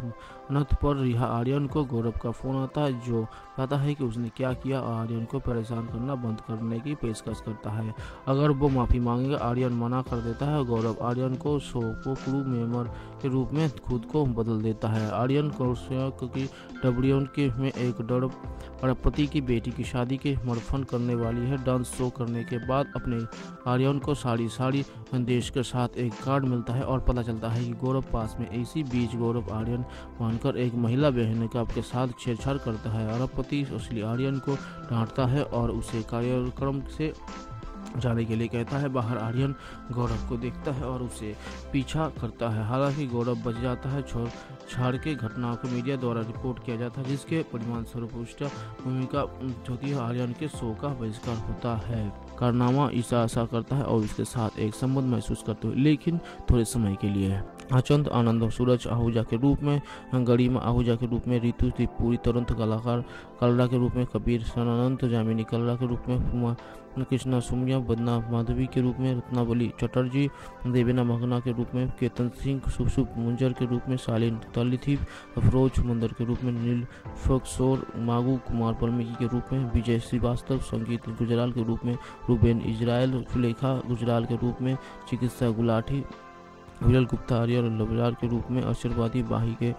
अनंत पर रिहा आर्यन को गौरव का फोन आता है जो कहता है कि उसने क्या किया। आर्यन को परेशान करना बंद करने की पेशकश करता है अगर वो माफ़ी मांगेगा। आर्यन मना कर देता है। गौरव आर्यन को शो को क्रू मेंबर के रूप में खुद को बदल देता है। आर्यन कौशक की डब्ल्यू के में एक डरपति की बेटी की शादी के मरफन करने वाली है। डांस शो करने के बाद अपने आर्यन को साड़ी संदेश के साथ एक कार्ड मिलता है और पता चलता है कि गौरव पास में। इसी बीच गौरव आर्यन मानकर एक महिला बहन का आपके साथ छेड़छाड़ करता है। अरबपति असली आर्यन को डांटता है और उसे कार्यक्रम से जाने के लिए कहता है। बाहर आर्यन गौरव को देखता है और उसे पीछा करता है, हालांकि गौरव बच जाता है। छाड़ के घटनाओं को मीडिया द्वारा रिपोर्ट किया जाता है, जिसके परिणामस्वरूप उष्टा भूमिका चौथी आर्यन के शो का बहिष्कार होता है। कारनामा ईशा आशा करता है और उसके साथ एक संबंध महसूस करते हुए, लेकिन थोड़े समय के लिए। अचंत आनंद सूरज आहूजा के रूप में, गरिमा आहूजा के रूप में, ऋतु त्रिपुरी तुरंत कलाकार कलरा के रूप में, कबीर सनानंद जामिनी कलरा के रूप में, कृष्णा सुमिया बदना माधवी के रूप में, रत्नावली चटर्जी देवेना मगना के रूप में, केतन सिंह शुभ मुंजर के रूप में, शालीन तलिथी अफरोज मुंदर के रूप में, नील फोक्सोर मागू कुमार वाल्मीकि के रूप में, विजय श्रीवास्तव संगीत गुजराल के रूप में, रूबेन इजराइल सुलेखा गुजराल के रूप में, चिकित्सा गुलाटी विरल गुप्ता आर्य और लबरार के रूप में, आशीर्वादी बाही के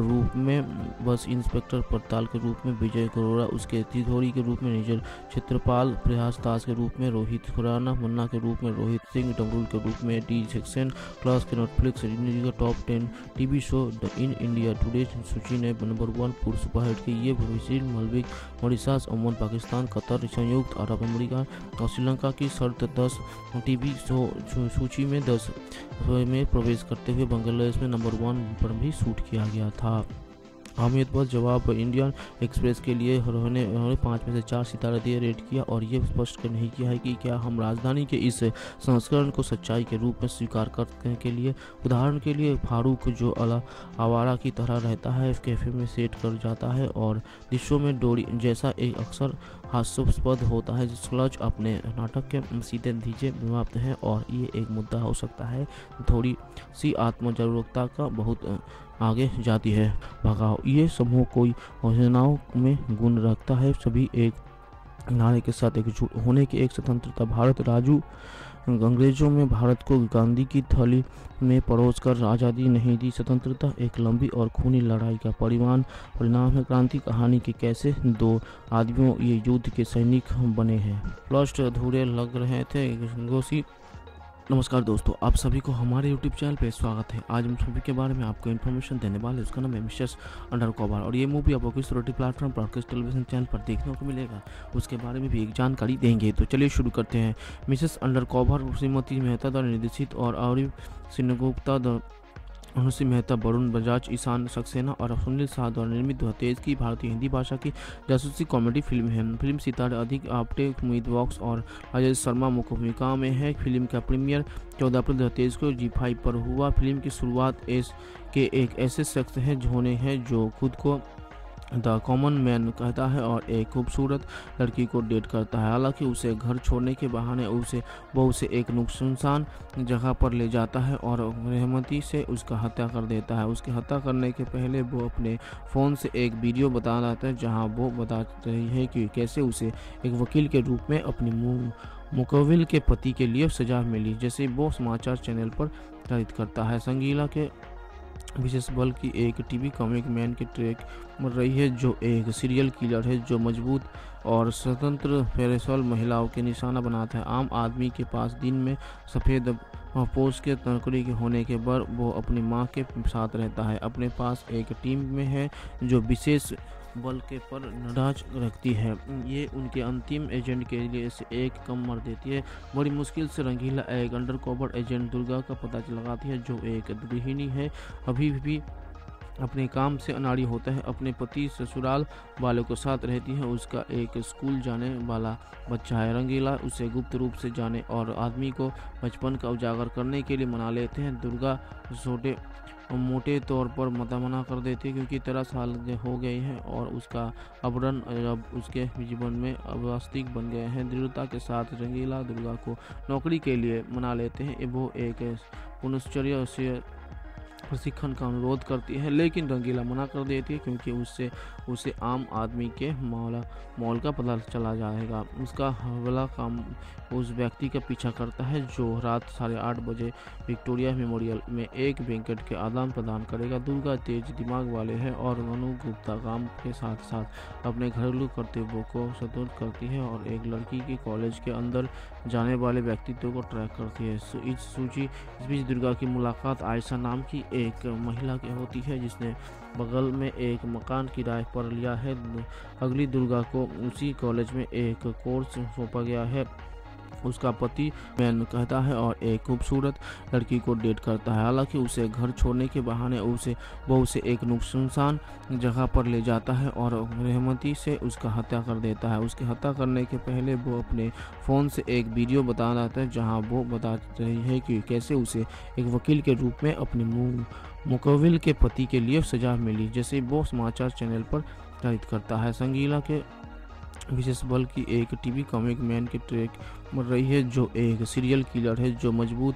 रूप में, बस इंस्पेक्टर पड़ताल के रूप में, विजय करोड़ा उसके तिधोरी के रूप में, निजल क्षेत्रपाल प्रयास दास के रूप में, रोहित खुराना मन्ना के रूप में, रोहित सिंह डमरूल के रूप में, डी सेक्शन क्लास के नेटफ्लिक्स का top 10 TV show the in India Today सूची ने नंबर 1 पुरुष सुपरहिट की। ये भविष्य मल्बिक मॉरिशस ओमन पाकिस्तान कतर संयुक्त अरब अमेरिका और श्रीलंका की शर्त 10 टीवी शो सूची में 10 में प्रवेश करते हुए बांग्लादेश में नंबर 1 पर भी शूट किया गया था। हामिद बस जवाब इंडियन एक्सप्रेस के लिए उन्होंने 5 में से 4 सितारा दिए रेट किया और ये स्पष्ट नहीं किया है कि क्या हम राजधानी के इस संस्करण को सच्चाई के रूप में स्वीकार करते हैं के लिए। उदाहरण के लिए फारूक जो आवारा की तरह रहता है, कैफे में सेट कर जाता है और दृश्यों में डोरी जैसा एक अक्सर हास्यास्पद होता है। स्लज अपने नाटक के सीधे नतीजे मापते हैं और ये एक मुद्दा हो सकता है। थोड़ी सी आत्म जागरूकता का बहुत आगे जाती है। भगाओ ये समूह कोई योजनाओं में गुण रखता है, सभी एक नारे के साथ एकजुट होने की एक स्वतंत्रता। भारत राजू अंग्रेजों में भारत को गांधी की थैली में परोस कर आज़ादी नहीं दी। स्वतंत्रता एक लंबी और खूनी लड़ाई का परिणाम है। क्रांति कहानी के कैसे 2 आदमियों ये युद्ध के सैनिक बने हैं। प्लस अधूरे लग रहे थे गोसी। नमस्कार दोस्तों, आप सभी को हमारे YouTube चैनल पे स्वागत है। आज हम मूवी के बारे में आपको इन्फॉर्मेशन देने वाले, उसका नाम है मिसेस अंडरकवर और ये मूवी आपको किस रोटी प्लेटफॉर्म पर, किस टेलीविजन चैनल पर देखने को मिलेगा, उसके बारे में भी एक जानकारी देंगे। तो चलिए शुरू करते हैं। मिसेस अंडरकवर श्रीमती मेहता द्वारा निर्देशित और अबीर सेनगुप्ता, अनुश्री मेहता, वरुण बजाज, ईशान सक्सेना और सुनील शाह द्वारा निर्मित 2023 की भारतीय हिंदी भाषा की जासूसी कॉमेडी फिल्म है। फिल्म सितारे राधिका आप्टे, सुमीत व्यास और राजेश शर्मा मुख्य भूमिका में है। फिल्म का प्रीमियर 14 अप्रैल 2023 को G5 पर हुआ। फिल्म की शुरुआत एस के एक ऐसे शख्स हैं होने हैं जो खुद को द कॉमन मैन कहता है और एक खूबसूरत लड़की को डेट करता है। हालांकि उसे घर छोड़ने के बहाने उसे एक नुकसानसान जगह पर ले जाता है और रहमती से उसका हत्या कर देता है। उसके हत्या करने के पहले वो अपने फ़ोन से एक वीडियो बता रहा है जहां वो बता रही है कि कैसे उसे एक वकील के रूप में अपनी मुकविल के पति के लिए सजा मिली, जैसे वो समाचार चैनल पर प्रसारित करता है। संगीला के विशेष बल की एक टीवी कॉमिक मैन के ट्रैक मर रही है जो एक सीरियल किलर है जो मजबूत और स्वतंत्र फेरेसॉल महिलाओं के निशाना बनाता है। आम आदमी के पास दिन में सफ़ेद पोस्ट के नौकरी के होने के बाद वो अपनी माँ के साथ रहता है। अपने पास एक टीम में है जो विशेष बल के पर नजर रखती है। ये उनके अंतिम एजेंट के लिए एक कम मर देती है। बड़ी मुश्किल से रंगीला एक अंडरकवर एजेंट दुर्गा का पता लगाती है जो एक गृहिणी है, अभी भी अपने काम से अनाड़ी होता है। अपने पति ससुराल वालों के साथ रहती है। उसका एक स्कूल जाने वाला बच्चा है। रंगीला उसे गुप्त रूप से जाने और आदमी को बचपन का उजागर करने के लिए मना लेते हैं। दुर्गा छोटे मोटे तौर पर मना कर देती है क्योंकि 13 साल हो गए हैं और उसका अवरण अब उसके जीवन में अवास्तविक बन गए हैं। दृढ़ता के साथ रंगीला दुर्गा को नौकरी के लिए मना लेते हैं। वो एक पुनश्चर्या से प्रशिक्षण का अनुरोध करती है लेकिन रंगीला मना कर देती है क्योंकि उससे उसे आम आदमी के मौल का पता चला जाएगा। उसका हवला काम उस व्यक्ति का पीछा करता है जो रात 8:30 बजे विक्टोरिया मेमोरियल में एक बैंकेट के आदान प्रदान करेगा। दुर्गा तेज दिमाग वाले हैं और वनु गुप्ता काम के साथ साथ अपने घरेलू कर्तव्यों को सतर्क करती है और एक लड़की के कॉलेज के अंदर जाने वाले व्यक्तित्व को ट्रैक करती है। इस बीच दुर्गा की मुलाकात आयशा नाम की एक महिला के होती है जिसने बगल में एक मकान किराए पर लिया है। अगली दुर्गा को उसी कॉलेज में एक कोर्स सौंपा गया है। उसका पति मैन कहता है और एक खूबसूरत लड़की को डेट करता है। हालांकि उसे घर छोड़ने के बहाने उसे एक नुकसानसान जगह पर ले जाता है और रहमती से उसका हत्या कर देता है। उसके हत्या करने के पहले वो अपने फ़ोन से एक वीडियो बता देता है जहां वो बता रही है कि कैसे उसे एक वकील के रूप में अपने मुकविल के पति के लिए सजा मिली। जैसे वो समाचार चैनल पर प्रसारित करता है, संगीला के विशेष बल की एक टीवी कॉमिक मैन के ट्रैक मर रही है जो एक सीरियल किलर है जो मजबूत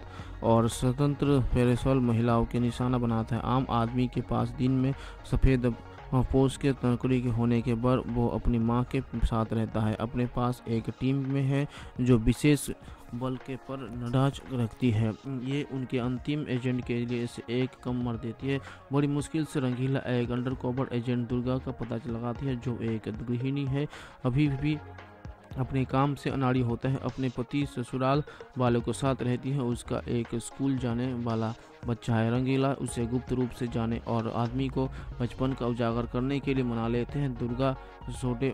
और स्वतंत्र पेशेवर महिलाओं के निशाना बनाता है। आम आदमी के पास दिन में सफ़ेद पोष के नौकरी के होने के बाद वो अपनी माँ के साथ रहता है। अपने पास एक टीम में है जो विशेष बल के पर नडाज रखती है। ये उनके अंतिम एजेंट के लिए इसे एक कम मर देती है। बड़ी मुश्किल से रंगीला एक अंडरकवर एजेंट दुर्गा का पता लगाती है जो एक गृहिणी है, अभी भी अपने काम से अनाड़ी होता है। अपने पति ससुराल वालों के साथ रहती है। उसका एक स्कूल जाने वाला बच्चा है। रंगीला उसे गुप्त रूप से जाने और आदमी को बचपन का उजागर करने के लिए मना लेते हैं। दुर्गा छोटे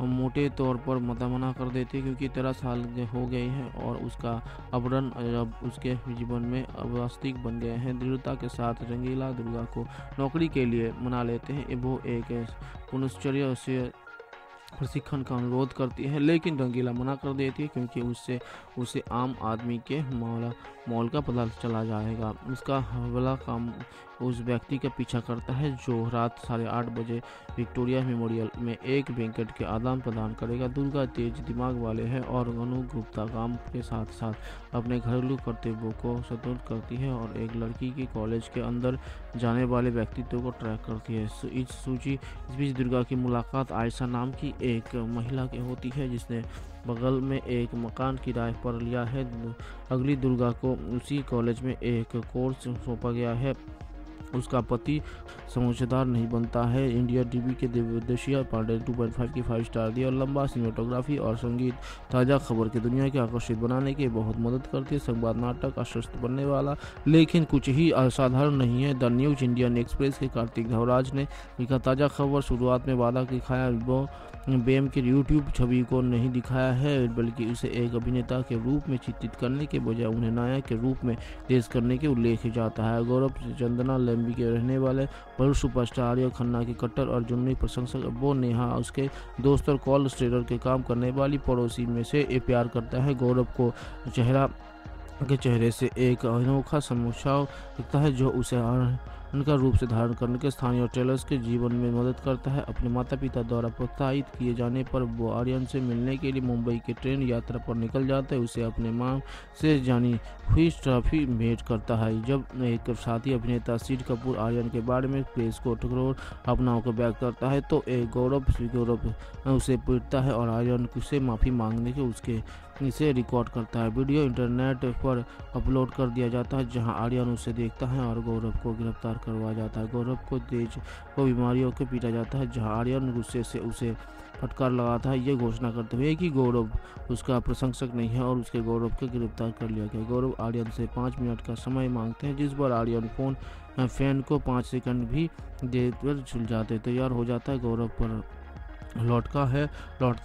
मोटे तौर पर मना कर देती है क्योंकि 13 साल हो गए हैं और उसका आवरण अब उसके जीवन में अवास्तविक बन गए हैं। दृढ़ता के साथ रंगीला दुर्गा को नौकरी के लिए मना लेते हैं। वो एक पुनश्चर्या से प्रशिक्षण का अनुरोध करती है लेकिन रंगीला मना कर देती है क्योंकि उसे आम आदमी के मौल का पता चला जाएगा। उसका हवला काम उस व्यक्ति का पीछा करता है जो रात 8:30 बजे विक्टोरिया मेमोरियल में एक बैंकेट के आदान प्रदान करेगा। दुर्गा तेज दिमाग वाले हैं और वनु गुप्ता काम के साथ साथ अपने घरेलू कर्तव्यों को सतर्क करती है और एक लड़की के कॉलेज के अंदर जाने वाले व्यक्तित्व को ट्रैक करती है। इस बीच दुर्गा की मुलाकात आयशा नाम की एक महिला के होती है जिसने बगल में एक मकान किराए पर लिया है। अगली दुर्गा को उसी कॉलेज में एक कोर्स सौंपा गया है। उसका पति समझदार नहीं बनता है। इंडिया टीवी के देवदशिया पांडे 2.5 की 5 स्टार दी और लंबा सिनेमेटोग्राफी और संगीत ताज़ा खबर की दुनिया के आकर्षित बनाने के बहुत मदद करती है। संवाद नाटक आश्वस्त बनने वाला लेकिन कुछ ही असाधारण नहीं है। द न्यूज इंडियन एक्सप्रेस के कार्तिक धवराज ने लिखा, ताज़ा खबर शुरुआत में वादा दिखाया वो बेम के यूट्यूब छवि को नहीं दिखाया है बल्कि उसे एक अभिनेता के रूप में चित्रित करने के बजाय उन्हें नायक के रूप में पेश करने के उल्लेख जाता है। गौरव चंदना लंबी के रहने वाले बड़े सुपरस्टार आर्य खन्ना के कट्टर और जुनूनी प्रशंसक वो नेहा उसके दोस्त और कॉल स्टेटर के काम करने वाली पड़ोसी में से प्यार करता है। गौरव को चेहरे से एक अनोखा समोछाव दिखता है जो उसे उनका रूप से धारण करने के स्थानीय टेलर्स के जीवन में मदद करता है। अपने माता पिता द्वारा प्रोत्साहित किए जाने पर वो आर्यन से मिलने के लिए मुंबई के ट्रेन यात्रा पर निकल जाता है। उसे अपने मां से जानी हुई ट्रॉफी भेंट करता है। जब एक साथी अभिनेता शीट कपूर आर्यन के बारे में प्रेस को ठकरोर अपनाओं को व्यक्त करता है तो एक गौरव उसे पीटता है और आर्यन से माफ़ी मांगने के इसे रिकॉर्ड करता है। वीडियो इंटरनेट पर अपलोड कर दिया जाता है जहां आर्यन उसे देखता है और गौरव को गिरफ्तार करवाया जाता है। गौरव को तेज को बीमारियों के पीटा जाता है जहां आर्यन गुस्से से उसे फटकार लगाता है, यह घोषणा करते हुए कि गौरव उसका प्रशंसक नहीं है और उसके गौरव को गिरफ्तार कर लिया गया। गौरव आर्यन से 5 मिनट का समय मांगते हैं जिस पर आर्यन फैन को 5 सेकंड भी देर पर झुल जाते तैयार हो जाता है। गौरव पर लौटता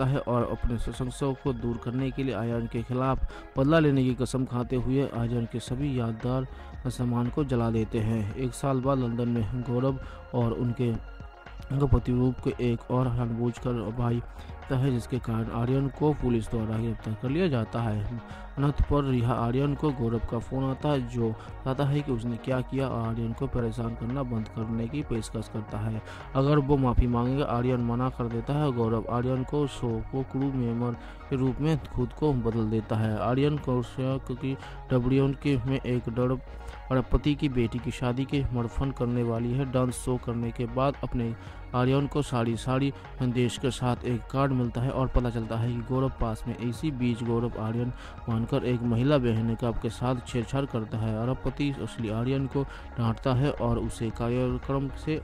है और अपने प्रशंसकों को दूर करने के लिए आयरन के खिलाफ बदला लेने की कसम खाते हुए आयरन के सभी यादगार सामान को जला देते हैं। 1 साल बाद लंदन में गौरव और उनके प्रतिरूप को एक और जानबूझकर भाई है जिसके कारण आर्यन को पुलिस द्वारा गिरफ्तार कर लिया जाता है। अनंत पर रिहा आर्यन को गौरव का फोन आता है जो कहता है कि उसने क्या किया और आर्यन को परेशान करना बंद करने की पेशकश करता है अगर वो माफ़ी मांगेगा। आर्यन मना कर देता है। गौरव आर्यन को शो को क्रू मेंबर के रूप में खुद को बदल देता है। आर्यन कौशक की डब्ल्यू के में एक डरपति की बेटी की शादी के मरफन करने वाली है। डांस शो करने के बाद अपने आर्यन को साड़ी संदेश के साथ एक कार्ड मिलता है और पता चलता है कि गौरव पास में। इसी बीच गौरव आर्यन मानकर एक महिला बहन के साथ छेड़छाड़ करता है और पति असली आर्यन को डांटता है और उसे कार्यक्रम से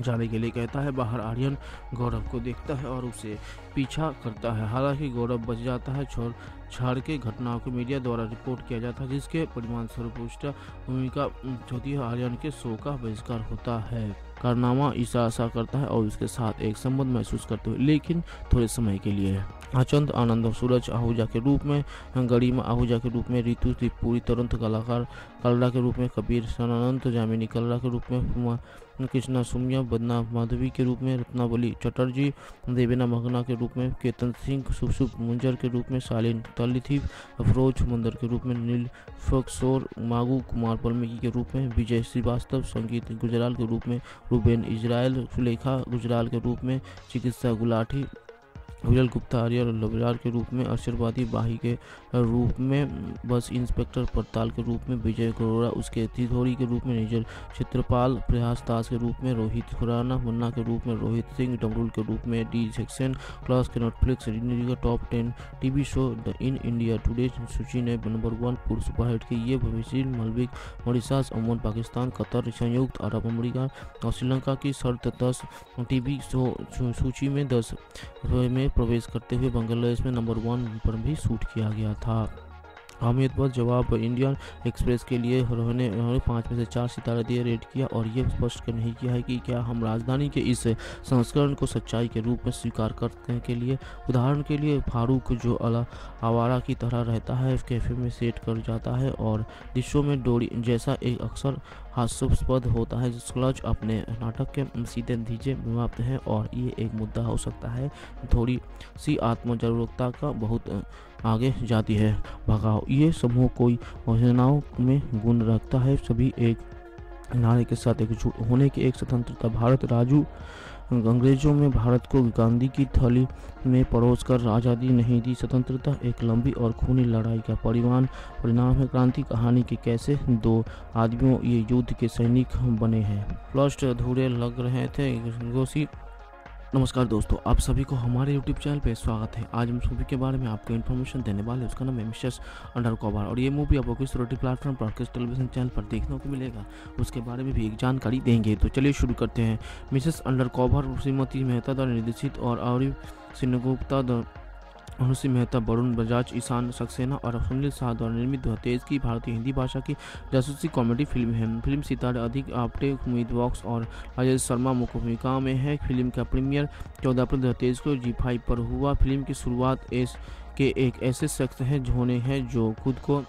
जाने के लिए कहता है। बाहर आर्यन गौरव को देखता है और उसे पीछा करता है, हालांकि गौरव बच जाता है। छेड़छाड़ के घटनाओं को मीडिया द्वारा रिपोर्ट किया जाता है, जिसके परिणामस्वरूप उष्टा भूमिका होती है। आर्यन के शो का बहिष्कार होता है। कारनामा ईशा आशा करता है और उसके साथ एक संबंध महसूस करते हुए, लेकिन थोड़े समय के लिए। अचंत आनंद सूरज आहूजा के रूप में, गरिमा आहूजा के रूप में, रितु त्रिपुरी तुरंत कलाकार कलरा के रूप में, कबीर सनानंद जामिनी कलरा के रूप में, कृष्णा सुमिया बदना माधवी के रूप में, रत्नावली चटर्जी देवेना मगना के रूप में, केतन सिंह सुबसुब मुंजर के रूप में, शालीन तलिथीप अफरोज मंदर के रूप में, नील फक्सोर मागू कुमार वाल्मीकि के रूप में, विजय श्रीवास्तव संगीत गुजराल के रूप में, रूबेन इजराइल सुलेखा गुजराल के रूप में, चिकित्सा गुलाटी विजल गुप्ता आर्य लबरार के रूप में, आशीर्वादी बाही के रूप में, बस इंस्पेक्टर पड़ताल के रूप में, विजय गरोड़ा उसके तिथोरी के रूप में, निजर चित्रपाल प्रयास दास के रूप में, रोहित खुराना मुन्ना के रूप में, रोहित सिंह डमरूल के रूप में, डी सेक्शन क्लास के Netflix top 10 TV show in India Today सूची ने नंबर 1 पुरुष सुपरहिट की। ये भविष्य मल्बिक मॉरिशस ओमान पाकिस्तान कतर संयुक्त अरब अमरीका और श्रीलंका की शर्त 10 टीवी शो सूची में 10 में प्रवेश करते हुए बांग्लादेश में नंबर 1 पर भी शूट किया गया था। हामिद पर जवाब इंडियन एक्सप्रेस के लिए उन्होंने 5 में से 4 सितारा दिए रेट किया और ये स्पष्ट नहीं किया है कि क्या हम राजधानी के इस संस्करण को सच्चाई के रूप में स्वीकार करते हैं। के लिए उदाहरण के लिए फारूक जो आवारा की तरह रहता है, कैफे में सेट कर जाता है और डिशो में डोरी जैसा एक अक्सर हास्यास्पद होता है। क्लच अपने नाटक के सीधे धीजे समाप्त है और ये एक मुद्दा हो सकता है। थोड़ी सी आत्म जागरूकता का बहुत आगे जाती है। भगाओ ये समूह कोई योजनाओं में गुण रखता है, सभी एक नारे के साथ एकजुट होने की एक स्वतंत्रता। भारत राजू अंग्रेजों में भारत को गांधी की थैली में परोस कर आज़ादी नहीं दी, स्वतंत्रता एक लंबी और खूनी लड़ाई का परिणाम है। क्रांति कहानी के कैसे 2 आदमियों ये युद्ध के सैनिक बने हैं। फ्लस्ट अधूरे लग रहे थे गोसी। नमस्कार दोस्तों, आप सभी को हमारे YouTube चैनल पे स्वागत है। आज हम मूवी के बारे में आपको इन्फॉर्मेशन देने वाले हैं। उसका नाम है मिसेस अंडरकवर और ये मूवी आपको किस ओटीटी प्लेटफॉर्म पर, किस टेलीविजन चैनल पर देखने को मिलेगा, उसके बारे में भी एक जानकारी देंगे। तो चलिए शुरू करते हैं। मिसेस अंडरकवर श्रीमती मेहता द्वारा निर्देशित और अबीर सेनगुप्ता, अनुश्री मेहता, वरुण बजाज, ईशान सक्सेना और सुनील शाह द्वारा निर्मित 2023 की भारतीय हिंदी भाषा की जासूसी कॉमेडी फिल्म है। फिल्म सितारे राधिका आप्टे, सुमीत व्यास और राजेश शर्मा मुख्य भूमिका में है। फिल्म का प्रीमियर 14 अप्रैल 2023 को G5 पर हुआ। फिल्म की शुरुआत एस के एक ऐसे शख्स हैं होने हैं जो खुद को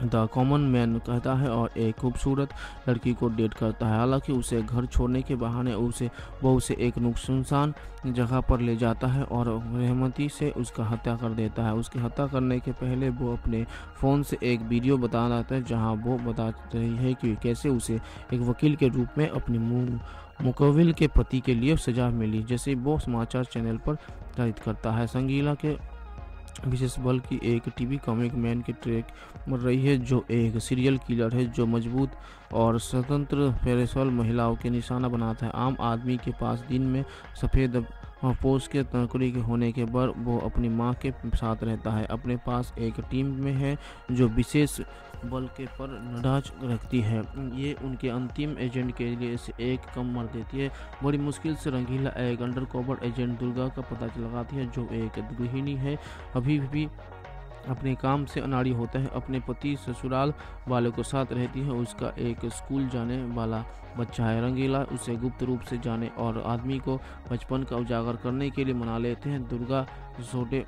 द कॉमन मैन कहता है और एक खूबसूरत लड़की को डेट करता है। हालांकि उसे घर छोड़ने के बहाने उसे एक नुकसानसान जगह पर ले जाता है और रहमती से उसका हत्या कर देता है। उसकी हत्या करने के पहले वो अपने फ़ोन से एक वीडियो बता रहा है जहां वो बता रही है कि कैसे उसे एक वकील के रूप में अपनी मुकविल के पति के लिए सजा मिली, जैसे वो समाचार चैनल पर प्रसारित करता है। संगीला के विशेष बल की एक टीवी कॉमिक मैन की ट्रैक मर रही है जो एक सीरियल किलर है जो मजबूत और स्वतंत्र पेशेवर महिलाओं के निशाना बनाता है। आम आदमी के पास दिन में सफ़ेद पोस्ट के तनकरी के होने के बाद वो अपनी माँ के साथ रहता है। अपने पास एक टीम में है जो विशेष बल के पर नज़र रखती है। ये उनके अंतिम एजेंट के लिए इसे एक कम मर देती है। बड़ी मुश्किल से रंगीला एक अंडरकवर एजेंट दुर्गा का पता लगाती है जो एक गृहिणी है, अभी भी अपने काम से अनाड़ी होता है। अपने पति ससुराल वालों के साथ रहती है। उसका एक स्कूल जाने वाला बच्चा है। रंगीला उसे गुप्त रूप से जाने और आदमी को बचपन का उजागर करने के लिए मना लेते हैं। दुर्गा छोटे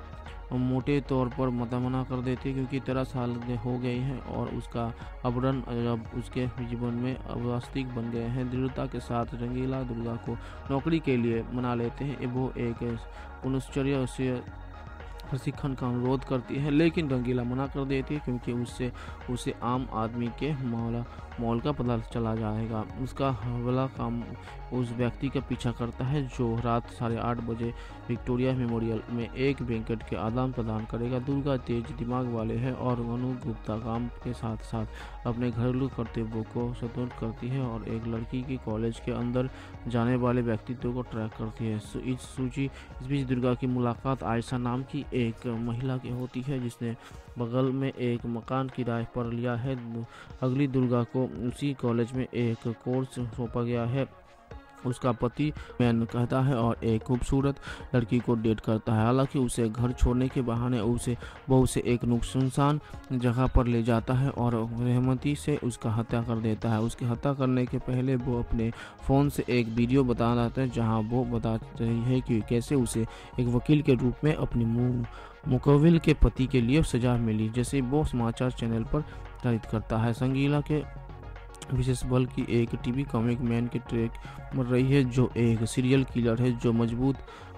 मोटे तौर पर मना कर देती है क्योंकि 13 साल हो गए हैं और उसका आवरण अब उसके जीवन में अवास्तविक बन गए हैं। दृढ़ता के साथ रंगीला दुर्गा को नौकरी के लिए मना लेते हैं। वो एक पुनश्चर्या प्रशिक्षण का अनुरोध करती है, लेकिन रंगीला मना कर देती है क्योंकि उससे उसे आम आदमी के मौल का पता चला जाएगा। उसका हवला काम उस व्यक्ति का पीछा करता है जो रात 8:30 बजे विक्टोरिया मेमोरियल में एक बैंकेट के आदान प्रदान करेगा। दुर्गा तेज दिमाग वाले हैं और अनुगुप्ता काम के साथ साथ अपने घरेलू कर्तव्यों को सतर्क करती है और एक लड़की के कॉलेज के अंदर जाने वाले व्यक्तित्व को ट्रैक करती है। इस बीच दुर्गा की मुलाकात आयशा नाम की एक महिला की होती है जिसने बगल में एक मकान किराए पर लिया है। अगली दुर्गा को उसी कॉलेज में एक कोर्स सौंपा गया है। उसका पति मैन कहता है और एक खूबसूरत लड़की को डेट करता है। हालांकि उसे घर छोड़ने के बहाने उसे बहू से एक नुकसानसान जगह पर ले जाता है और रहमती से उसका हत्या कर देता है। उसकी हत्या करने के पहले वो अपने फ़ोन से एक वीडियो बता रहा है जहां वो बता रही है कि कैसे उसे एक वकील के रूप में अपनी मुकविल के पति के लिए सजा मिली। जैसे वो समाचार चैनल पर प्रसारित करता है, संगीला के विशेष बल की एक टीवी कॉमिक मैन के ट्रैक मर रही है जो एक सीरियल किलर है जो मजबूत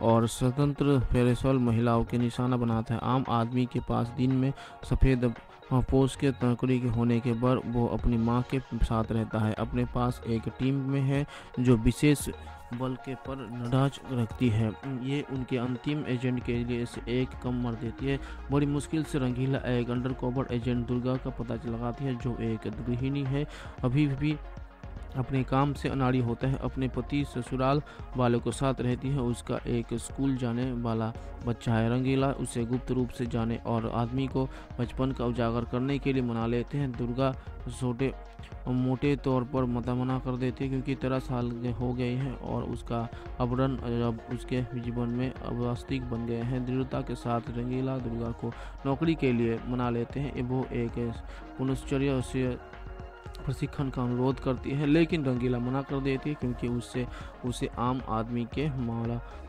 और स्वतंत्र फेरेसवाल महिलाओं के निशाना बनाता है। आम आदमी के पास दिन में सफ़ेद पोस्ट के नौकरी के होने के बाद वो अपनी मां के साथ रहता है। अपने पास एक टीम में है जो विशेष बल के पर नडाज रखती है। ये उनके अंतिम एजेंट के लिए से एक कम मर देती है। बड़ी मुश्किल से रंगीला एक अंडरकवर एजेंट दुर्गा का पता लगाती है जो एक गृहिणी है, अभी भी अपने काम से अनाड़ी होता है, अपने पति ससुराल वालों के साथ रहती है। उसका एक स्कूल जाने वाला बच्चा है। रंगीला उसे गुप्त रूप से जाने और आदमी को बचपन का उजागर करने के लिए मना लेते हैं। दुर्गा छोटे मोटे तौर पर मना कर देती है क्योंकि 13 साल हो गए हैं और उसका आवरण अब उसके जीवन में अवास्तविक बन गए हैं। दृढ़ता के साथ रंगीला दुर्गा को नौकरी के लिए मना लेते हैं। वो एक पुनश्चर्या से प्रशिक्षण का अनुरोध करती है, लेकिन रंगीला मना कर देती है क्योंकि उससे उसे आम आदमी के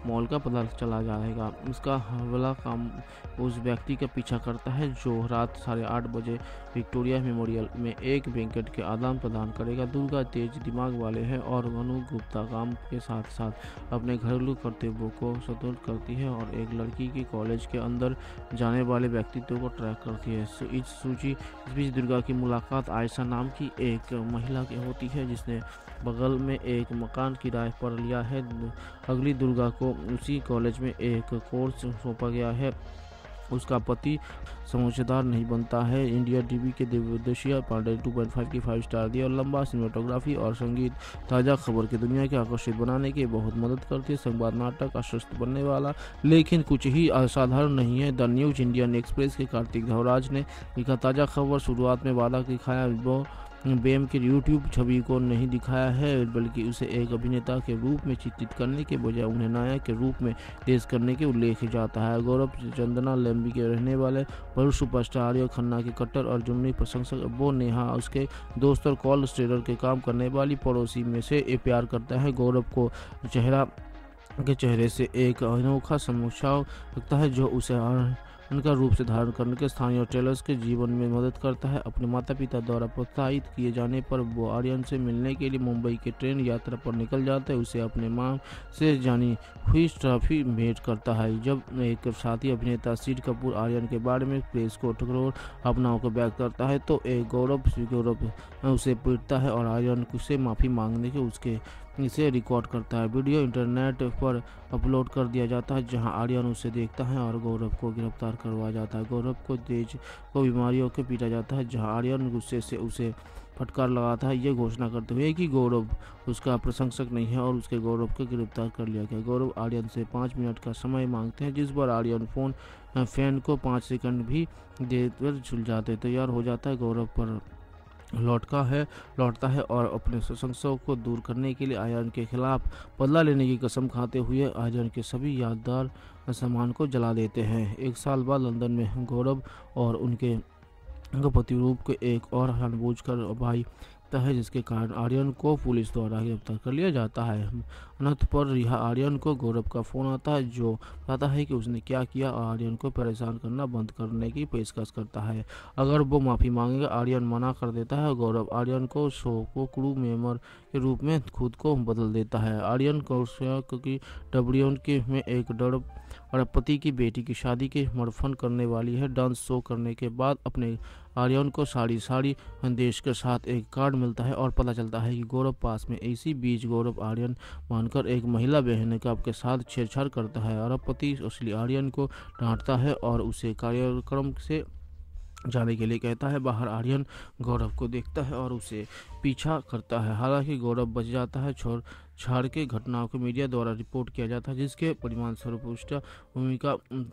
मौल का पता चला जाएगा। उसका हवला काम उस व्यक्ति का पीछा करता है जो रात 8:30 बजे विक्टोरिया मेमोरियल में एक बैंकेट के आदान प्रदान करेगा। दुर्गा तेज दिमाग वाले हैं और अनुगुप्ता काम के साथ साथ अपने घरेलू कर्तव्यों को सतर्क करती है और एक लड़की के कॉलेज के अंदर जाने वाले व्यक्तित्व को ट्रैक करती है। इस बीच दुर्गा की मुलाकात आयशा नाम की एक महिला की होती है जिसने बगल में एक मकान किराए पर लिया है। अगली दुर्गा को उसी कॉलेज में एक कोर्स सौंपा गया है। उसका पति समझदार नहीं बनता है। इंडिया टीवी के देवदशिया पांडे 2.5 की 5 स्टार दिया और लंबा सिनेमाटोग्राफी और संगीत ताज़ा खबर की दुनिया के आकर्षित बनाने के बहुत मदद करती है। संवाद नाटक आश्वस्त बनने वाला लेकिन कुछ ही असाधारण नहीं है। द न्यूज इंडियन एक्सप्रेस के कार्तिक धवराज ने लिखा, ताज़ा खबर शुरुआत में वादा दिखाया वो बेम के यूट्यूब छवि को नहीं दिखाया है बल्कि उसे एक अभिनेता के रूप में चित्रित करने के बजाय उन्हें नायक के रूप में पेश करने के उल्लेख जाता है। गौरव चंदना लंबी के रहने वाले बड़े सुपरस्टार आर्य खन्ना के कट्टर और जुमनी प्रशंसक वो नेहा उसके दोस्त और कॉल स्टेटर के काम करने वाली पड़ोसी में से प्यार करता है। गौरव को चेहरे से एक अनोखा समोसा लगता है जो उसे उनका रूप से धारण करने के स्थानीय टेलर्स के जीवन में मदद करता है। अपने माता पिता द्वारा प्रोत्साहित किए जाने पर वो आर्यन से मिलने के लिए मुंबई के ट्रेन यात्रा पर निकल जाता है। उसे अपने मां से जानी हुई ट्रॉफी भेंट करता है। जब एक साथी अभिनेता शीर कपूर आर्यन के बारे में प्रेस को ठकरोर अपनाओं को बैक करता है तो एक गौरव उसे पीटता है और आर्यन से माफ़ी मांगने के इसे रिकॉर्ड करता है। वीडियो इंटरनेट पर अपलोड कर दिया जाता है जहां आर्यन उसे देखता है और गौरव को गिरफ्तार करवाया जाता है। गौरव को तेज को बीमारियों के पीटा जाता है जहां आर्यन गुस्से से उसे फटकार लगाता है, यह घोषणा करते हुए कि गौरव उसका प्रशंसक नहीं है और उसके गौरव को गिरफ्तार कर लिया गया। गौरव आर्यन से 5 मिनट का समय मांगते हैं जिस पर आर्यन फैन को 5 सेकंड भी देकर झुलझाते तैयार हो जाता है। गौरव पर लौटता है और अपने प्रशंसकों को दूर करने के लिए आयरन के खिलाफ बदला लेने की कसम खाते हुए आयरन के सभी यादगार सामान को जला देते हैं। 1 साल बाद लंदन में गौरव और उनके पति रूप के एक और हनबूझ कर भाई लगता है, जिसके कारण आर्यन को पुलिस द्वारा गिरफ्तार कर लिया जाता है। अनंत पर रिहा आर्यन को गौरव का फ़ोन आता है जो बताता है कि उसने क्या किया और आर्यन को परेशान करना बंद करने की पेशकश करता है। अगर वो माफ़ी मांगेगा आर्यन मना कर देता है। गौरव आर्यन को शो को क्रू मेंबर के रूप में खुद को बदल देता है। आर्यन कौशक की डब्ल्यू के में एक डरपति की बेटी की शादी के मरफन करने वाली है। डांस शो करने के बाद अपने आर्यन को साड़ी संदेश के साथ एक कार्ड मिलता है और पता चलता है कि गौरव पास में। इसी बीच गौरव आर्यन मानकर एक महिला बहन का आपके साथ छेड़छाड़ करता है और पति असली आर्यन को डांटता है और उसे कार्यक्रम से जाने के लिए कहता है। बाहर आर्यन गौरव को देखता है और उसे पीछा करता है। हालांकि गौरव बच जाता है। छेड़छाड़ के घटनाओं को मीडिया द्वारा रिपोर्ट किया जाता है जिसके परिणाम सर्वोत्कृष्ट भूमिका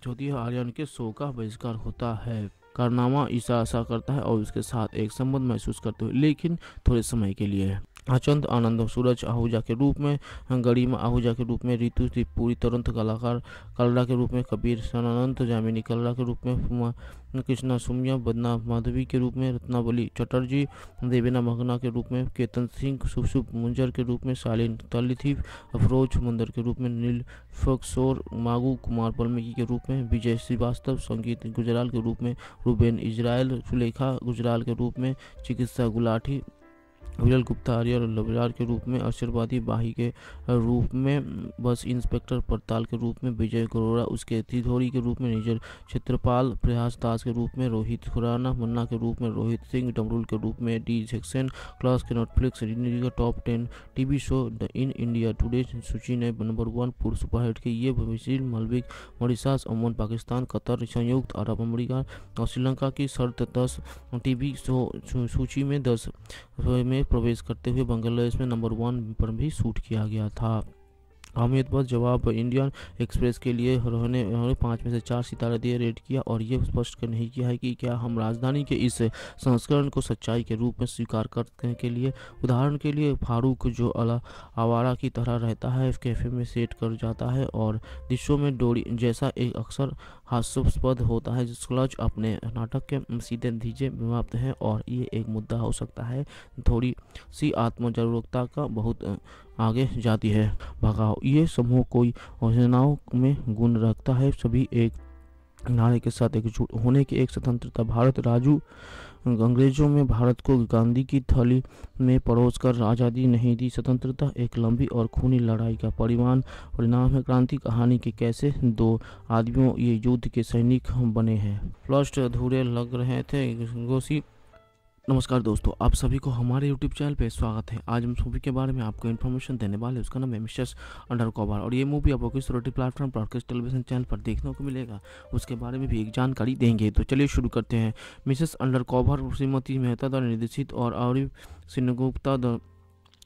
होती है। आर्यन के शो का बहिष्कार होता है। कारनामा ईसा आशा करता है और उसके साथ एक संबंध महसूस करते हुए, लेकिन थोड़े समय के लिए। अचंत आनंद सूरज आहूजा के रूप में, गरिमा आहूजा के रूप में, रितु त्रिपुरी तुरंत कलाकार कलरा के रूप में, कबीर सनानंद जामिनी कलरा के रूप में, कृष्णा सुमिया बदना माधवी के रूप में, रत्नावली चटर्जी देवेना मगना के रूप में, केतन सिंह शुभ मुंजर के रूप में, शालीन तलिथिप अफरोज मंदर के रूप में, नील फक्सोर मागू कुमार वाल्मीकि के रूप में, विजय श्रीवास्तव संगीत गुजराल के रूप में, रूबेन इजराइल सुलेखा गुजराल के रूप में, चिकित्सा गुलाटी विरल गुप्ता आर्यर लवलार के रूप में, आशीर्वादी बाही के रूप में, बस इंस्पेक्टर पड़ताल के रूप में, विजय गरोड़ा उसके तिधोरी के रूप में, निजर क्षेत्रपाल प्रयास दास के रूप में, रोहित खुराना मन्ना के रूप में, रोहित सिंह डमरूल के रूप में, डी जैक्सन क्लास के नेटफ्लिक्स का top 10 TV show in India Today सूची ने नंबर 1 पुरुष सुपरहिट की। ये Brazil, Maldives, Mauritius, Oman, Pakistan, Qatar, संयुक्त अरब अमेरिका और श्रीलंका की शर्त 10 टीवी शो सूची में 10 में प्रवेश करते हुए बांग्लादेश में नंबर 1 पर भी शूट किया गया था। अहमदाबाद जवाब इंडियन एक्सप्रेस के लिए उन्होंने 5 में से 4 सितारे दिए रेट किया और ये स्पष्ट नहीं किया है कि क्या हम राजधानी के इस संस्करण को सच्चाई के रूप में स्वीकार करने के लिए। उदाहरण के लिए फारूक जो आवारा की तरह रहता है, कैफे में सेट कर जाता है और दृश्यों में डोरी जैसा एक अक्सर हास्यास्पद होता है। क्लच अपने नाटक के सीधे धीजे समाप्त हैं और ये एक मुद्दा हो सकता है। थोड़ी सी आत्म जागरूकता का बहुत आगे जाती है। भगाओ ये समूह कोई योजनाओं में गुण रखता है। सभी एक नारे के साथ एकजुट होने की एक स्वतंत्रता। भारत राजू अंग्रेजों में भारत को गांधी की थैली में परोसकर आज़ादी नहीं दी। स्वतंत्रता एक लंबी और खूनी लड़ाई का परिणाम है। क्रांति कहानी के कैसे 2 आदमियों ये युद्ध के सैनिक बने हैं। फ्लस्ट अधूरे लग रहे थे गोसी। नमस्कार दोस्तों, आप सभी को हमारे YouTube चैनल पे स्वागत है। आज हम मूवी के बारे में आपको इन्फॉर्मेशन देने वाले हैं। उसका नाम है मिसेस अंडरकवर और ये मूवी आपको किस OTT platform broadcast television channel पर देखने को मिलेगा, उसके बारे में भी एक जानकारी देंगे। तो चलिए शुरू करते हैं। मिसेस अंडरकवर श्रीमती मेहता द्वारा निर्देशित और अबीर सेनगुप्ता,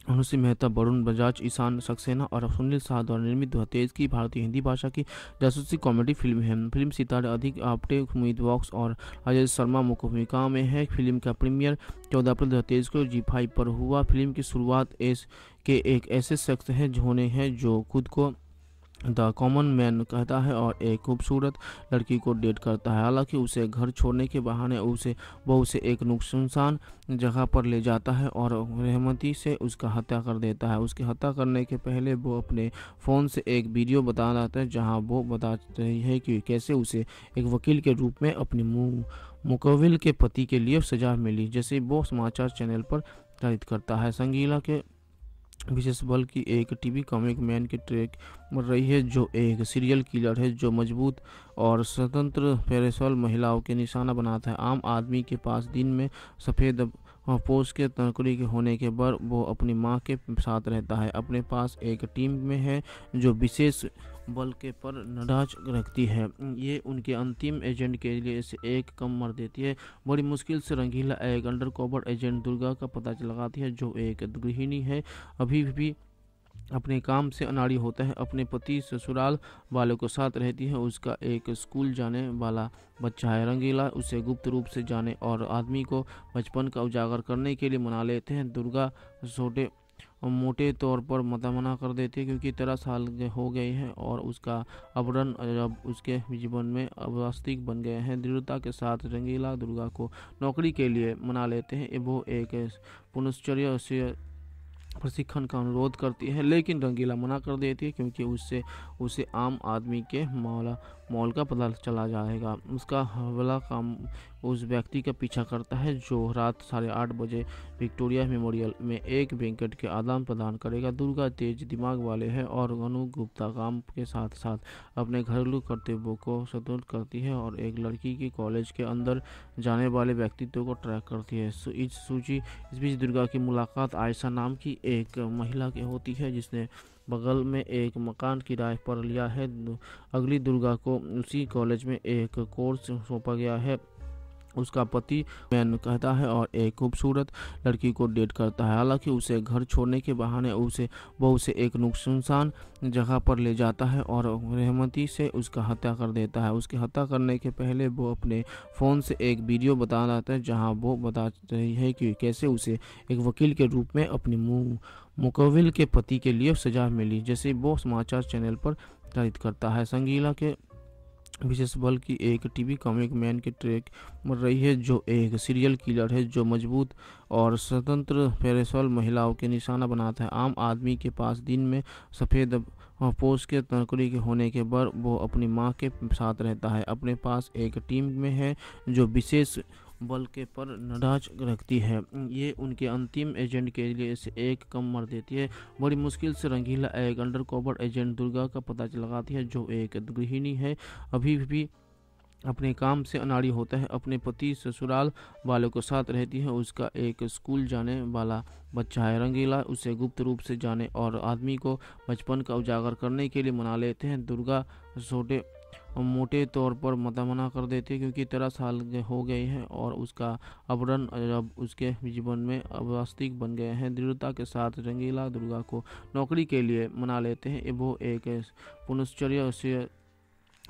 अनुश्री मेहता, वरुण बजाज, ईशान सक्सेना और सुनील शाह द्वारा निर्मित 2023 की भारतीय हिंदी भाषा की जासूसी कॉमेडी फिल्म है। फिल्म सितारे राधिका आप्टे, सुमीत व्यास और राजेश शर्मा मुख्य भूमिका में है। फिल्म का प्रीमियर 14 अप्रैल 2023 को जी5 पर हुआ। फिल्म की शुरुआत एस के एक ऐसे शख्स हैं होने हैं जो खुद को द कॉमन मैन कहता है और एक खूबसूरत लड़की को डेट करता है। हालांकि उसे घर छोड़ने के बहाने उसे एक नुकसानसान जगह पर ले जाता है और रहमती से उसका हत्या कर देता है। उसकी हत्या करने के पहले वो अपने फ़ोन से एक वीडियो बता लाता है जहां वो बताते हैं कि कैसे उसे एक वकील के रूप में अपनी मुकविल के पति के लिए सजा मिली, जैसे वो समाचार चैनल पर प्रसारित करता है। संगीला के विशेष बल की एक टीवी कॉमिक मैन के ट्रैक मर रही है जो एक सीरियल किलर है जो मजबूत और स्वतंत्र पेरेसोल महिलाओं के निशाना बनाता है। आम आदमी के पास दिन में सफ़ेद पोष के तनकरी के होने के बाद वो अपनी माँ के साथ रहता है। अपने पास एक टीम में है जो विशेष बल के पर नडाज रखती है। ये उनके अंतिम एजेंट के लिए इसे एक कम मर देती है। बड़ी मुश्किल से रंगीला एक अंडरकवर एजेंट दुर्गा का पता लगाती है जो एक गृहिणी है, अभी भी अपने काम से अनाड़ी होता है। अपने पति ससुराल वालों के साथ रहती है। उसका एक स्कूल जाने वाला बच्चा है। रंगीला उसे गुप्त रूप से जाने और आदमी को बचपन का उजागर करने के लिए मना लेते हैं। दुर्गा छोटे और मोटे तौर पर मतामना कर देती, क्योंकि 13 साल हो गए हैं और उसका अवरण अब उसके जीवन में अवास्तविक बन गए हैं। दृढ़ता के साथ रंगीला दुर्गा को नौकरी के लिए मना लेते हैं। वो एक पुनश्चर्या से प्रशिक्षण का अनुरोध करती है, लेकिन रंगीला मना कर देती है क्योंकि उससे उसे आम आदमी के मौल का पता चला जाएगा। उसका हवला काम उस व्यक्ति का पीछा करता है जो रात 8:30 बजे विक्टोरिया मेमोरियल में एक बैंकेट के आदान प्रदान करेगा। दुर्गा तेज दिमाग वाले हैं और अनुगुप्ता काम के साथ साथ अपने घरेलू कर्तव्यों को स्वतंत्र करती है और एक लड़की के कॉलेज के अंदर जाने वाले व्यक्तित्व को ट्रैक करती है। इस बीच दुर्गा की मुलाकात आयशा नाम की एक महिला की होती है जिसने बगल में एक मकान किराए पर लिया है। अगली दुर्गा को उसी कॉलेज में एक कोर्स सौंपा गया है। उसका पति मैन कहता है और एक खूबसूरत लड़की को डेट करता है। हालांकि उसे घर छोड़ने के बहाने उसे एक नुकसानसान जगह पर ले जाता है और रहमती से उसका हत्या कर देता है। उसके हत्या करने के पहले वो अपने फ़ोन से एक वीडियो बता देता है जहां वो बता रही है कि कैसे उसे एक वकील के रूप में अपनी मुकविल के पति के लिए सजा मिली। जैसे वो समाचार चैनल पर प्रसारित करता है, संगीला के विशेष बल की एक टीवी कॉमिक मैन के ट्रैक मर रही है जो एक सीरियल किलर है जो मजबूत और स्वतंत्र पेशेवर महिलाओं के निशाना बनाता है। आम आदमी के पास दिन में सफ़ेद पोस्ट के नौकरी के होने के बाद वो अपनी माँ के साथ रहता है। अपने पास एक टीम में है जो विशेष बल के पर नडाज रखती है। ये उनके अंतिम एजेंट के लिए से एक कम मर देती है। बड़ी मुश्किल से रंगीला एक अंडरकवर एजेंट दुर्गा का पता लगाती है जो एक गृहिणी है, अभी भी अपने काम से अनाड़ी होता है। अपने पति ससुराल वालों के साथ रहती है। उसका एक स्कूल जाने वाला बच्चा है। रंगीला उसे गुप्त रूप से जाने और आदमी को बचपन का उजागर करने के लिए मना लेते हैं। दुर्गा मोटे तौर पर मतामना कर देती है क्योंकि 13 साल हो गए हैं और उसका अवरण अब उसके जीवन में अवास्तविक बन गए हैं। दृढ़ता के साथ रंगीला दुर्गा को नौकरी के लिए मना लेते हैं। वो एक पुनश्चर्या से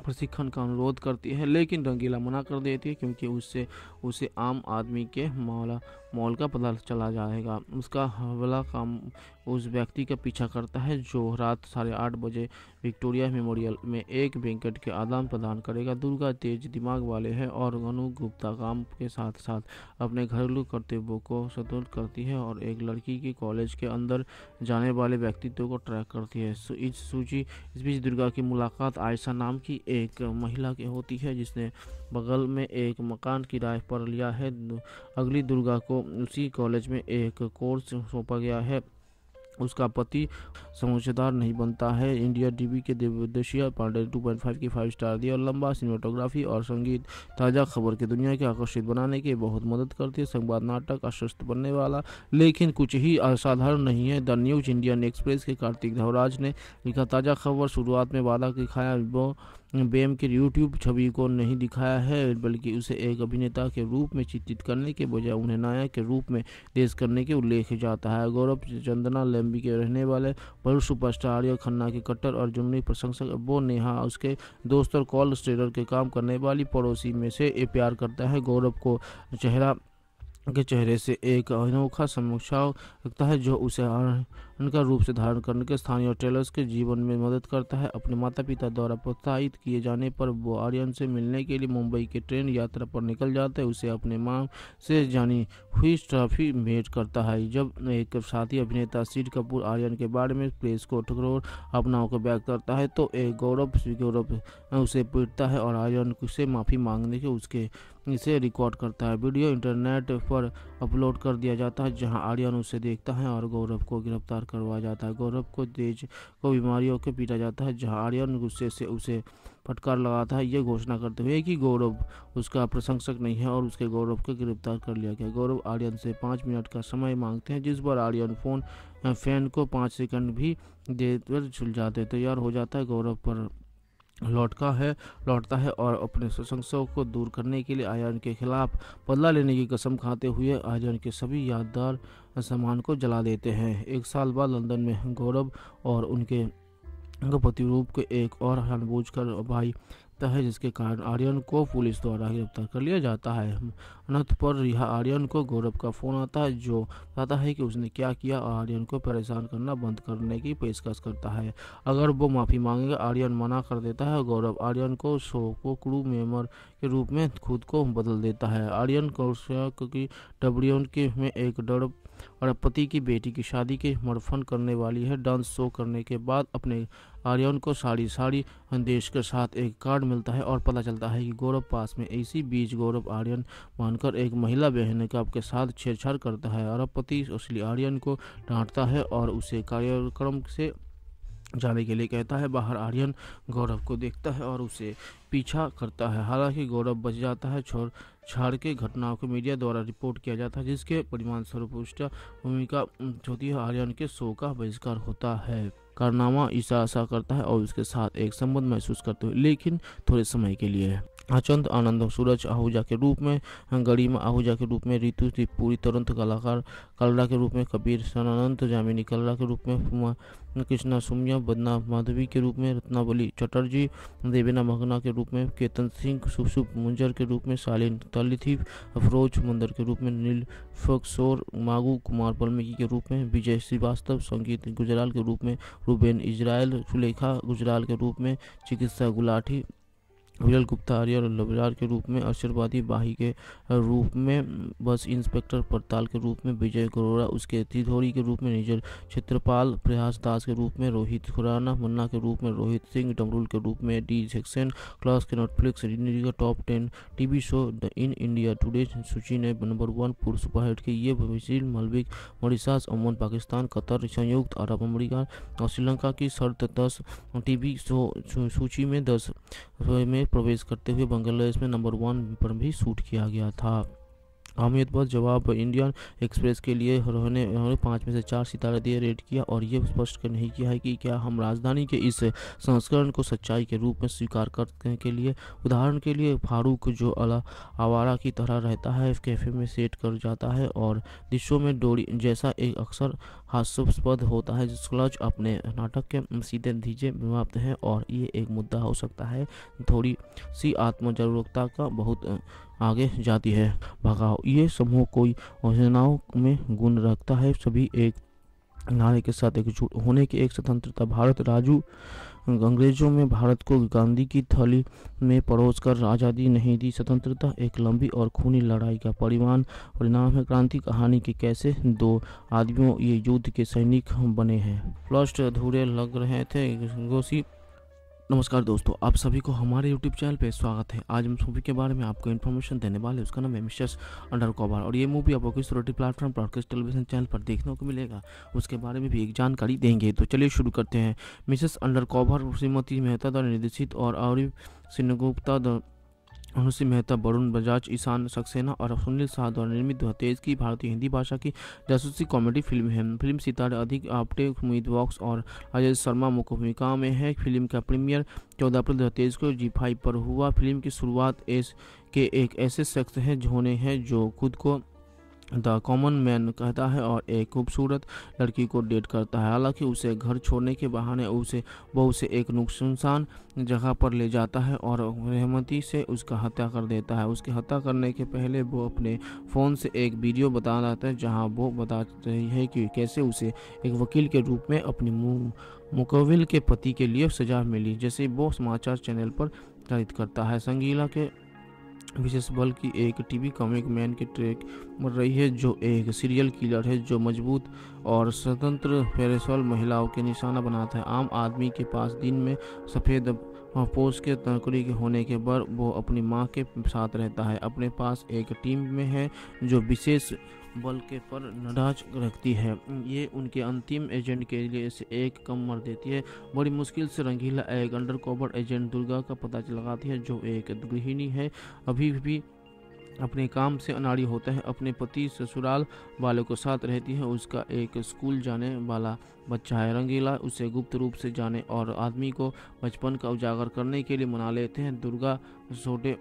प्रशिक्षण का अनुरोध करती है, लेकिन रंगीला मना कर देती है क्योंकि उसे आम आदमी के मौल का पता चला जाएगा। उसका हवला काम उस व्यक्ति का पीछा करता है जो रात 8:30 बजे विक्टोरिया मेमोरियल में एक बैंकेट के आदान प्रदान करेगा। दुर्गा तेज दिमाग वाले हैं और अनुगुप्ता काम के साथ साथ अपने घरेलू कर्तव्यों को स्वतंत्र करती है और एक लड़की के कॉलेज के अंदर जाने वाले व्यक्तित्व को ट्रैक करती है। इस बीच दुर्गा की मुलाकात आयशा नाम की एक महिला की होती है जिसने बगल में एक मकान किराए पर लिया है। अगली दुर्गा को उसी कॉलेज में एक कोर्स सौंपा गया है। उसका पति समझदार नहीं बनता है। इंडिया टीवी के देवदशिया पांडे 2.5 की 5 स्टार दिया और लंबा सिनेमेटोग्राफी और संगीत ताज़ा खबर की दुनिया के आकर्षित बनाने के बहुत मदद करती है। संवाद नाटक आश्वस्त बनने वाला लेकिन कुछ ही असाधारण नहीं है। द न्यूज इंडियन एक्सप्रेस के कार्तिक धवराज ने लिखा, ताज़ा खबर शुरुआत में वादा दिखाया वो बेम के यूट्यूब छवि को नहीं दिखाया है बल्कि उसे एक अभिनेता के रूप में चित्रित करने के बजाय उन्हें नायक के रूप में पेश करने के उल्लेख जाता है। गौरव चंदना लंबी के रहने वाले बड़े सुपरस्टार आर्य खन्ना के कट्टर और जुमनी प्रशंसक वो नेहा उसके दोस्त और कॉल स्टेटर के काम करने वाली पड़ोसी में से प्यार करता है। गौरव को चेहरे से एक अनोखा समीक्षा रखता है जो उसे उनका रूप से धारण करने के स्थानीय ट्रेलर्स के जीवन में मदद करता है। अपने माता पिता द्वारा प्रोत्साहित किए जाने पर वो आर्यन से मिलने के लिए मुंबई के ट्रेन यात्रा पर निकल जाता है। उसे अपने मां से जानी हुई ट्रॉफी भेंट करता है। जब एक साथी अभिनेता शिव कपूर आर्यन के बारे में प्रेस को ठकरोर अपनाओं को बैक करता है तो एक गौरव उसे पीटता है और आर्यन से माफ़ी मांगने के इसे रिकॉर्ड करता है। वीडियो इंटरनेट पर अपलोड कर दिया जाता है जहां आर्यन उसे देखता है और गौरव को गिरफ्तार करवाया जाता है। गौरव को तेज को बीमारियों के पीटा जाता है जहां आर्यन गुस्से से उसे फटकार लगाता है, यह घोषणा करते हुए कि गौरव उसका प्रशंसक नहीं है और उसके गौरव को गिरफ्तार कर लिया गया। गौरव आर्यन से 5 मिनट का समय मांगते हैं जिस पर आर्यन फैन को 5 सेकंड भी देकर सुलझाते तैयार हो जाता है। गौरव पर लौटता है और अपने प्रशंसकों को दूर करने के लिए आर्यन के खिलाफ बदला लेने की कसम खाते हुए आर्यन के सभी यादगार सामान को जला देते हैं। 1 साल बाद लंदन में गौरव और उनके प्रतिरूप को एक और जानबूझकर भाई है जिसके कारण आर्यन को पुलिस द्वारा गिरफ्तार कर लिया जाता है। अनंत पर यह आर्यन को गौरव का फोन आता है जो बताता है कि उसने क्या किया। आर्यन को परेशान करना बंद करने की पेशकश करता है अगर वो माफ़ी मांगेगा। आर्यन मना कर देता है। गौरव आर्यन को शो को क्रू मेंबर के रूप में खुद को बदल देता है। आर्यन कौशक की डब्ल्यू के में एक डर और पति की बेटी की शादी के मरफन करने वाली है। डांस शो करने के बाद अपने आर्यन को साड़ी संदेश के साथ एक कार्ड मिलता है और पता चलता है कि गौरव पास में। इसी बीच गौरव आर्यन मानकर एक महिला बहन का आपके साथ छेड़छाड़ करता है और पति असली आर्यन को डांटता है और उसे कार्यक्रम से जाने के लिए कहता है। बाहर आर्यन गौरव को देखता है और उसे पीछा करता है। हालांकि गौरव बच जाता है। छोड़ छाड़ के घटनाओं को मीडिया द्वारा रिपोर्ट किया जाता है जिसके परिणामस्वरूप उसका भूमिका होती है। आर्यन के शो का बहिष्कार होता है। कारनामा ईशा करता है और उसके साथ एक संबंध महसूस करते हुए लेकिन थोड़े समय के लिए। अचंत आनंद सूरज आहूजा के रूप में, गरिमा आहूजा के रूप में, ऋतु त्रिपुरी तुरंत कलाकार कलरा के रूप में, कबीर सनानंद जामिनी कलरा के रूप में, कृष्णा सुम्या बदना माधवी के रूप में, रत्नावली चटर्जी देवेना मगना के रूप में, केतन सिंह शुभ मुंजर के रूप में, शालीन तलिथी अफरोज मुंदर के रूप में, नील फकसोर मागू कुमार वाल्मीकि के रूप में, विजय श्रीवास्तव संगीत गुजराल के रूप में, रूबेन इजराइल सुलेखा गुजराल के रूप में, चिकित्सा गुलाटी विरल गुप्ता आर्य लवलार के रूप में, आशीर्वादी बाही के रूप में, बस इंस्पेक्टर पड़ताल के रूप में, विजय गरोड़ा उसके तिधोरी के रूप में, निजर क्षेत्रपाल प्रयास दास के रूप में, रोहित खुराना मन्ना के रूप में, रोहित सिंह डमरूल के रूप में, डी सेक्शन क्लास के Netflix top 10 TV show in India Today सूची ने नंबर 1 पूर्व सुपरहिट के ये भविशील मलबिक मॉरिशस ओमान पाकिस्तान कतर संयुक्त अरब अमरीका और श्रीलंका की शर्त 10 टीवी शो सूची में 10 में प्रवेश करते हुए बांग्लादेश में नंबर 1 पर भी शूट किया गया था। अहमियत पर जवाब इंडियन एक्सप्रेस के लिए उन्होंने 5 में से 4 सितारे दिए रेट किया और ये स्पष्ट नहीं किया है कि क्या हम राजधानी के इस संस्करण को सच्चाई के रूप में स्वीकार करने के लिए। उदाहरण के लिए फारूक जो आवारा की तरह रहता है कैफे में सेट कर जाता है और दृश्यों में डोरी जैसा एक अक्सर हास्यास्पद होता है। क्लच अपने नाटक के सीधे धीजे मापते हैं और ये एक मुद्दा हो सकता है। थोड़ी सी आत्म जागरूकता का बहुत आगे जाती है। भगाओ ये समूह कोई योजनाओं में गुण रखता है। सभी एक नारे के साथ एकजुट होने की एक स्वतंत्रता। भारत राजू अंग्रेजों में भारत को गांधी की थैली में परोसकर आज़ादी नहीं दी। स्वतंत्रता एक लंबी और खूनी लड़ाई का परिणाम है। क्रांति कहानी के कैसे 2 आदमियों ये युद्ध के सैनिक बने हैं। फ्लस्ट अधूरे लग रहे थे गोसी। नमस्कार दोस्तों, आप सभी को हमारे YouTube चैनल पे स्वागत है। आज हम मूवी के बारे में आपको इन्फॉर्मेशन देने वाले हैं। उसका नाम है मिसेस अंडरकवर और ये मूवी आपको किस OTT platform broadcast television channel पर देखने को मिलेगा उसके बारे में भी एक जानकारी देंगे। तो चलिए शुरू करते हैं। मिसेस अंडरकवर श्रीमती मेहता द्वारा निर्देशित और अबीर सेनगुप्ता, अनुश्री मेहता, वरुण बजाज, ईशान सक्सेना और सुनील शाह द्वारा निर्मित 2023 की भारतीय हिंदी भाषा की जासूसी कॉमेडी फिल्म है। फिल्म सितारे राधिका आप्टे, सुमीत व्यास और राजेश शर्मा मुख्य भूमिका में है। फिल्म का प्रीमियर 14 अप्रैल 2023 को G5 पर हुआ। फिल्म की शुरुआत एस के एक ऐसे शख्स हैं होने हैं जो खुद को द कॉमन मैन कहता है और एक खूबसूरत लड़की को डेट करता है। हालांकि उसे घर छोड़ने के बहाने उसे बहू से एक नुकसानसान जगह पर ले जाता है और रहमती से उसका हत्या कर देता है। उसके हत्या करने के पहले वो अपने फ़ोन से एक वीडियो बता देता है जहां वो बता रही है कि कैसे उसे एक वकील के रूप में अपने मुकविल के पति के लिए सजा मिली जैसे वो समाचार चैनल पर प्रसारित करता है। संगीला के विशेष बल की एक टीवी कॉमिक मैन के ट्रैक मर रही है जो एक सीरियल किलर है जो मजबूत और स्वतंत्र पेरेसोल महिलाओं के निशाना बनाता है। आम आदमी के पास दिन में सफ़ेद पोष के तकरी के होने के बाद वो अपनी माँ के साथ रहता है। अपने पास एक टीम में है जो विशेष बल के पर नडाज रखती है। ये उनके अंतिम एजेंट के लिए इसे एक कम मर देती है। बड़ी मुश्किल से रंगीला एक अंडरकवर एजेंट दुर्गा का पता लगाती है जो एक गृहिणी है अभी भी अपने काम से अनाड़ी होता है। अपने पति ससुराल वालों के साथ रहती है। उसका एक स्कूल जाने वाला बच्चा है। रंगीला उसे गुप्त रूप से जाने और आदमी को बचपन का उजागर करने के लिए मना लेते हैं। दुर्गा छोटे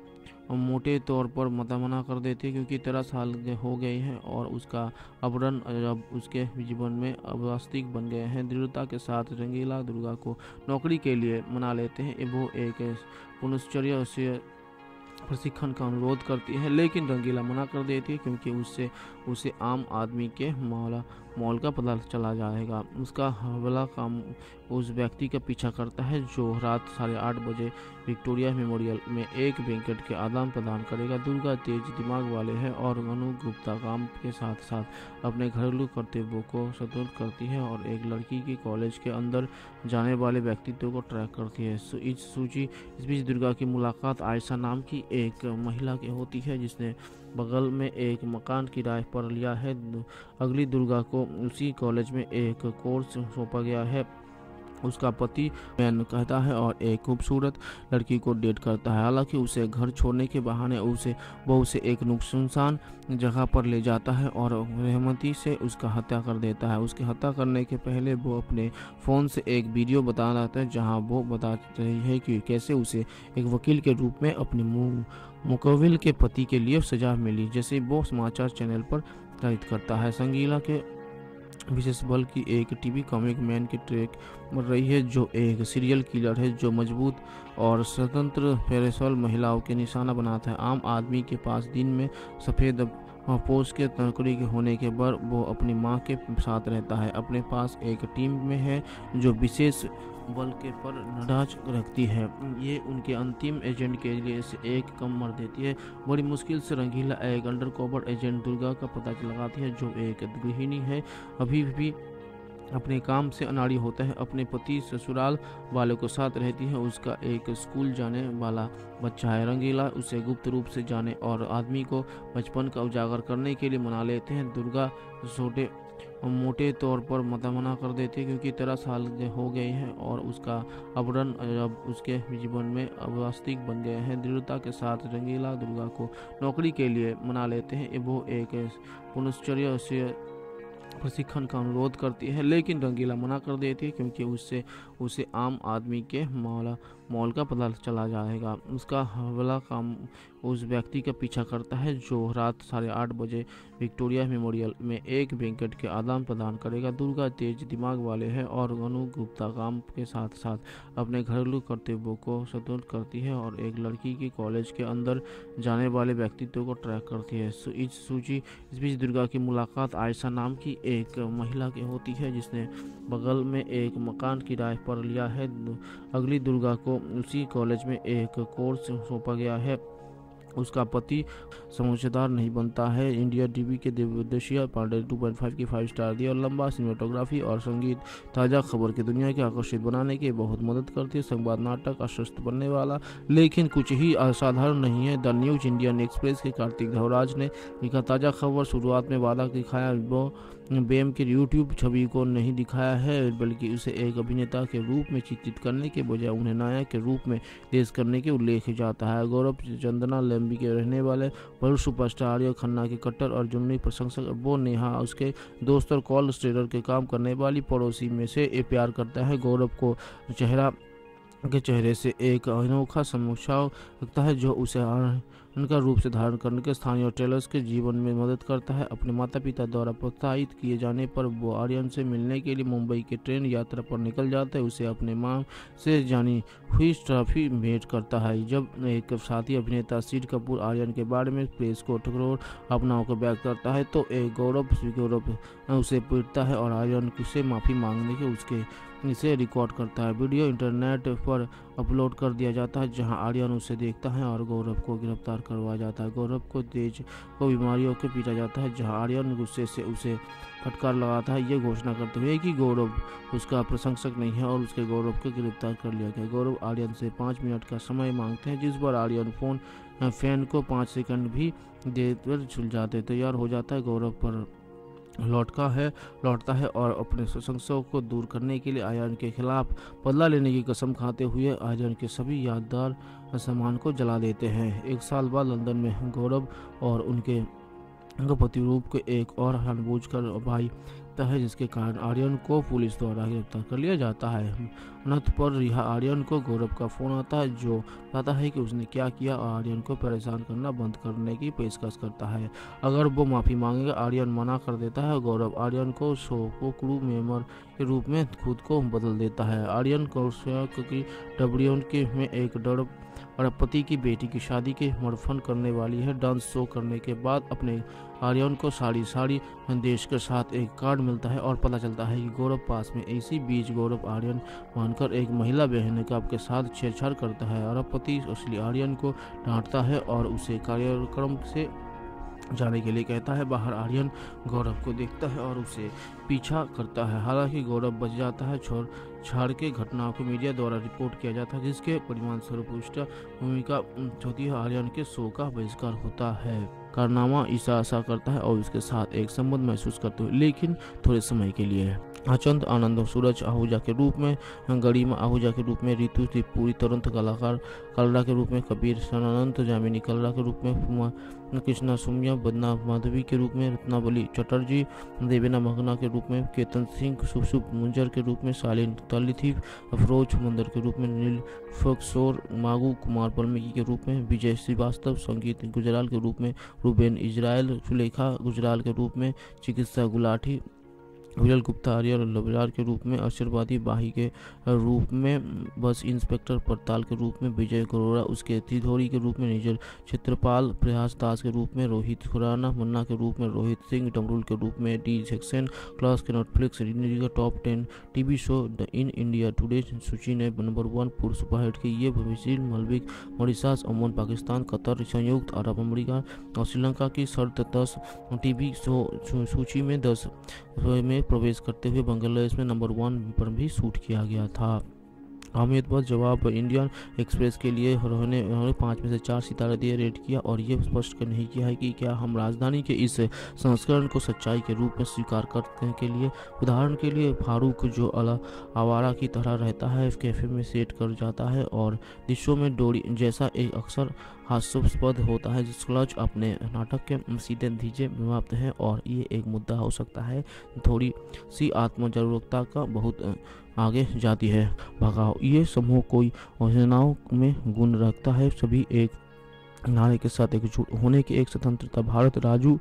मोटे तौर पर मना कर देती है क्योंकि 13 साल हो गए हैं और उसका आवरण अब उसके जीवन में अवास्तविक बन गए हैं। दृढ़ता के साथ रंगीला दुर्गा को नौकरी के लिए मना लेते हैं। वो एक पुनश्चर्या प्रशिक्षण का अनुरोध करती है, लेकिन रंगीला मना कर देती है क्योंकि उससे उसे आम आदमी के मौल का पता चला जाएगा। उसका हवाला काम उस व्यक्ति का पीछा करता है जो रात 8:30 बजे विक्टोरिया मेमोरियल में एक बैंकेट के आदान प्रदान करेगा। दुर्गा तेज दिमाग वाले हैं और अनु गुप्ता काम के साथ साथ अपने घरेलू कर्तव्यों को सतर्क करती है और एक लड़की के कॉलेज के अंदर जाने वाले व्यक्तित्व को ट्रैक करती है। इस बीच दुर्गा की मुलाकात आयशा नाम की एक महिला के होती है जिसने बगल में एक मकान किराए पर लिया है। अगली दुर्गा को उसी कॉलेज में एक कोर्स सौंपा गया है। उसका पति मैन कहता है और एक खूबसूरत लड़की को डेट करता है। हालांकि उसे घर छोड़ने के बहाने उसे एक नुकसानसान जगह पर ले जाता है और रहमती से उसका हत्या कर देता है। उसके हत्या करने के पहले वो अपने फ़ोन से एक वीडियो बता रहा है जहां वो बता रही है कि कैसे उसे एक वकील के रूप में अपने मुकविल के पति के लिए सजा मिली। जैसे वो समाचार चैनल पर तैयार करता है, संगीला के विशेष बल की एक टीवी कॉमिक मैन की ट्रैक मर रही है जो एक सीरियल किलर है जो मजबूत और स्वतंत्र पेशेवर महिलाओं के निशाना बनाता है। आम आदमी के पास दिन में सफ़ेद पोस्ट के नौकरी के होने के बाद वो अपनी माँ के साथ रहता है। अपने पास एक टीम में है जो विशेष बल के पर नज़र रखती है। ये उनके अंतिम एजेंट के लिए एक कम मर देती है। बड़ी मुश्किल से रंगीला एक अंडरकवर एजेंट दुर्गा का पता लगाती है जो एक गृहिणी है, अभी भी अपने काम से अनाड़ी होता है। अपने पति ससुराल वालों के साथ रहती है। उसका एक स्कूल जाने वाला बच्चा है। रंगीला उसे गुप्त रूप से जाने और आदमी को बचपन का उजागर करने के लिए मना लेते हैं। दुर्गा छोटे मोटे तौर पर मना कर देती है क्योंकि 13 साल हो गए हैं और उसका आवरण अब उसके जीवन में अवास्तविक बन गए हैं। दृढ़ता के साथ रंगीला दुर्गा को नौकरी के लिए मना लेते हैं। वो एक पुनश्चर्या से प्रशिक्षण का अनुरोध करती है, लेकिन रंगीला मना कर देती है क्योंकि उसे आम आदमी के मौल का पता चला जाएगा। उसका हवाला काम उस व्यक्ति का पीछा करता है जो रात 8:30 बजे विक्टोरिया मेमोरियल में एक बैंकेट के आदान प्रदान करेगा। दुर्गा तेज दिमाग वाले हैं और अनु गुप्ता काम के साथ साथ अपने घरेलू कर्तव्यों को सतर्क करती है और एक लड़की के कॉलेज के अंदर जाने वाले व्यक्तित्व को ट्रैक करती है। इस बीच दुर्गा की मुलाकात आयशा नाम की एक महिला के होती है जिसने बगल में एक मकान किराए पर लिया है। अगली दुर्गा को उसी कॉलेज में एक कोर्स सौंपा गया है। उसका पति समझदार नहीं बनता है। इंडिया टीवी के देवदशिया पांडे 2.5 की 5 स्टार दी और लंबा सिनेमेटोग्राफी और संगीत ताज़ा खबर की दुनिया के आकर्षित बनाने के बहुत मदद करती है। संवाद नाटक आश्वस्त बनने वाला लेकिन कुछ ही असाधारण नहीं है। द न्यूज इंडियन एक्सप्रेस के कार्तिक धवराज ने लिखा, ताज़ा खबर शुरुआत में वादा दिखाया वो बेम के यूट्यूब छवि को नहीं दिखाया है बल्कि उसे एक अभिनेता के रूप में चित्रित करने के बजाय उन्हें नायक के रूप में पेश करने के उल्लेख जाता है। गौरव चंदना लंबी के रहने वाले बड़े सुपरस्टार आर्य खन्ना के कट्टर और जुमनी प्रशंसक वो नेहा उसके दोस्त और कॉल स्ट्रेटर के काम करने वाली पड़ोसी में से प्यार करता है। गौरव को चेहरे से एक अनोखा समोछा लगता है जो उसे उनका रूप से धारण करने के स्थानीय ट्रेलर्स के जीवन में मदद करता है। अपने माता पिता द्वारा प्रोत्साहित किए जाने पर वो आर्यन से मिलने के लिए मुंबई के ट्रेन यात्रा पर निकल जाता है। उसे अपने माँ से जानी हुई ट्रॉफी भेंट करता है। जब एक साथी अभिनेता शीर कपूर आर्यन के बारे में प्रेस को ठकरोर अपनाओं को बैक करता है तो एक गौरव उसे पीटता है और आर्यन से माफ़ी मांगने के इसे रिकॉर्ड करता है। वीडियो इंटरनेट पर अपलोड कर दिया जाता है जहां आर्यन उसे देखता है और गौरव को गिरफ्तार करवाया जाता है। गौरव को तेज को बीमारियों के पीटा जाता है जहां आर्यन गुस्से से उसे फटकार लगाता है, ये घोषणा करते हुए कि गौरव उसका प्रशंसक नहीं है और उसके गौरव को गिरफ्तार कर लिया गया। गौरव आर्यन से 5 मिनट का समय मांगते हैं जिस पर आर्यन फैन को 5 सेकंड भी देकर झुल जाते तैयार हो जाता है। गौरव पर लौटता है और अपने प्रशंसकों को दूर करने के लिए आर्यन के खिलाफ बदला लेने की कसम खाते हुए आर्यन के सभी यादगार सामान को जला देते हैं। 1 साल बाद लंदन में गौरव और उनके प्रतिरूप को एक और जानबूझकर भाई है जिसके कारण आर्यन को पुलिस द्वारा गिरफ्तार कर लिया जाता है। अनंत पर रिहा आर्यन को गौरव का फोन आता है जो बताता है कि उसने क्या किया और आर्यन को परेशान करना बंद करने की पेशकश करता है। अगर वो माफ़ी मांगेगा आर्यन मना कर देता है। गौरव आर्यन को शो को क्रू मेंबर के रूप में खुद को बदल देता है। आर्यन को डब्ल्यू के में एक डर और पति की बेटी की शादी के मुड़फन करने वाली है। डांस शो करने के बाद अपने आर्यन को साड़ी संदेश के साथ एक कार्ड मिलता है और पता चलता है कि गौरव पास में। इसी बीच गौरव आर्यन मानकर एक महिला बहन का आपके साथ छेड़छाड़ करता है और पति असली आर्यन को डांटता है और उसे कार्यक्रम से जाने के लिए कहता है। बाहर आर्यन गौरव को देखता है और उसे पीछा करता है, हालांकि गौरव बच जाता है। छोड़ छाड़ के घटना को मीडिया द्वारा रिपोर्ट किया जाता है, जिसके परिणामस्वरूप उष्टा भूमिका होती है। आर्यन के शो का बहिष्कार होता है। कारनामा ईशा आशा करता है और उसके साथ एक संबंध महसूस करते हुए, लेकिन थोड़े समय के लिए। अचंत आनंद सूरज आहूजा के रूप में, गरिमा आहूजा के रूप में, ऋतु त्रिपुरी तुरंत कलाकार कलरा के रूप में, कबीर सनानंद जामिनी कलरा के रूप में, कृष्णा सुम्या बदना माधवी के रूप में, रत्नावली चटर्जी देवेना मगना के रूप में, केतन सिंह शुभ मुंजर के रूप में, शालीन तलिथी अफरोज मंदर के रूप में, नील फक्सोर मागू कुमार वाल्मीकि के रूप में, विजय श्रीवास्तव संगीत गुजराल के रूप में, रूबेन इजराइल सुलेखा गुजराल के रूप में, चिकित्सा गुलाटी विजल गुप्ता आर्य लबरार के रूप में, आशीर्वादी बाही के रूप में, बस इंस्पेक्टर पड़ताल के रूप में, विजय गरोड़ा उसके तिधोरी के रूप में, निजर क्षेत्रपाल प्रयास दास के रूप में, रोहित खुराना मन्ना के रूप में, रोहित सिंह डमरूल के रूप में, डी सेक्शन क्लास के नेटफ्लिक्स का top 10 TV show the in India Today सूची ने नंबर 1 पूर्व सुपरहिट के ये भविष्य मलबिक मॉरिशस ओमान पाकिस्तान कतर संयुक्त अरब अमरीका और श्रीलंका की शर्त 10 टीवी शो सूची में 10 में प्रवेश करते हुए बांग्लादेश में नंबर 1 पर भी शूट किया गया था। अहमदाबाद जवाब इंडियन एक्सप्रेस के लिए उन्होंने 5 में से 4 सितारे दिए रेट किया और ये स्पष्ट नहीं किया है कि क्या हम राजधानी के इस संस्करण को सच्चाई के रूप में स्वीकार करते हैं के लिए। उदाहरण के लिए फारूक, जो आवारा की तरह रहता है, कैफे में सेट कर जाता है और दृश्यों में डोरी जैसा एक अक्सर हास्यास्पद होता है। क्लच अपने नाटक के सीधे धीजे मापते हैं और ये एक मुद्दा हो सकता है। थोड़ी सी आत्म जागरूकता का बहुत आगे जाती है। भगाओ ये समूह कोई योजनाओं में गुण रखता है, सभी एक नारे के साथ एकजुट होने की एक स्वतंत्रता। भारत राजू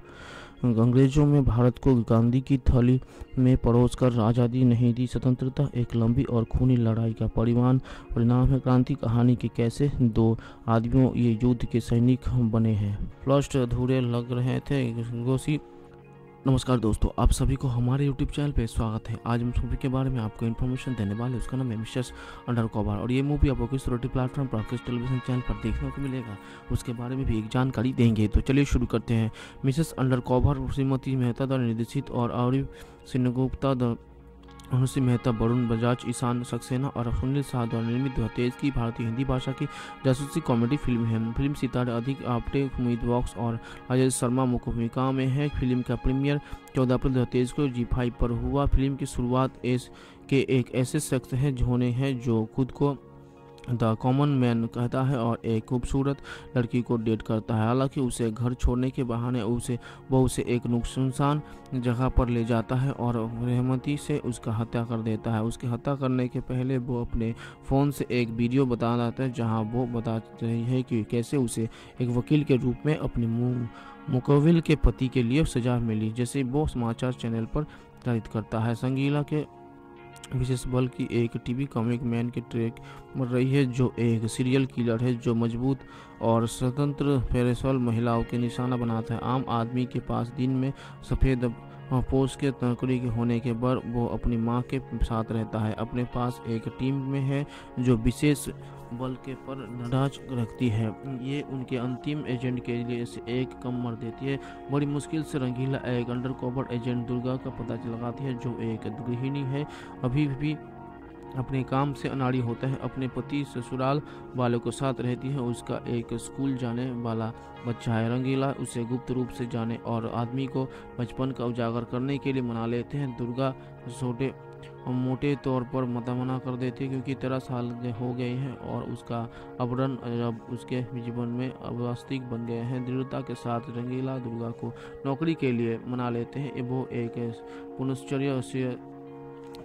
अंग्रेजों में भारत को गांधी की थैली में परोस कर आज़ादी नहीं दी। स्वतंत्रता एक लंबी और खूनी लड़ाई का परिणाम है। क्रांति कहानी के कैसे 2 आदमियों ये युद्ध के सैनिक बने हैं। फ्लस्ट अधूरे लग रहे थे गोसी। नमस्कार दोस्तों, आप सभी को हमारे YouTube चैनल पे स्वागत है। आज हम मूवी के बारे में आपको इन्फॉर्मेशन देने वाले, उसका नाम है मिसेस अंडरकवर और ये मूवी आपको किस ओटीटी प्लेटफॉर्म पर, किस टेलीविजन चैनल पर देखने को मिलेगा, उसके बारे में भी एक जानकारी देंगे। तो चलिए शुरू करते हैं। मिसेस अंडरकवर श्रीमती मेहता द्वारा निर्देशित और अबीर सेनगुप्ता, अनुश्री मेहता, वरुण बजाज, ईशान सक्सेना और सुनील शाह द्वारा निर्मित 2023 की भारतीय हिंदी भाषा की जासूसी कॉमेडी फिल्म है। फिल्म सितारे राधिका आप्टे, सुमीत व्यास और राजेश शर्मा मुख्य भूमिका में है। फिल्म का प्रीमियर 14 अप्रैल 2023 को G5 पर हुआ। फिल्म की शुरुआत एक ऐसे शख्स है जो खुद को द कॉमन मैन कहता है और एक खूबसूरत लड़की को डेट करता है। हालांकि उसे घर छोड़ने के बहाने उसे एक नुकसान जगह पर ले जाता है और रहमती से उसका हत्या कर देता है। उसके हत्या करने के पहले वो अपने फ़ोन से एक वीडियो बता देता है, जहां वो बताती है कि कैसे उसे एक वकील के रूप में अपने मुकविल के पति के लिए सजा मिली, जैसे वो समाचार चैनल पर प्रसारित करता है। संगीला के विशेष बल की एक टीवी कॉमिक मैन के ट्रैक मर रही है, जो एक सीरियल किलर है जो मजबूत और स्वतंत्र फेरेसॉल महिलाओं के निशाना बनाता है। आम आदमी के पास दिन में सफ़ेद पोस्ट के तकड़ी के होने के बाद वो अपनी मां के साथ रहता है। अपने पास एक टीम में है जो विशेष बल के पर नजर रखती है। ये उनके अंतिम एजेंट के लिए एक कम मर देती है। बड़ी मुश्किल से रंगीला एक अंडरकवर एजेंट दुर्गा का पता लगाती है, जो एक गृहिणी है, अभी भी अपने काम से अनाड़ी होता है। अपने पति ससुराल वालों के साथ रहती है। उसका एक स्कूल जाने वाला बच्चा है। रंगीला उसे गुप्त रूप से जाने और आदमी को बचपन का उजागर करने के लिए मना लेते हैं। दुर्गा छोटे मोटे तौर पर मना कर देती है क्योंकि 13 साल हो गए हैं और उसका आवरण जब उसके जीवन में अवास्तविक बन गए हैं। दृढ़ता के साथ रंगीला दुर्गा को नौकरी के लिए मना लेते हैं। वो एक पुनश्चर्या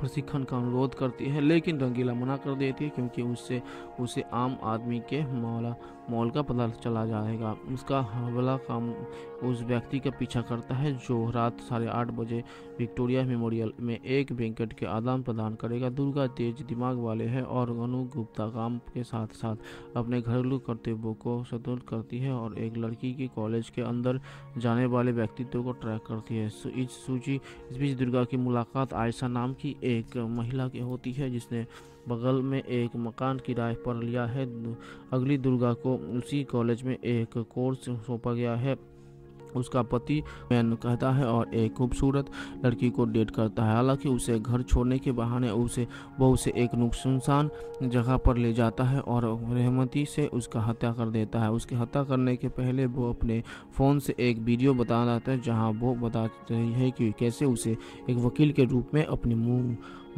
प्रशिक्षण का अनुरोध करती है, लेकिन रंगीला मना कर देती है क्योंकि उससे उसे आम आदमी के मॉल का पता चला जाएगा। उसका हमला काम उस व्यक्ति का पीछा करता है जो रात 8:30 बजे विक्टोरिया मेमोरियल में एक बैंकेट के आदान प्रदान करेगा। दुर्गा तेज दिमाग वाले है और अनु गुप्ता काम के साथ साथ अपने घरेलू कर्तव्यों को संतुलित करती है और एक लड़की के कॉलेज के अंदर जाने वाले व्यक्तित्व को ट्रैक करती है। इस बीच दुर्गा की मुलाकात आयशा नाम की एक महिला के होती है जिसने बगल में एक मकान किराए पर लिया है। अगली दुर्गा को उसी कॉलेज में एक कोर्स सौंपा गया है। उसका पति मैन कहता है और एक खूबसूरत लड़की को डेट करता है। हालांकि उसे घर छोड़ने के बहाने उसे बहू से एक नुकसानसान जगह पर ले जाता है और रहमती से उसका हत्या कर देता है। उसके हत्या करने के पहले वो अपने फ़ोन से एक वीडियो बता देता है जहां वो बता रही है कि कैसे उसे एक वकील के रूप में अपने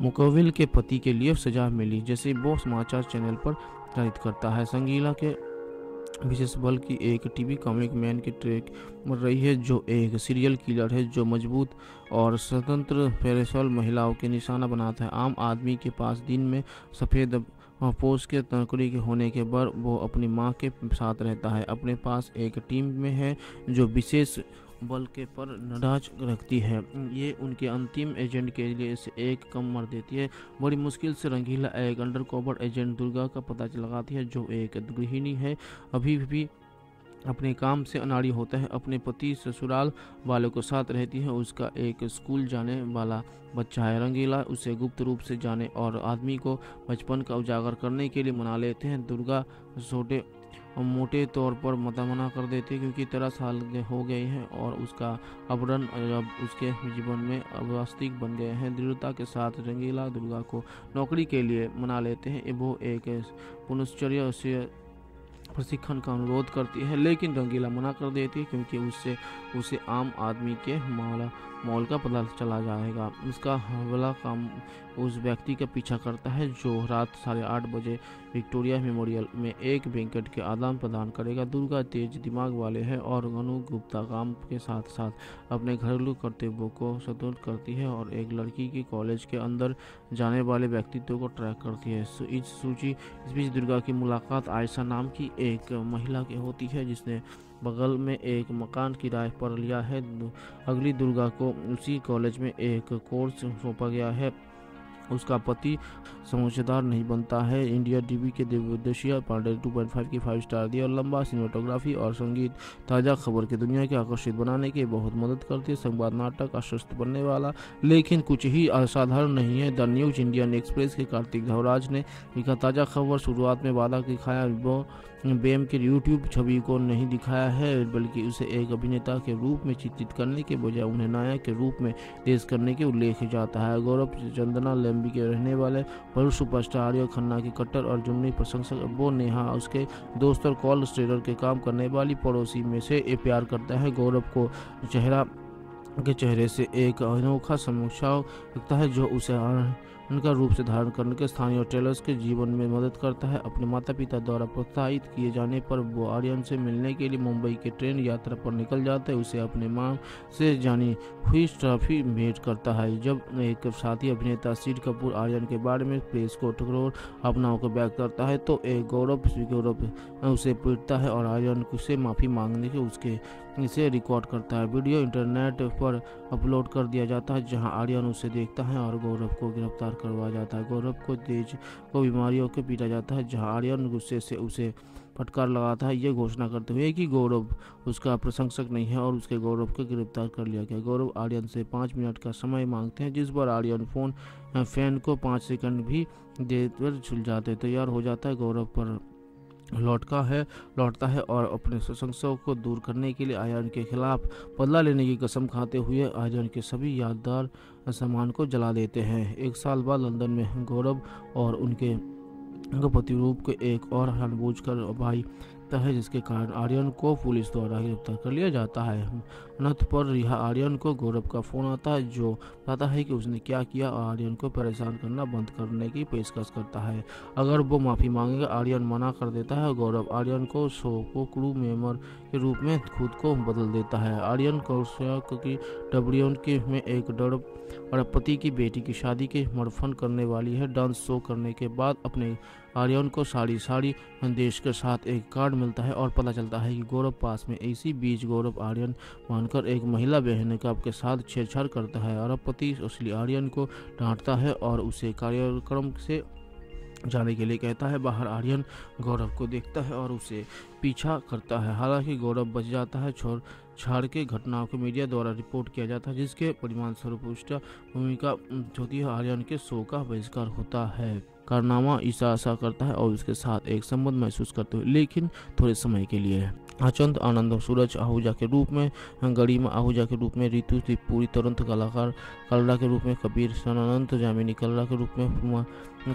मुकविल के पति के लिए सजा मिली। जैसे वो समाचार चैनल पर प्रसारित करता है, संगीला के विशेष बल की एक टीवी कॉमिक मैन की ट्रैक मर रही है जो एक सीरियल किलर है जो मजबूत और स्वतंत्र पेशेवर महिलाओं के निशाना बनाता है। आम आदमी के पास दिन में सफ़ेद पोष के नौकरी के होने के बाद वो अपनी माँ के साथ रहता है। अपने पास एक टीम में है जो विशेष बल के पर नडाज रखती है। ये उनके अंतिम एजेंट के लिए इसे एक कम मर देती है। बड़ी मुश्किल से रंगीला एक अंडरकवर एजेंट दुर्गा का पता लगाती है जो एक गृहिणी है, अभी भी अपने काम से अनाड़ी होता है। अपने पति ससुराल वालों के साथ रहती है। उसका एक स्कूल जाने वाला बच्चा है। रंगीला उसे गुप्त रूप से जाने और आदमी को बचपन का उजागर करने के लिए मना लेते हैं। दुर्गा छोटे मोटे तौर पर मना कर देते क्योंकि 13 साल हो गए हैं और उसका अवरण अब उसके जीवन में अवास्तविक बन गए हैं। दृढ़ता के साथ रंगीला दुर्गा को नौकरी के लिए मना लेते हैं। वो एक पुनश्चर्या से प्रशिक्षण का अनुरोध करती है लेकिन रंगीला मना कर देती है क्योंकि उसे आम आदमी के मॉल का पता चला जाएगा। उसका हमला काम उस व्यक्ति का पीछा करता है जो रात 8:30 बजे विक्टोरिया मेमोरियल में एक बैंकेट के आदान प्रदान करेगा। दुर्गा तेज दिमाग वाले है और अनु गुप्ता काम के साथ साथ अपने घरेलू कर्तव्यों को संतुलित करती है और एक लड़की के कॉलेज के अंदर जाने वाले व्यक्तित्व को ट्रैक करती है। इस बीच दुर्गा की मुलाकात आयशा नाम की एक महिला के होती है जिसने बगल में एक मकान किराए पर लिया है। अगली दुर्गा को उसी कॉलेज में एक कोर्स सौंपा गया है। उसका पति समझदार नहीं बनता है। इंडिया टीवी के देवदशिया पांडे 2.5 की 5 स्टार दी और लंबा सिनेमाटोग्राफी और संगीत ताज़ा खबर की दुनिया के आकर्षित बनाने के बहुत मदद करती है। संवाद नाटक आश्वस्त बनने वाला लेकिन कुछ ही असाधारण नहीं है। द न्यूज इंडियन एक्सप्रेस के कार्तिक धवराज ने लिखा, ताज़ा खबर शुरुआत में वादा दिखाया वो बेम के यूट्यूब छवि को नहीं दिखाया है बल्कि उसे एक अभिनेता के रूप में चित्रित करने के बजाय उन्हें नायक के रूप में पेश करने के उल्लेख जाता है। गौरव चंदना के रहने वाले बड़े सुपरस्टार आर्य खन्ना के कट्टर और जुमनी प्रशंसक वो नेहा उसके दोस्त और कॉल स्टेटर के काम करने वाली पड़ोसी में से प्यार करता है। गौरव को चेहरे से एक अनोखा समीक्षा लगता है जो उसे उनका रूप से धारण करने के स्थानीय टेलर्स के जीवन में मदद करता है। अपने माता पिता द्वारा प्रोत्साहित किए जाने पर वो आर्यन से मिलने के लिए मुंबई के ट्रेन यात्रा पर निकल जाता है। उसे अपने माँ से जानी हुई ट्रॉफी भेंट करता है। जब एक साथी अभिनेता शीर कपूर आर्यन के बारे में प्रेस को ठकरोर अपनाओं को बैक करता है तो एक गौरव उसे पीटता है और आर्यन से माफ़ी मांगने के उसके इसे रिकॉर्ड करता है। वीडियो इंटरनेट पर अपलोड कर दिया जाता है जहां आर्यन उसे देखता है और गौरव को गिरफ्तार करवाया जाता है। गौरव को तेज को बीमारियों के पीटा जाता है जहां आर्यन गुस्से से उसे फटकार लगाता है, ये घोषणा करते हुए कि गौरव उसका प्रशंसक नहीं है और उसके गौरव को गिरफ्तार कर लिया गया। गौरव आर्यन से 5 मिनट का समय मांगते हैं जिस पर आर्यन फैन को 5 सेकंड भी देकर झुल जाते तैयार हो जाता है। गौरव पर लौटता है और अपने प्रशंसक को दूर करने के लिए आर्यन के खिलाफ बदला लेने की कसम खाते हुए आर्यन के सभी यादगार सामान को जला देते हैं। 1 साल बाद लंदन में गौरव और उनके प्रतिरूप को एक और जानबूझकर भाई है जिसके कारण आर्यन को पुलिस द्वारा गिरफ्तार कर लिया जाता है। नथ पर रिहा आर्यन को गौरव का फोन आता है जो बताता है कि उसने क्या किया और आर्यन को परेशान करना बंद करने की पेशकश करता है अगर वो माफ़ी मांगेगा। आर्यन मना कर देता है। गौरव आर्यन को शो को क्रू मेंबर के रूप में खुद को बदल देता है। आर्यन कौशल की डब्ल्यू के में एक डरपति की बेटी की शादी के मरफन करने वाली है। डांस शो करने के बाद अपने आर्यन को साड़ी संदेश के साथ एक कार्ड मिलता है और पता चलता है कि गौरव पास में। इसी बीच गौरव आर्यन मानकर एक महिला बहन का आपके साथ छेड़छाड़ करता है। अरबपति असली आर्यन को डांटता है और उसे कार्यक्रम से जाने के लिए कहता है। बाहर आर्यन गौरव को देखता है और उसे पीछा करता है, हालांकि गौरव बच जाता है। छेड़छाड़ के घटनाओं को मीडिया द्वारा रिपोर्ट किया जाता है, जिसके परिणामस्वरूप उष्टा भूमिका ज्योति आर्यन के शो का बहिष्कार होता है। कारनामा ईशा आशा करता है और उसके साथ एक संबंध महसूस करते हुए, लेकिन थोड़े समय के लिए। अचंत आनंद सूरज आहूजा के रूप में, गरिमा आहूजा के रूप में, ऋतु त्रिपुरी तुरंत कलाकार कलरा के रूप में, कबीर सनानंद जामिनी कलरा के रूप में,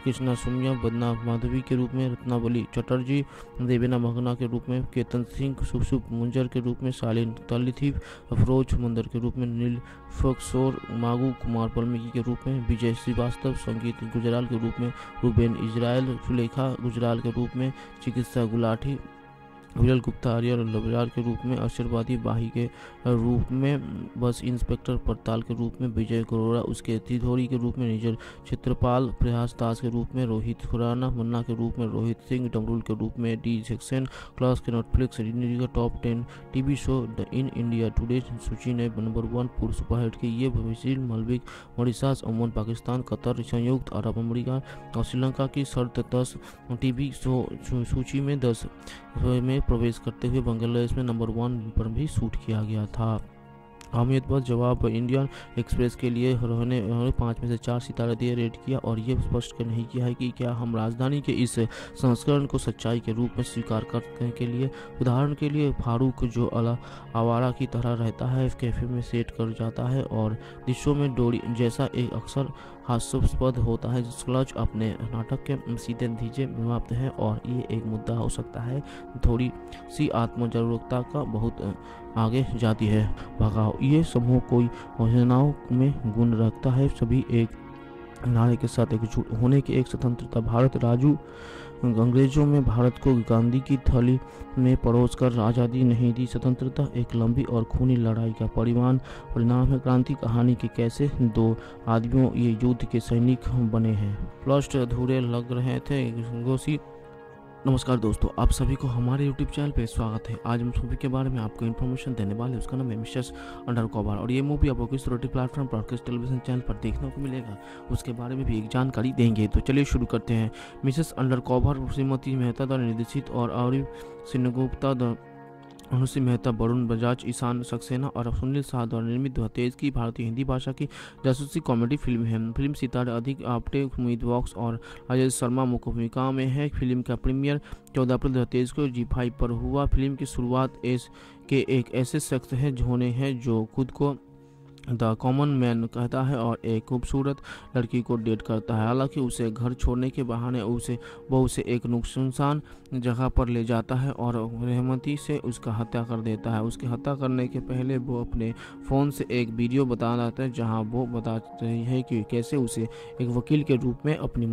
कृष्णा सुनिया बदना माधवी के रूप में, रत्नावली चटर्जी देवेना मगना के रूप में, केतन सिंह शुभ मुंजर के रूप में, शालीन तलिथीप अफरोज मुंदर के रूप में, नील फोक्सोर मागू कुमार वाल्मीकि के रूप में, विजय श्रीवास्तव संगीत गुजराल के रूप में, रूबेन इजराइल सुलेखा गुजराल के रूप में, चिकित्सा गुलाटी विजल गुप्ता आर्य लबरार के रूप में, आशीर्वादी बाही के रूप में, बस इंस्पेक्टर पड़ताल के रूप में, विजय गरोड़ा उसके तिधोरी के रूप में, निजर चित्रपाल प्रयास दास के रूप में, रोहित खुराना मन्ना के रूप में, रोहित सिंह डमरूल के रूप में, डी जैक्सन क्लास के Netflix top 10 TV show the in India Today सूची ने नंबर 1 पूर्व सुपरहिट की। ये भविष्य मल्बिक मॉरिशस ओमान पाकिस्तान कतर संयुक्त अरब अमरीका और श्रीलंका की शर्त 10 टीवी शो सूची में 10 में प्रवेश करते हुए बांग्लादेश में नंबर 1 पर भी शूट किया गया था। अहमदाबाद जवाब इंडियन एक्सप्रेस के लिए उन्होंने 5 में से 4 सितारे दिए रेट किया और ये स्पष्ट नहीं किया है कि क्या हम राजधानी के इस संस्करण को सच्चाई के रूप में स्वीकार करने के लिए। उदाहरण के लिए फारूक, जो आवारा की तरह रहता है, कैफे में सेट कर जाता है और दृश्यों में डोरी जैसा एक अक्सर हास्यास्पद होता है। क्लच अपने नाटक के सीधे नतीजे में मापते हैं और ये एक मुद्दा हो सकता है। थोड़ी सी आत्म जागरूकता का बहुत आगे जाती है। भगाओ ये समूह कोई योजनाओं में गुण रखता है, सभी एक नारे के साथ एकजुट होने की एक स्वतंत्रता। भारत राजू अंग्रेजों में भारत को गांधी की थैली में परोस कर आज़ादी नहीं दी। स्वतंत्रता एक लंबी और खूनी लड़ाई का परिणाम है। क्रांति कहानी के कैसे 2 आदमियों ये युद्ध के सैनिक बने हैं। प्लॉट अधूरे लग रहे थे। नमस्कार दोस्तों, आप सभी को हमारे YouTube चैनल पे स्वागत है। आज हम मूवी के बारे में आपको इन्फॉर्मेशन देने वाले हैं। उसका नाम है मिसेस अंडरकवर और ये मूवी आपको किस OTT platform broadcast television channel पर देखने को मिलेगा, उसके बारे में भी एक जानकारी देंगे। तो चलिए शुरू करते हैं। मिसेस अंडरकवर श्रीमती मेहता द्वारा निर्देशित और अबीर सेनगुप्ता, अनुश्री मेहता, वरुण बजाज, ईशान सक्सेना और सुनील शाह द्वारा निर्मित 2023 की भारतीय हिंदी भाषा की जासूसी कॉमेडी फिल्म है। फिल्म सितारे राधिका आप्टे, सुमीत व्यास और राजेश शर्मा मुख्य भूमिका में है। फिल्म का प्रीमियर 14 अप्रैल 2023 को G5 पर हुआ। फिल्म की शुरुआत एस के एक ऐसे शख्स है होने हैं जो खुद को द कॉमन मैन कहता है और एक खूबसूरत लड़की को डेट करता है। हालांकि उसे घर छोड़ने के बहाने उसे वो उसे एक नुकसानसान जगह पर ले जाता है और रहमती से उसका हत्या कर देता है। उसकी हत्या करने के पहले वो अपने फ़ोन से एक वीडियो बता देता है जहां वो बता रही है कि कैसे उसे एक वकील के रूप में अपनी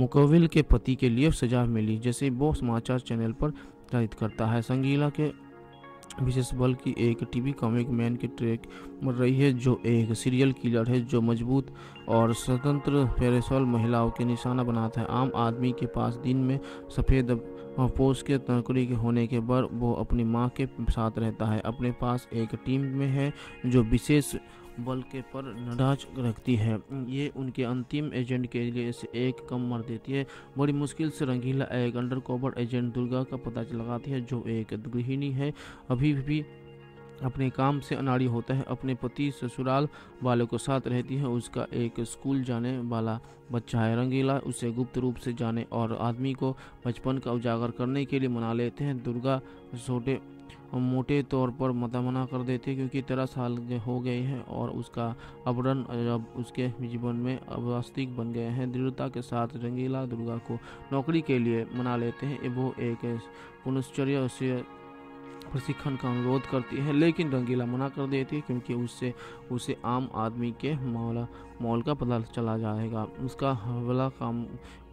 मुकविल के पति के लिए सजा मिली, जैसे वो समाचार चैनल पर प्रसारित करता है। संगीला के विशेष बल की एक टीवी कॉमिक मैन की ट्रैक मर रही है जो एक सीरियल किलर है जो मजबूत और स्वतंत्र पेशेवर महिलाओं के निशाना बनाता है। आम आदमी के पास दिन में सफ़ेद पोस्ट के नौकरी के होने के बाद वो अपनी माँ के साथ रहता है। अपने पास एक टीम में है जो विशेष बल के पर नजर रखती है। ये उनके अंतिम एजेंट के लिए इसे एक कम मर देती है। बड़ी मुश्किल से रंगीला एक अंडरकवर एजेंट दुर्गा का पता लगाती है जो एक गृहिणी है, अभी भी अपने काम से अनाड़ी होता है। अपने पति ससुराल वालों के साथ रहती है। उसका एक स्कूल जाने वाला बच्चा है। रंगीला उसे गुप्त रूप से जाने और आदमी को बचपन का उजागर करने के लिए मना लेते हैं। दुर्गा छोटे मोटे तौर पर मना कर देते क्योंकि 13 साल हो गए हैं और उसका अवरण अब उसके जीवन में अवास्तविक बन गए हैं। दृढ़ता के साथ रंगीला दुर्गा को नौकरी के लिए मना लेते हैं। वो एक पुनश्चर्या से प्रशिक्षण का अनुरोध करती है लेकिन रंगीला मना कर देती है क्योंकि उससे उसे आम आदमी के मौल का पता चला जाएगा। उसका हमला काम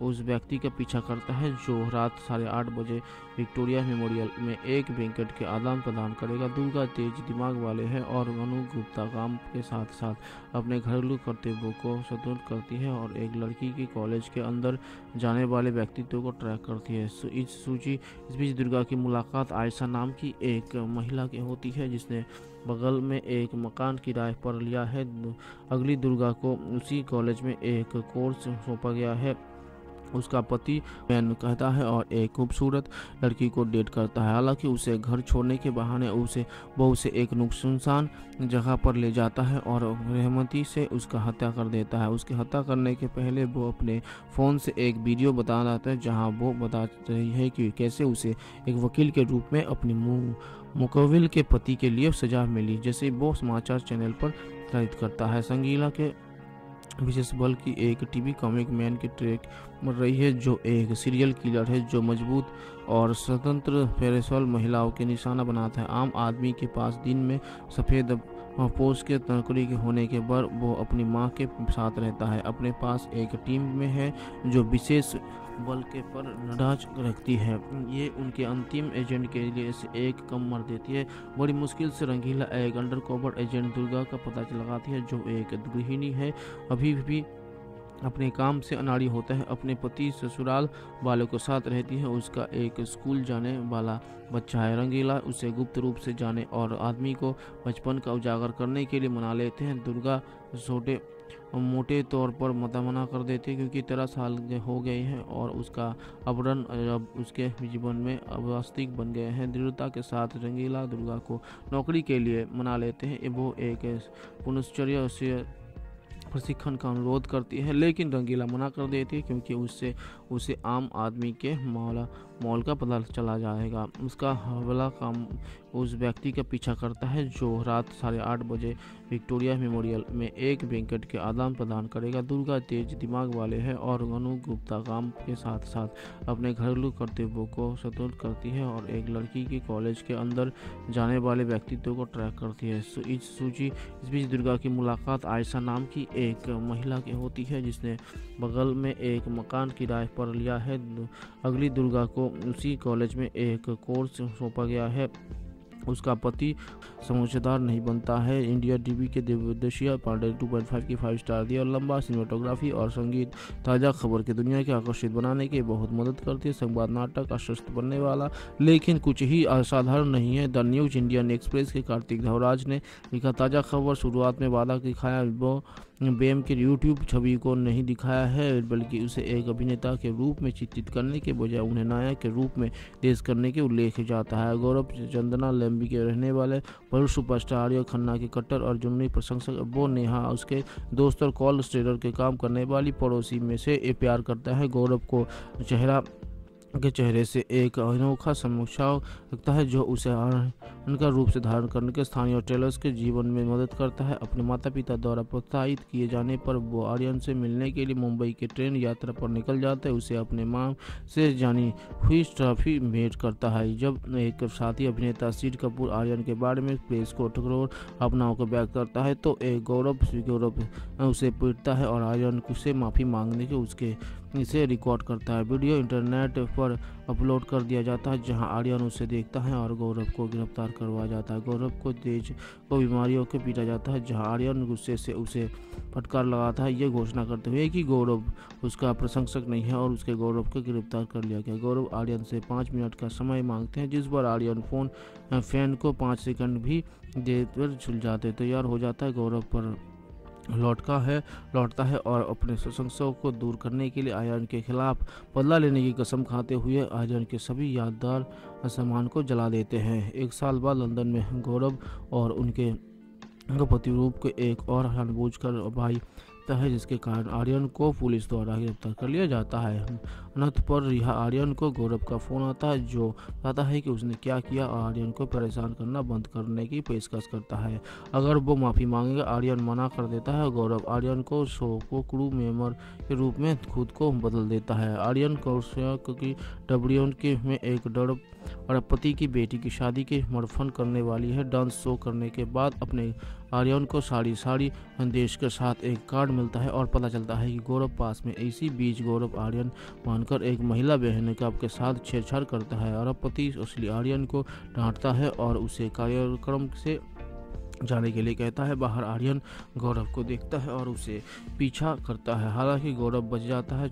उस व्यक्ति का पीछा करता है जो रात 8:30 बजे विक्टोरिया मेमोरियल में एक बैंकेट के आदान प्रदान करेगा। दुर्गा तेज दिमाग वाले हैं और मनु गुप्ता काम के साथ साथ अपने घरेलू कर्तव्यों को संतुलित करती है और एक लड़की के कॉलेज के अंदर जाने वाले व्यक्तित्व को ट्रैक करती है। इस बीच दुर्गा की मुलाकात आयशा नाम की एक महिला के होती है जिसने बगल में एक मकान किराए पर लिया है। अगली दुर्गा को उसी कॉलेज में एक कोर्स सौंपा गया है। उसका पति मैन कहता है और एक खूबसूरत लड़की को डेट करता है। हालांकि उसे घर छोड़ने के बहाने उसे एक नुकसानसान जगह पर ले जाता है और रहमती से उसका हत्या कर देता है। उसके हत्या करने के पहले वो अपने फ़ोन से एक वीडियो बता देता है जहां वो बता रही है कि कैसे उसे एक वकील के रूप में अपने मुकविल के पति के लिए सजा मिली। जैसे वो समाचार चैनल पर खरीद करता है, संगीला के विशेष बल की एक टीवी कॉमिक मैन की ट्रैक मर रही है जो एक सीरियल किलर है जो मजबूत और स्वतंत्र फेरेसॉल महिलाओं के निशाना बनाता है। आम आदमी के पास दिन में सफ़ेद पोस्ट के नौकरी के होने के बाद वो अपनी मां के साथ रहता है। अपने पास एक टीम में है जो विशेष बल के पर नज़र रखती है। ये उनके अंतिम एजेंट के लिए एक कम मर देती है। बड़ी मुश्किल से रंगीला एक अंडरकवर एजेंट दुर्गा का पता लगाती है जो एक गृहिणी है, अभी भी अपने काम से अनाड़ी होता है। अपने पति ससुराल वालों के साथ रहती है। उसका एक स्कूल जाने वाला बच्चा है। रंगीला उसे गुप्त रूप से जाने और आदमी को बचपन का उजागर करने के लिए मना लेते हैं। दुर्गा छोटे मोटे तौर पर मना कर देते हैं क्योंकि 13 साल हो गए हैं और उसका अवरण अब उसके जीवन में अवास्तविक बन गए हैं। दृढ़ता के साथ रंगीला दुर्गा को नौकरी के लिए मना लेते हैं। वो एक पुनश्चर्या से प्रशिक्षण का अनुरोध करती है लेकिन रंगीला मना कर देती है क्योंकि उसे आम आदमी के मौल का पता चला जाएगा। उसका हवाला काम उस व्यक्ति का पीछा करता है जो रात 8:30 बजे विक्टोरिया मेमोरियल में एक बैंकेट के आदान प्रदान करेगा। दुर्गा तेज दिमाग वाले हैं और अनु गुप्ता काम के साथ साथ अपने घरेलू कर्तव्यों को संतुलित करती है और एक लड़की के कॉलेज के अंदर जाने वाले व्यक्तित्व को ट्रैक करती है। इस बीच दुर्गा की मुलाकात आयशा नाम की एक महिला के होती है जिसने बगल में एक मकान किराए पर लिया है। अगली दुर्गा को उसी कॉलेज में एक कोर्स सौंपा गया है। उसका पति समझदार नहीं बनता है। इंडिया टीवी के देवदशिया पांडे 2.5 की 5 स्टार दिया और लंबा सिनेमेटोग्राफी और संगीत ताज़ा खबर की दुनिया के आकर्षित बनाने के बहुत मदद करती है। संवाद नाटक आश्वस्त बनने वाला लेकिन कुछ ही असाधारण नहीं है। द न्यूज इंडियन एक्सप्रेस के कार्तिक धवराज ने लिखा ताज़ा खबर शुरुआत में वादा दिखाया वो बेम के यूट्यूब छवि को नहीं दिखाया है बल्कि उसे एक अभिनेता के रूप में चित्रित करने के बजाय उन्हें नायक के रूप में पेश करने के उल्लेख जाता है। गौरव चंदना लंबी के रहने वाले बड़े सुपरस्टार आर्य खन्ना के कट्टर और जुनूनी प्रशंसक वो नेहा उसके दोस्त और कॉल स्टेटर के काम करने वाली पड़ोसी में से प्यार करता है। गौरव को चेहरे से एक अनोखा समीक्षा लगता है जो उसे उनका रूप से धारण करने के स्थानीय टेलर्स के जीवन में मदद करता है। अपने माता पिता द्वारा प्रोत्साहित किए जाने पर वो आर्यन से मिलने के लिए मुंबई के ट्रेन यात्रा पर निकल जाते हैं। उसे अपने मां से जानी हुई ट्रॉफी भेंट करता है। जब एक साथी अभिनेता शीर कपूर आर्यन के बारे में प्रेस को ठकरोर अपनाओं को व्यक्त करता है तो एक गौरव उसे पीटता है और आर्यन से माफ़ी मांगने के इसे रिकॉर्ड करता है। वीडियो इंटरनेट पर अपलोड कर दिया जाता है जहां आर्यन उसे देखता है और गौरव को गिरफ्तार करवाया जाता है। गौरव को तेज को बीमारियों के पीटा जाता है जहां आर्यन गुस्से से उसे फटकार लगाता है यह घोषणा करते हुए कि गौरव उसका प्रशंसक नहीं है और उसके गौरव को गिरफ्तार कर लिया गया। गौरव आर्यन से 5 मिनट का समय मांगते हैं जिस पर आर्यन फैन को 5 सेकंड भी देकर झुल जाते तैयार हो जाता है। गौरव पर लौटता है और अपने प्रशंसकों को दूर करने के लिए आयरन के खिलाफ बदला लेने की कसम खाते हुए आयरन के सभी यादगार सामान को जला देते हैं। 1 साल बाद लंदन में गौरव और उनके प्रतिरूप को एक और जानबूझकर भाई है जिसके कारण आर्यन को पुलिस द्वारा गिरफ्तार कर लिया जाता है। अनंत पर रिहा आर्यन को गौरव का फोन आता है जो कहता है कि उसने क्या किया और आर्यन को परेशान करना बंद करने की पेशकश करता है अगर वो माफ़ी मांगेगा। आर्यन मना कर देता है। गौरव आर्यन को शो को क्रू मेंबर के रूप में खुद को बदल देता है। आर्यन कौशक की डब्ल्यू के में एक डरपति की बेटी की शादी के मरफन करने वाली है। डांस शो करने के बाद अपने आर्यन को साड़ी संदेश के साथ एक कार्ड मिलता है और पता चलता है कि गौरव पास में। इसी बीच गौरव आर्यन मानकर एक महिला बहन के साथ छेड़छाड़ करता है और पति असली आर्यन को डांटता है और उसे कार्यक्रम से जाने के लिए कहता है। बाहर आर्यन गौरव को देखता है और उसे पीछा करता है, हालांकि गौरव बच जाता है।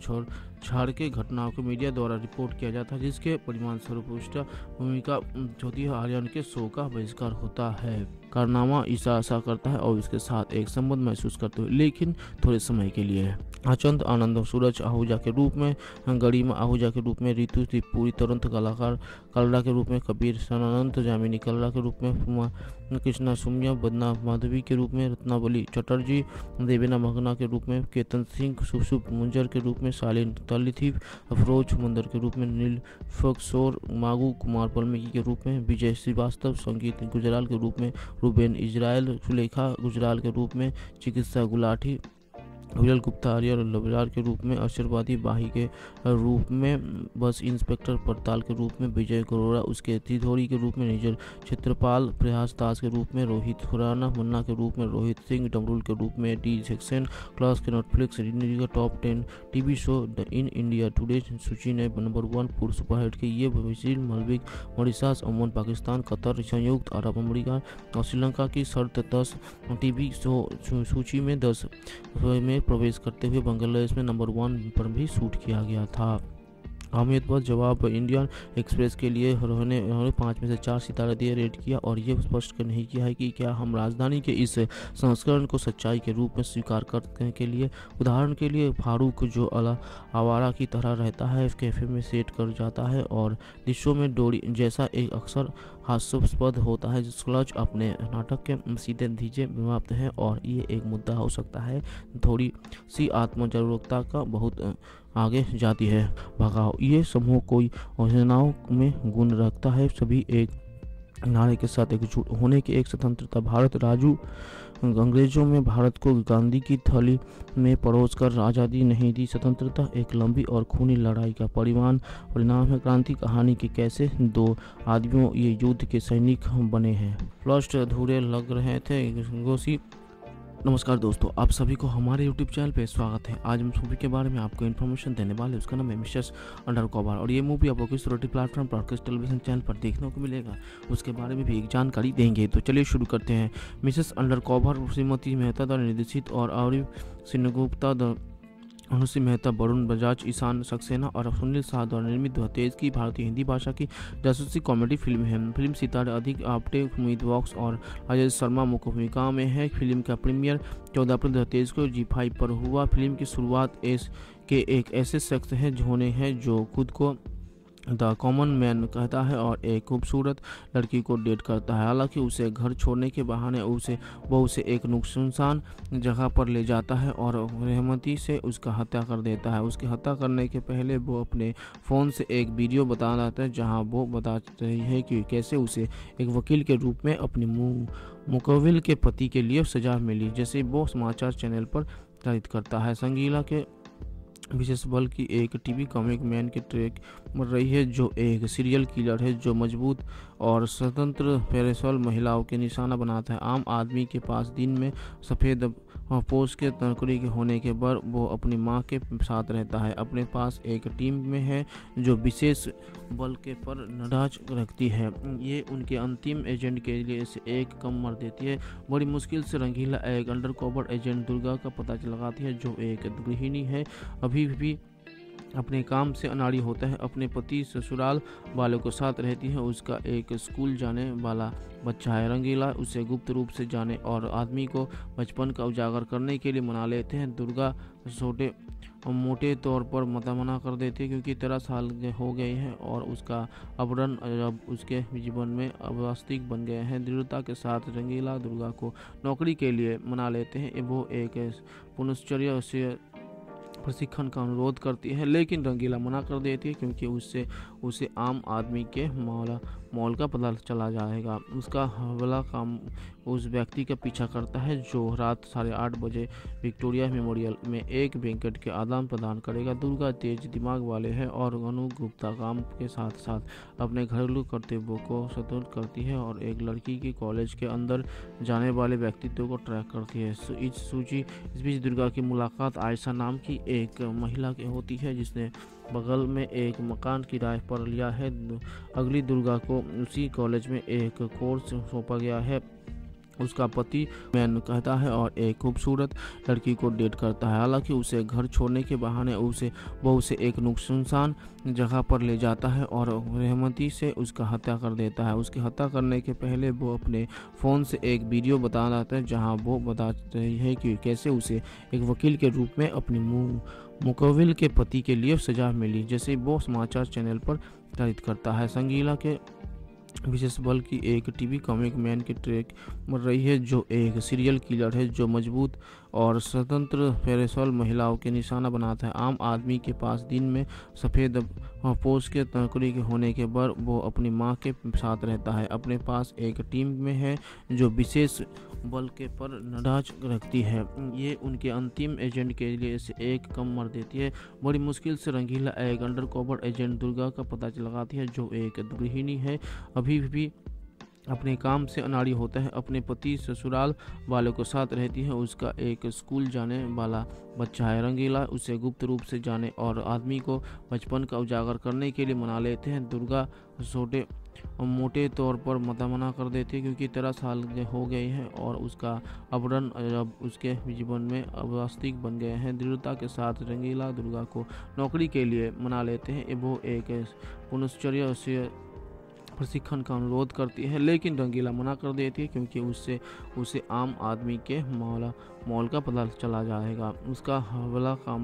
छाड़ के घटनाओं को मीडिया द्वारा रिपोर्ट किया जाता है, जिसके परिणाम स्वरूप उसका भूमिका ज्योति आर्यन के शो का बहिष्कार होता है। कारनामा ईशा आशा करता है और इसके साथ एक संबंध महसूस करते हुए, लेकिन थोड़े समय के लिए। अचंत आनंद सूरज आहूजा के रूप में, गरिमा आहूजा के रूप में, रितु त्रिपुरी तुरंत कलाकार कलरा के रूप में, कबीर सनानंद जामिनी कलरा के रूप में, कृष्णा सुम्या बदना माधवी के रूप में, रत्नावली चटर्जी देवेना मगना के रूप में, केतन सिंह सुशुभ मुंजर के रूप में, शालीन थी अफरोज मंदर के रूप में, नील फोक्सोर मागू कुमार वाल्मीकि के रूप में, विजय श्रीवास्तव संगीत गुजराल के रूप में, रूबेन इजराइल सुलेखा गुजराल के रूप में, चिकित्सा गुलाटी विरल गुप्ता आर्यर लबलार के रूप में, आशीर्वादी बाही के रूप में, बस इंस्पेक्टर पड़ताल के रूप में, विजय गरोड़ा उसके तिधोरी के रूप में, निजर क्षेत्रपाल प्रयास दास के रूप में, रोहित खुराना मन्ना के रूप में, रोहित सिंह डमरूल के रूप में, डी सेक्शन क्लास के Netflix top 10 TV show in India Today सूची ने नंबर 1 पूर्व सुपरहिट की। ये Brazil, Maldives, Mauritius, Oman, Pakistan, Qatar, संयुक्त अरब अमेरिका और श्रीलंका की शर्त 10 टीवी शो सूची में 10 में प्रवेश करते हुए बांग्लादेश में नंबर 1 पर भी शूट किया गया था। अहमदाबाद जवाब इंडियन एक्सप्रेस के लिए उन्होंने 5 में से 4 सितारे दिए रेट किया और ये स्पष्ट नहीं किया है कि क्या हम राजधानी के इस संस्करण को सच्चाई के रूप में स्वीकार करने के लिए। उदाहरण के लिए फारूक, जो आवारा की तरह रहता है, कैफे में सेट कर जाता है और दृश्यों में डोरी जैसा एक अक्सर हास्यास्पद होता है। क्लच अपने नाटक के सीधे धीजे समाप्त है और ये एक मुद्दा हो सकता है। थोड़ी सी आत्मजागरूकता का बहुत आगे जाती है। भगाओ ये समूह कोई योजनाओं में गुण रखता है, सभी एक नारे के साथ एकजुट होने की एक स्वतंत्रता। भारत राजू अंग्रेजों में भारत को गांधी की थैली में परोस कर आज़ादी नहीं दी, स्वतंत्रता एक लंबी और खूनी लड़ाई का परिणाम है। क्रांति कहानी के कैसे दो आदमियों ये युद्ध के सैनिक बने हैं। फ्लस्ट अधूरे लग रहे थे गोसी। नमस्कार दोस्तों, आप सभी को हमारे YouTube चैनल पे स्वागत है। आज हम मूवी के बारे में आपको इन्फॉर्मेशन देने वाले हैं, उसका नाम है मिसेस अंडरकवर। और ये मूवी आपको किस ओटीटी प्लेटफॉर्म पर, किस टेलीविजन चैनल पर देखने को मिलेगा, उसके बारे में भी एक जानकारी देंगे। तो चलिए शुरू करते हैं। मिसेस अंडरकवर श्रीमती मेहता द्वारा निर्देशित और अबीर सेनगुप्ता, अनुश्री मेहता, वरुण बजाज, ईशान सक्सेना और सुनील शाह द्वारा निर्मित 2023 की भारतीय हिंदी भाषा की जासूसी कॉमेडी फिल्म है। फिल्म सितारे राधिका आप्टे, सुमीत व्यास और राजेश शर्मा मुख्य भूमिका में है। फिल्म का प्रीमियर 14 अप्रैल 2023 को G5 पर हुआ। फिल्म की शुरुआत एस के एक ऐसे शख्स हैं होने हैं जो खुद को द कॉमन मैन कहता है और एक खूबसूरत लड़की को डेट करता है। हालांकि उसे घर छोड़ने के बहाने उसे एक नुकसानसान जगह पर ले जाता है और रहमती से उसका हत्या कर देता है। उसकी हत्या करने के पहले वो अपने फ़ोन से एक वीडियो बता लाता है जहां वो बता रही है कि कैसे उसे एक वकील के रूप में अपने मुकविल के पति के लिए सजा मिली, जैसे वो समाचार चैनल पर प्रसारित करता है। संगीला के विशेष बल की एक टीवी कॉमिक मैन के ट्रैक मर रही है जो एक सीरियल किलर है जो मजबूत और स्वतंत्र पेरेसोल महिलाओं के निशाना बनाता है। आम आदमी के पास दिन में सफ़ेद पोस्ट के नौकरी के होने के बाद वो अपनी माँ के साथ रहता है। अपने पास एक टीम में है जो विशेष बल के पर नज़र रखती है। ये उनके अंतिम एजेंट के लिए इसे एक कम मर देती है। बड़ी मुश्किल से रंगीला एक अंडरकवर एजेंट दुर्गा का पता लगाती है जो एक गृहिणी है, अभी भी अपने काम से अनाड़ी होता है। अपने पति ससुराल वालों के साथ रहती है। उसका एक स्कूल जाने वाला बच्चा है। रंगीला उसे गुप्त रूप से जाने और आदमी को बचपन का उजागर करने के लिए मना लेते हैं। दुर्गा छोटे मोटे तौर पर मना कर देती है क्योंकि 13 साल हो गए हैं और उसका अपहरण अब उसके जीवन में अवास्तविक बन गए हैं। दृढ़ता के साथ रंगीला दुर्गा को नौकरी के लिए मना लेते हैं। वो एक पुनश्चर्या से प्रशिक्षण का अनुरोध करती है लेकिन रंगीला मना कर देती है क्योंकि उससे उसे आम आदमी के मौल का पता चला जाएगा। उसका हवाला काम उस व्यक्ति का पीछा करता है जो रात 8:30 बजे विक्टोरिया मेमोरियल में एक बैंकेट के आदान प्रदान करेगा। दुर्गा तेज दिमाग वाले हैं और अनु गुप्ता काम के साथ साथ अपने घरेलू कर्तव्यों को सतर्क करती है और एक लड़की के कॉलेज के अंदर जाने वाले व्यक्तित्व को ट्रैक करती है। इस बीच दुर्गा की मुलाकात आयशा नाम की एक महिला के होती है जिसने बगल में एक मकान किराए पर लिया है। अगली दुर्गा को उसी कॉलेज में एक कोर्स सौंपा गया है। उसका पति मैन कहता है और एक खूबसूरत लड़की को डेट करता है। हालांकि उसे घर छोड़ने के बहाने उसे एक नुकसानसान जगह पर ले जाता है और रहमती से उसका हत्या कर देता है। उसके हत्या करने के पहले वो अपने फ़ोन से एक वीडियो बता देता है जहां वो बताते हैं कि कैसे उसे एक वकील के रूप में अपनी मुकविल के पति के लिए सजा मिली। जैसे वो समाचार चैनल पर प्रसारित करता है, संगीला के विशेष बल की एक टीवी कॉमिक मैन की ट्रैक मर रही है जो एक सीरियल किलर है जो मजबूत और स्वतंत्र फेरेसॉल महिलाओं के निशाना बनाता है। आम आदमी के पास दिन में सफ़ेद पोष के तकड़ी के होने के बाद वो अपनी माँ के साथ रहता है। अपने पास एक टीम में है जो विशेष बल के पर नडाज रखती है। ये उनके अंतिम एजेंट के लिए इसे एक कम मर देती है। बड़ी मुश्किल से रंगीला एक अंडरकवर एजेंट दुर्गा का पता लगाती है जो एक गृहिणी है, अभी भी अपने काम से अनाड़ी होता है। अपने पति ससुराल वालों के साथ रहती है। उसका एक स्कूल जाने वाला बच्चा है। रंगीला उसे गुप्त रूप से जाने और आदमी को बचपन का उजागर करने के लिए मना लेते हैं। दुर्गा छोटे मोटे तौर पर मना कर देती है क्योंकि 13 साल हो गए हैं और उसका अवरण अब उसके जीवन में अवास्तविक बन गए हैं। दृढ़ता के साथ रंगीला दुर्गा को नौकरी के लिए मना लेते हैं। वो एक पुनश्चर्या प्रशिक्षण का अनुरोध करती है लेकिन रंगीला मना कर देती है क्योंकि उसे आम आदमी के मौल का पता चला जाएगा। उसका हवाला काम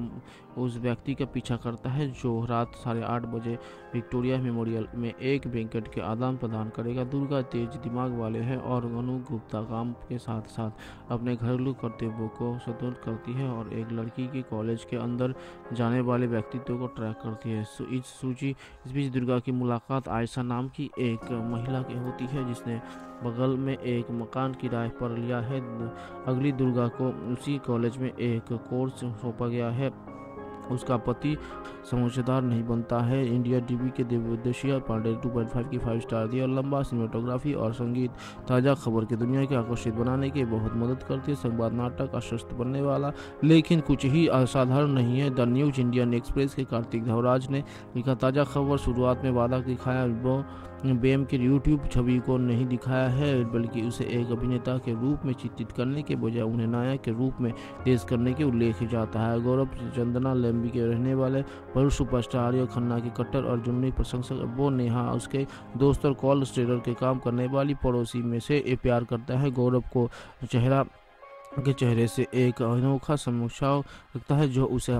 उस व्यक्ति का पीछा करता है जो रात 8:30 बजे विक्टोरिया मेमोरियल में एक बैंकेट के आदान प्रदान करेगा। दुर्गा तेज दिमाग वाले हैं और अनु गुप्ता काम के साथ साथ अपने घरेलू कर्तव्यों को सतर्क करती है और एक लड़की के कॉलेज के अंदर जाने वाले व्यक्तित्व को ट्रैक करती है। इस बीच दुर्गा की मुलाकात आयशा नाम की एक महिला के होती है जिसने बगल में एक मकान किराए पर लिया है। अगली दुर्गा को उसी कॉलेज में एक कोर्स सौंपा गया है। उसका पति समझदार नहीं बनता है। इंडिया टीवी के देवदशिया पांडे 2.5 की 5 स्टार दिया। लंबा सिनेमेटोग्राफी और संगीत ताज़ा खबर की दुनिया के आकर्षित बनाने के बहुत मदद करती है। संवाद नाटक आश्वस्त बनने वाला लेकिन कुछ ही असाधारण नहीं है। द न्यूज़ इंडियन एक्सप्रेस के कार्तिक धवराज ने लिखा, ताज़ा खबर शुरुआत में वादा दिखाया। वो बेम के यूट्यूब छवि को नहीं दिखाया है बल्कि उसे एक अभिनेता के रूप में चित्रित करने के बजाय उन्हें नायक के रूप में पेश करने के उल्लेख जाता है। गौरव चंदना लंबी के रहने वाले बड़े सुपरस्टार आर्य खन्ना के कट्टर और जुनूनी प्रशंसक वो नेहा उसके दोस्त और कॉल स्टेटर के काम करने वाली पड़ोसी में से प्यार करता है। गौरव को चेहरे से एक अनोखा समीक्षा लगता है जो उसे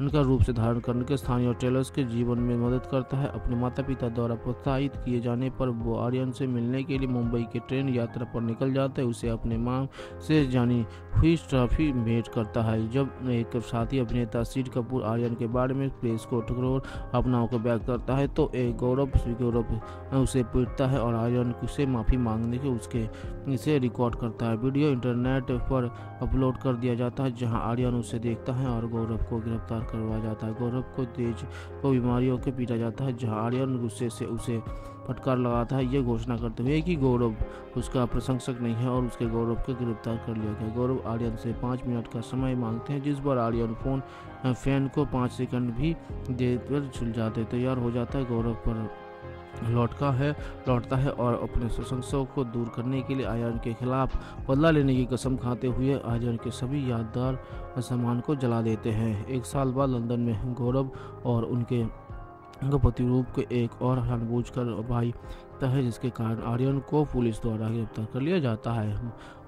उनका रूप से धारण करने के स्थानीय टेलर्स के जीवन में मदद करता है। अपने माता पिता द्वारा प्रोत्साहित किए जाने पर वो आर्यन से मिलने के लिए मुंबई के ट्रेन यात्रा पर निकल जाता है। उसे अपने माँ से जानी हुई ट्रॉफी भेंट करता है। जब एक साथी अभिनेता शीर कपूर आर्यन के बारे में प्लेस को टकरोर अपनाओं को बैक करता है तो एक गौरव उसे पीटता है और आर्यन से माफ़ी मांगने के इसे रिकॉर्ड करता है। वीडियो इंटरनेट पर अपलोड कर दिया जाता है जहाँ आर्यन उसे देखता है और गौरव को गिरफ्तार करवाया जाता है। गौरव को तेज को बीमारियों के पीटा जाता है जहां आर्यन गुस्से से उसे फटकार लगाता है, यह घोषणा करते हुए कि गौरव उसका प्रशंसक नहीं है और उसके गौरव को गिरफ्तार कर लिया गया। गौरव आर्यन से 5 मिनट का समय मांगते हैं जिस पर आर्यन फैन को 5 सेकंड भी देकर झुल जाते तैयार हो जाता है। गौरव पर लौटता है और अपने प्रशंसकों को दूर करने के लिए आर्यन के खिलाफ बदला लेने की कसम खाते हुए आर्यन के सभी यादगार सामान को जला देते हैं। 1 साल बाद लंदन में गौरव और उनके प्रतिरूप के एक और जानबूझकर भाई है जिसके कारण आर्यन को पुलिस द्वारा गिरफ्तार कर लिया जाता है।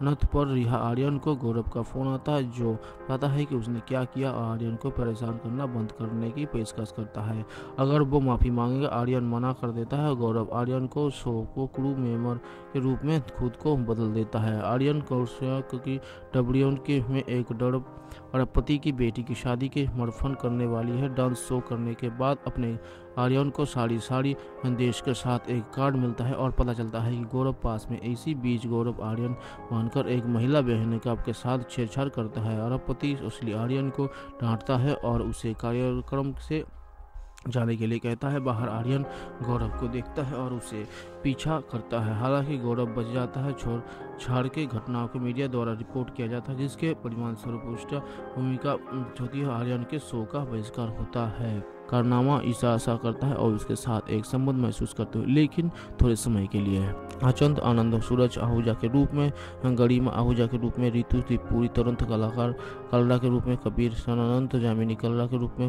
अनंत पर आर्यन को गौरव का फोन आता है जो कहता है कि उसने क्या किया। आर्यन को परेशान करना बंद करने की पेशकश करता है अगर वो माफ़ी मांगेगा। आर्यन मना कर देता है। गौरव आर्यन को शो को क्रू मेंबर के रूप में खुद को बदल देता है। आर्यन कौशक की डब्ल्यू के में एक डरपति की बेटी की शादी के मरफन करने वाली है। डांस शो करने के बाद अपने आर्यन को साड़ी संदेश के साथ एक कार्ड मिलता है और पता चलता है कि गौरव पास में। इसी बीच गौरव आर्यन मानकर एक महिला बहन का आपके साथ छेड़छाड़ करता है। अरबपति इसलिए आर्यन को डांटता है और उसे कार्यक्रम से जाने के लिए कहता है। बाहर आर्यन गौरव को देखता है और उसे पीछा करता है। हालांकि गौरव बच जाता है। छोड़ छाड़ के घटनाओं को मीडिया द्वारा रिपोर्ट किया जाता है जिसके परिणामस्वरूप उसका भूमिका होती है। आर्यन के शो का बहिष्कार होता है। कारनामा ईशा शाह करता है और उसके साथ एक संबंध महसूस करते हुए लेकिन थोड़े समय के लिए। अचंत आनंद सूरज आहूजा के रूप में, गरिमा आहूजा के रूप में, रितु त्रिपुरी तुरंत कलाकार कलरा के रूप में, कबीर सनानंद जामिनी कलरा के रूप में,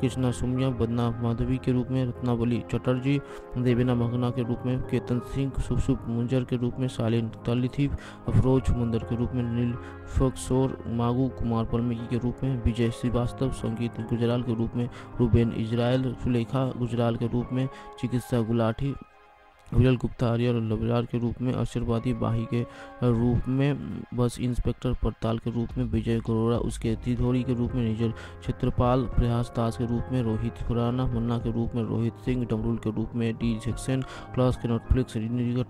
कृष्णा सुमिया बदना माधवी के रूप में, रत्नावली चटर्जी देवेना मगना के रूप में, केतन सिंह शुभ मुंजर के रूप में, शालीन तलिथिप अफरोज मुंदर के रूप में, नील फकशोर मागू कुमार वाल्मीकि के रूप में, विजय श्रीवास्तव संगीत गुजराल के रूप में, रूबेन इजराइल सुलेखा गुजराल के रूप में, चिकित्सा गुलाटी विरल गुप्ता आर्यर लबरार के रूप में, आशीर्वादी बाही के रूप में, बस इंस्पेक्टर पड़ताल के रूप में, विजय गरोड़ा उसके तिधोरी के रूप में, निजर क्षेत्रपाल प्रयास दास के रूप में, रोहित खुराना मन्ना के रूप में, रोहित सिंह डमरूल के रूप में, डी जैक्सन क्लास के Netflix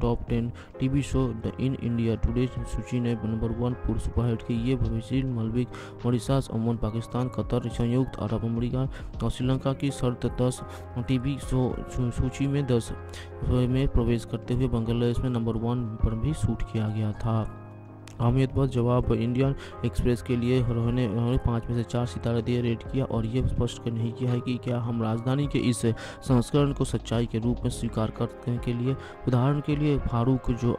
top 10 TV show the in India Today सूची ने नंबर 1 पूर्व सुपरहिट की। ये भविष्य मालविक मॉरिशस ओमान पाकिस्तान कतर संयुक्त अरब अमरीका और श्रीलंका की शर्त 10 टीवी शो सूची में 10 में प्रवेश करते हुए बांग्लादेश में नंबर 1 पर भी शूट किया गया था। अहमियत पर जवाब इंडियन एक्सप्रेस के लिए उन्होंने 5 में से 4 सितारे दिए रेट किया और ये स्पष्ट नहीं किया है कि क्या हम राजधानी के इस संस्करण को सच्चाई के रूप में स्वीकार करने के लिए। उदाहरण के लिए फारूक जो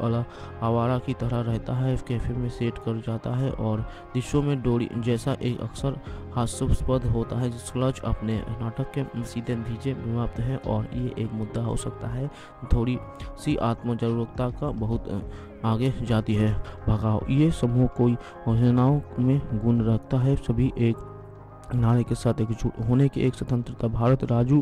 आवारा की तरह रहता है कैफे में सेट कर जाता है और दृश्यों में डोरी जैसा एक अक्सर हास्यास्पद होता है। स्लच अपने नाटक के सीधे भीजे व्याप्त है और ये एक मुद्दा हो सकता है। थोड़ी सी आत्म जागरूकता का बहुत आगे जाती है भगाओ। ये समूह कोई योजनाओं में गुण रखता है। सभी एक नारे के साथ एकजुट होने की एक स्वतंत्रता। भारत राजू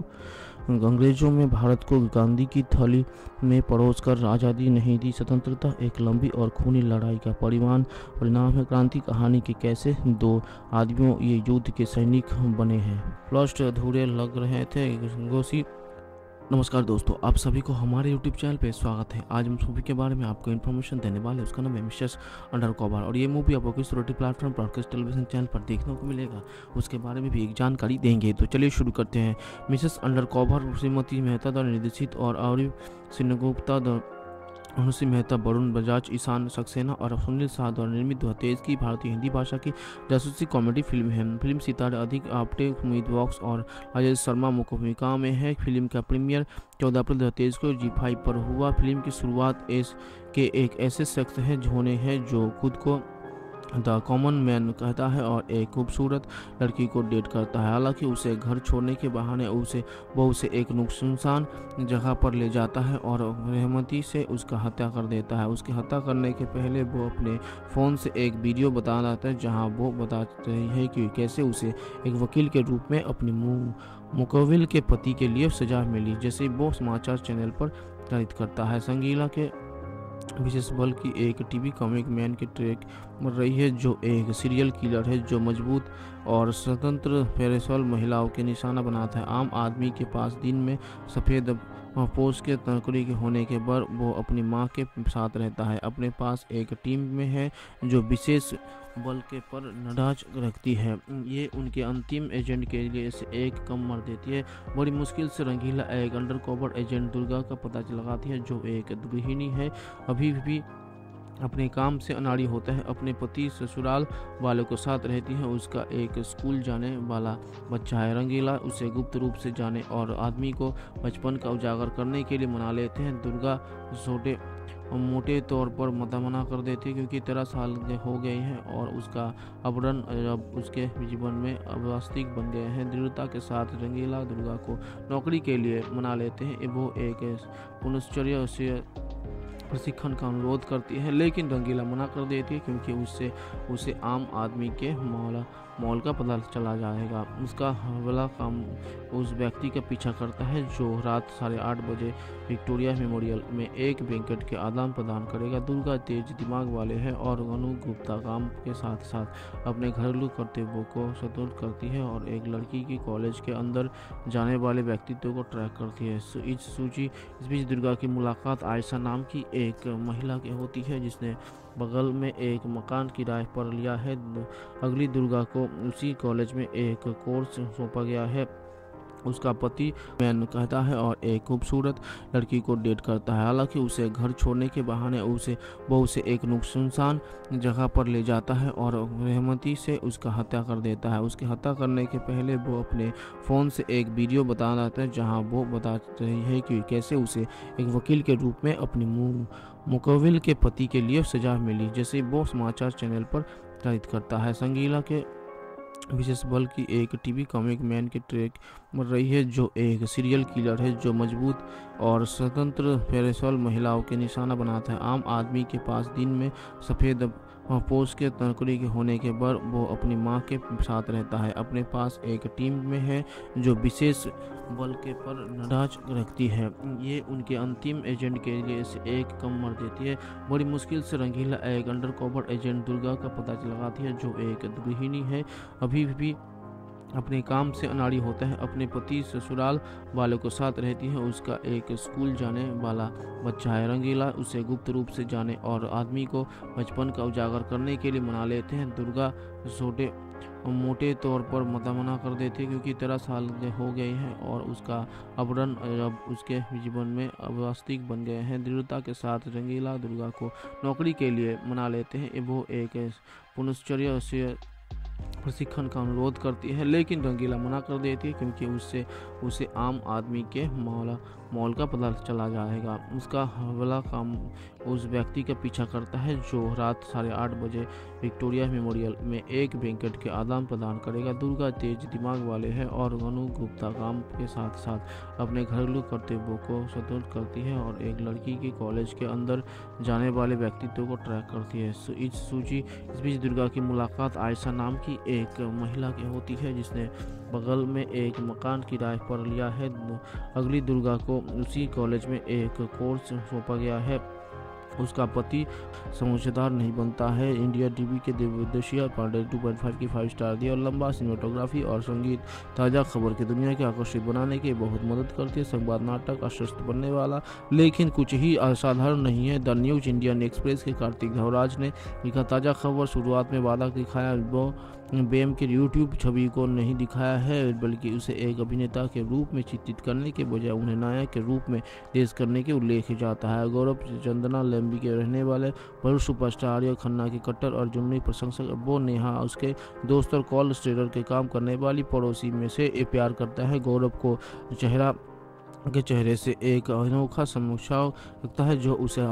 अंग्रेजों में भारत को गांधी की थैली में परोसकर आज़ादी नहीं दी। स्वतंत्रता एक लंबी और खूनी लड़ाई का परिणाम है। क्रांति कहानी के कैसे 2 आदमियों ये युद्ध के सैनिक बने हैं। फ्लस्ट अधूरे लग रहे थे गोसी। नमस्कार दोस्तों, आप सभी को हमारे YouTube चैनल पे स्वागत है। आज हम मूवी के बारे में आपको इन्फॉर्मेशन देने वाले हैं। उसका नाम है मिसेस अंडरकवर और ये मूवी आपको किस ओटीटी प्लेटफॉर्म पर किस टेलीविजन चैनल पर देखने को मिलेगा उसके बारे में भी एक जानकारी देंगे। तो चलिए शुरू करते हैं। मिसेस अंडरकवर श्रीमती मेहता द्वारा निर्देशित और अबीर सेनगुप्ता अनुश्री मेहता, वरुण बजाज, ईशान सक्सेना और सुनील शाह द्वारा निर्मित 2023 की भारतीय हिंदी भाषा की जासूसी कॉमेडी फिल्म है। फिल्म सितारे राधिका आप्टे, सुमीत व्यास और राजेश शर्मा मुख्य भूमिका में है। फिल्म का प्रीमियर 14 अप्रैल 2023 को G5 पर हुआ। फिल्म की शुरुआत एस के एक ऐसे शख्स है होने हैं जो खुद को द कॉमन मैन कहता है और एक खूबसूरत लड़की को डेट करता है। हालांकि उसे घर छोड़ने के बहाने उसे बहू से एक नुकसानसान जगह पर ले जाता है और रहमती से उसका हत्या कर देता है। उसके हत्या करने के पहले वो अपने फ़ोन से एक वीडियो बता देता है जहां वो बताते हैं कि कैसे उसे एक वकील के रूप में अपने मुकविल के पति के लिए सजा मिली जैसे वो समाचार चैनल पर प्रसारित करता है। संगीला के विशेष बल की एक टीवी कॉमिक मैन के ट्रैक मर रही है जो एक सीरियल किलर है जो मजबूत और स्वतंत्र पेशेवर महिलाओं के निशाना बनाता है। आम आदमी के पास दिन में सफ़ेद पोष के तनकरी के होने के बाद वो अपनी माँ के साथ रहता है। अपने पास एक टीम में है जो विशेष बल के पर नडाज रखती है। ये उनके अंतिम एजेंट के लिए इसे एक कम मर देती है। बड़ी मुश्किल से रंगीला एक अंडरकवर एजेंट दुर्गा का पता लगाती है जो एक गृहिणी है अभी भी अपने काम से अनाड़ी होता है। अपने पति ससुराल वालों के साथ रहती है। उसका एक स्कूल जाने वाला बच्चा है। रंगीला उसे गुप्त रूप से जाने और आदमी को बचपन का उजागर करने के लिए मना लेते हैं। दुर्गा छोटे मोटे तौर पर मना कर देती है क्योंकि 13 साल हो गए हैं और उसका आवरण अब उसके जीवन में अवास्तविक बन गए हैं। दृढ़ता के साथ रंगीला दुर्गा को नौकरी के लिए मना लेते हैं। वो एक पुनश्चर्य प्रशिक्षण का अनुरोध करती है, लेकिन रंगीला मना कर देती है क्योंकि उसे आम आदमी के मौल का पता चला जाएगा। उसका हवाला काम उस व्यक्ति का पीछा करता है जो रात 8:30 बजे विक्टोरिया मेमोरियल में एक बैंकेट के आदान प्रदान करेगा। दुर्गा तेज दिमाग वाले हैं और अनु गुप्ता काम के साथ साथ अपने घरेलू कर्तव्यों को सतर्क करती है और एक लड़की की कॉलेज के अंदर जाने वाले व्यक्तित्व को ट्रैक करती है। इस बीच दुर्गा की मुलाकात आयशा नाम की एक महिला के होती है जिसने बगल में एक मकान किराए पर लिया है। अगली दुर्गा को उसी कॉलेज में एक कोर्स सौंपा गया है। उसका पति मैन कहता है और एक खूबसूरत लड़की को डेट करता है। हालांकि उसे घर छोड़ने के बहाने उसे एक नुकसानसान जगह पर ले जाता है और रहमती से उसका हत्या कर देता है। उसके हत्या करने के पहले वो अपने फ़ोन से एक वीडियो बता देता है जहां वो बता रही है कि कैसे उसे एक वकील के रूप में अपने मुकविल के पति के लिए सजा मिली। जैसे वो समाचार चैनल पर प्रसारित करता है, संगीला के विशेष बल की एक टीवी कॉमिक मैन के ट्रैक मर रही है जो एक सीरियल किलर है जो मजबूत और स्वतंत्र पेशेवर महिलाओं के निशाना बनाता है। आम आदमी के पास दिन में सफ़ेद पोस्ट के नौकरी के होने के बाद वो अपनी माँ के साथ रहता है। अपने पास एक टीम में है जो विशेष बल के पर नज़र रखती है। ये उनके अंतिम एजेंट के लिए एक कम मर देती है। बड़ी मुश्किल से रंगीला एक अंडरकवर एजेंट दुर्गा का पता लगाती है जो एक गृहिणी है, अभी भी अपने काम से अनाड़ी होता है। अपने पति ससुराल वालों के साथ रहती है। उसका एक स्कूल जाने वाला बच्चा है। रंगीला उसे गुप्त रूप से जाने और आदमी को बचपन का उजागर करने के लिए मना लेते हैं। दुर्गा छोटे मोटे तौर पर मना कर देती है क्योंकि 13 साल हो गए हैं और उसका आवरण अब उसके जीवन में अवास्तविक बन गए हैं। दृढ़ता के साथ रंगीला दुर्गा को नौकरी के लिए मना लेते हैं। वो एक पुनश्चर्या से प्रशिक्षण का अनुरोध करती है, लेकिन रंगीला मना कर देती है क्योंकि उसे आम आदमी के मौल का पता चला जाएगा। उसका हवाला काम उस व्यक्ति का पीछा करता है जो रात 8:30 बजे विक्टोरिया मेमोरियल में एक बैंकेट के आदान प्रदान करेगा। दुर्गा तेज दिमाग वाले हैं और अनु गुप्ता काम के साथ साथ अपने घरेलू कर्तव्यों को सतर्क करती है और एक लड़की की कॉलेज के अंदर जाने वाले व्यक्तित्व को ट्रैक करती है। इस बीच दुर्गा की मुलाकात आयशा नाम की एक महिला के होती है जिसने बगल में एक मकान किराए पर लिया है। अगली दुर्गा को उसी कॉलेज में एक कोर्स सौंपा गया है। उसका पति समझदार नहीं बनता है। इंडिया टीवी के देवदशिया पांडे 2.5 की 5 स्टार दी और लंबा सिनेमेटोग्राफी और संगीत ताज़ा खबर की दुनिया के आकर्षित बनाने के बहुत मदद करती है। संवाद नाटक आश्वस्त बनने वाला लेकिन कुछ ही असाधारण नहीं है। द न्यूज इंडियन एक्सप्रेस के कार्तिक धवराज ने लिखा, ताज़ा खबर शुरुआत में वादा दिखाया वो बेम के यूट्यूब छवि को नहीं दिखाया है बल्कि उसे एक अभिनेता के रूप में चित्रित करने के बजाय उन्हें नायक के रूप में पेश करने के उल्लेख जाता है। गौरव चंदना लंबी के रहने वाले बड़े सुपरस्टार आर्य खन्ना के कट्टर और जुमनी प्रशंसक वो नेहा उसके दोस्त और कॉल स्ट्रेटर के काम करने वाली पड़ोसी में से प्यार करता है। गौरव को चेहरे से एक अनोखा समीक्षा लगता है जो उसे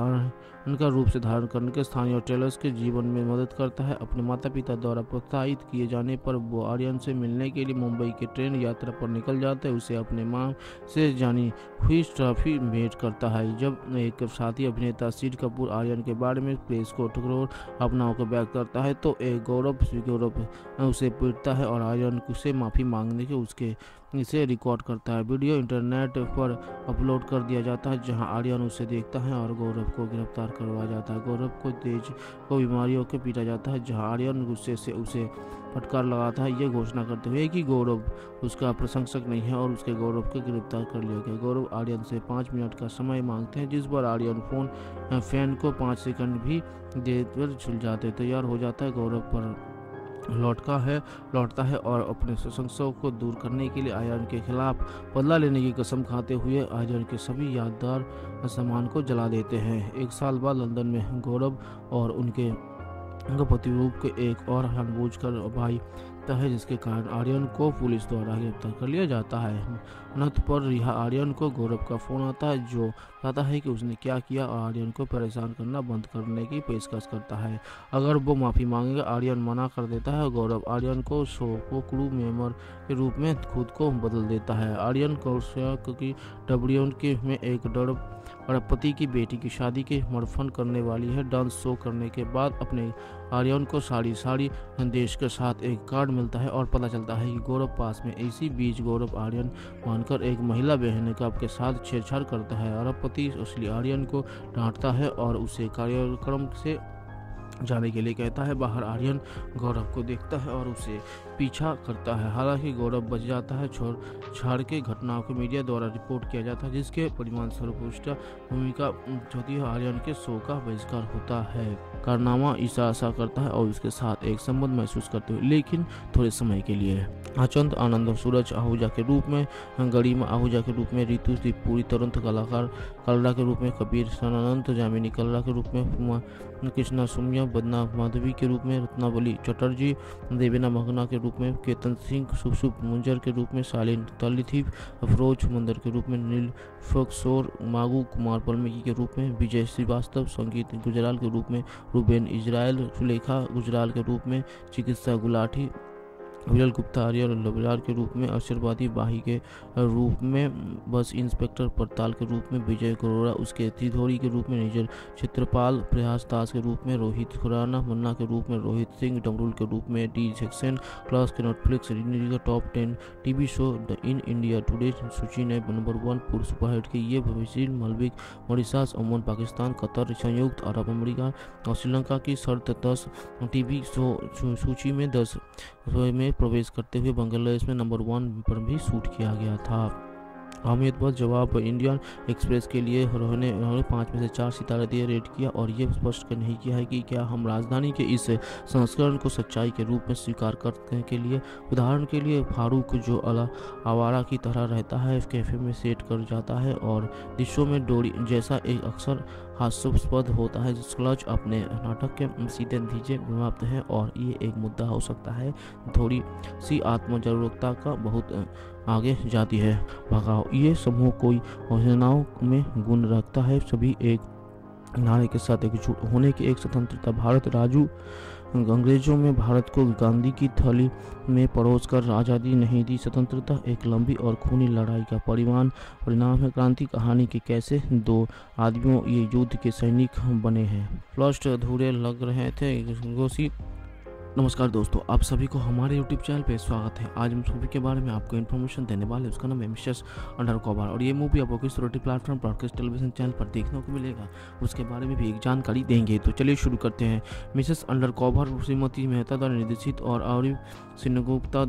उनका रूप से धारण करने के स्थानीय ट्रेलर्स के जीवन में मदद करता है। अपने माता पिता द्वारा प्रोत्साहित किए जाने पर वो आर्यन से मिलने के लिए मुंबई की ट्रेन यात्रा पर निकल जाता है। उसे अपने माँ से जानी हुई ट्रॉफी भेंट करता है। जब एक साथी अभिनेता शीर कपूर आर्यन के बारे में प्रेस को ठुकरोर अपनाओं को बैक करता है तो एक गौरव उसे पीटता है और आर्यन से माफ़ी मांगने के इसे रिकॉर्ड करता है। वीडियो इंटरनेट पर अपलोड कर दिया जाता है जहां आर्यन उसे देखता है और गौरव को गिरफ्तार करवाया जाता है। गौरव को तेज को बीमारियों के पीटा जाता है जहां आर्यन गुस्से से उसे फटकार लगाता है, यह घोषणा करते हुए कि गौरव उसका प्रशंसक नहीं है और उसके गौरव को गिरफ्तार कर लिया गया। गौरव आर्यन से 5 मिनट का समय मांगते हैं जिस पर आर्यन फैन को 5 सेकंड भी देकर झुल जाते तैयार हो जाता है। गौरव पर लौटता है और अपने प्रशंसकों को दूर करने के लिए आर्यन के खिलाफ बदला लेने की कसम खाते हुए आर्यन के सभी यादगार सामान को जला देते हैं। 1 साल बाद लंदन में गौरव और उनके प्रतिरूप के एक और जानबूझकर भाई है जिसके कारण आर्यन को पुलिस द्वारा गिरफ्तार कर लिया जाता है। नथ पर रिहा आर्यन को गौरव का फोन आता है जो कहता है कि उसने क्या किया और आर्यन को परेशान करना बंद करने की पेशकश करता है। अगर वो माफ़ी मांगेगा आर्यन मना कर देता है। गौरव आर्यन को शो को क्रू मेंबर के रूप में खुद को बदल देता है। आर्यन कौशक की डब्ल्यू में एक डर और पति की बेटी की शादी के मुड़फन करने वाली है। डांस शो करने के बाद अपने आर्यन को साड़ी संदेश के साथ एक कार्ड मिलता है और पता चलता है कि गौरव पास में। इसी बीच गौरव आर्यन मानकर एक महिला बहन का आपके साथ छेड़छाड़ करता है और पति असली आर्यन को डांटता है और उसे कार्यक्रम से जाने के लिए कहता है। बाहर आर्यन गौरव को देखता है और उसे पीछा करता है, हालांकि गौरव बच जाता है। छाड़ के घटनाओं को मीडिया द्वारा रिपोर्ट किया जाता है, जिसके परिणामस्वरूप उसका भूमिका होती है आर्यन के शो का बहिष्कार होता है। कारनामा ईशा आशा करता है और उसके साथ एक संबंध महसूस करते हुए, लेकिन थोड़े समय के लिए। अचंत आनंद और सूरज आहूजा के रूप में, गरिमा आहूजा के रूप में, रितु त्रिपुरी तुरंत कलाकार कलरा के रूप में, कबीर सनानंद जामिनी कलरा के रूप में, कृष्णा सुम्या बदना माधवी के रूप में, रत्नावली चटर्जी देवेना मगना के रूप में, केतन सिंह शुभ मुंजर के रूप में, शालीन तलिथी अफरोज मंदर के रूप में, नील फक्सोर मागू कुमार वाल्मीकि के रूप में, विजय श्रीवास्तव संगीत गुजराल के रूप में, रूबेन इजराइल सुलेखा गुजराल के रूप में, चिकित्सा गुलाटी विरल गुप्ता आर्य और लबरार के रूप में, आशीर्वादी बाही के रूप में, बस इंस्पेक्टर पड़ताल के रूप में, विजय गरोड़ा उसके तिधोरी के रूप में, निजर चित्रपाल प्रयास दास के रूप में, रोहित खुराना मन्ना के रूप में, रोहित सिंह डमरूल के रूप में, डी सेक्शन क्लास के नेटफ्लिक्स रीनिंग top 10 TV show the in India Today सूची ने नंबर 1 पूर्व सुपरहिट के ये भविष्य मलबिक मॉरिशस ओमान पाकिस्तान कतर संयुक्त अरब अमेरिका और श्रीलंका की शर्त 10 टीवी शो सूची में 10 में प्रवेश करते हुए बांग्लादेश में नंबर 1 पर भी शूट किया गया था। अहमियत पर जवाब इंडियन एक्सप्रेस के लिए उन्होंने 5 में से 4 सितारे दिए रेट किया और ये स्पष्ट नहीं किया है कि क्या हम राजधानी के इस संस्करण को सच्चाई के रूप में स्वीकार करते हैं के लिए। उदाहरण के लिए फारूक, जो आवारा की तरह रहता है, कैफे में सेट कर जाता है और दृश्यों में डोरी जैसा एक अक्सर हास्यास्पद होता है। क्लच अपने नाटक के सीधे नतीजे घुमाते हैं और ये एक मुद्दा हो सकता है। थोड़ी सी आत्मजागरूकता का बहुत आगे जाती है। भगाओ ये समूह कोई योजनाओं में गुण रखता है, सभी एक नारे के साथ एकजुट होने की एक स्वतंत्रता। भारत राजू अंग्रेजों में भारत को गांधी की थैली में परोसकर आज़ादी नहीं दी, स्वतंत्रता एक लंबी और खूनी लड़ाई का परिणाम है। क्रांति कहानी के कैसे 2 आदमियों ये युद्ध के सैनिक बने हैं। फ्लस्ट अधूरे लग रहे थे गोसी। नमस्कार दोस्तों, आप सभी को हमारे YouTube चैनल पे स्वागत है। आज हम मूवी के बारे में आपको इन्फॉर्मेशन देने वाले हैं, उसका नाम है मिसेस अंडरकवर और ये मूवी आपको किस ओटीटी प्लेटफॉर्म पर, किस टेलीविजन चैनल पर देखने को मिलेगा, उसके बारे में भी एक जानकारी देंगे। तो चलिए शुरू करते हैं। मिसेस अंडरकवर श्रीमती मेहता द्वारा निर्देशित और अबीर सेनगुप्ता,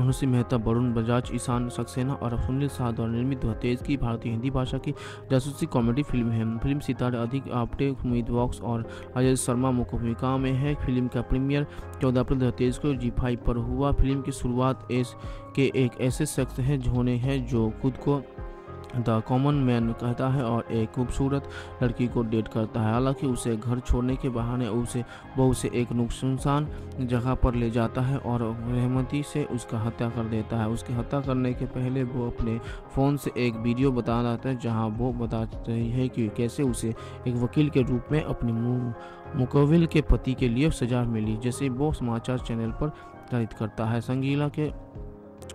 अनुश्री मेहता, वरुण बजाज, ईशान सक्सेना और सुनील शाह द्वारा निर्मित 2023 की भारतीय हिंदी भाषा की जासूसी कॉमेडी फिल्म है। फिल्म सितारे राधिका आप्टे, सुमीत व्यास और राजेश शर्मा मुख्य भूमिका में है। फिल्म का प्रीमियर 14 अप्रैल 2023 को G5 पर हुआ। फिल्म की शुरुआत एक ऐसे शख्स है होने हैं जो खुद को द कॉमन मैन कहता है और एक खूबसूरत लड़की को डेट करता है। हालांकि उसे घर छोड़ने के बहाने उसे एक नुकसानसान जगह पर ले जाता है और रहमती से उसका हत्या कर देता है। उसके हत्या करने के पहले वो अपने फ़ोन से एक वीडियो बता देता है जहां वो बताते हैं कि कैसे उसे एक वकील के रूप में अपने मुकविल के पति के लिए सजा मिली, जैसे वो समाचार चैनल पर प्रसारित करता है। संगीला के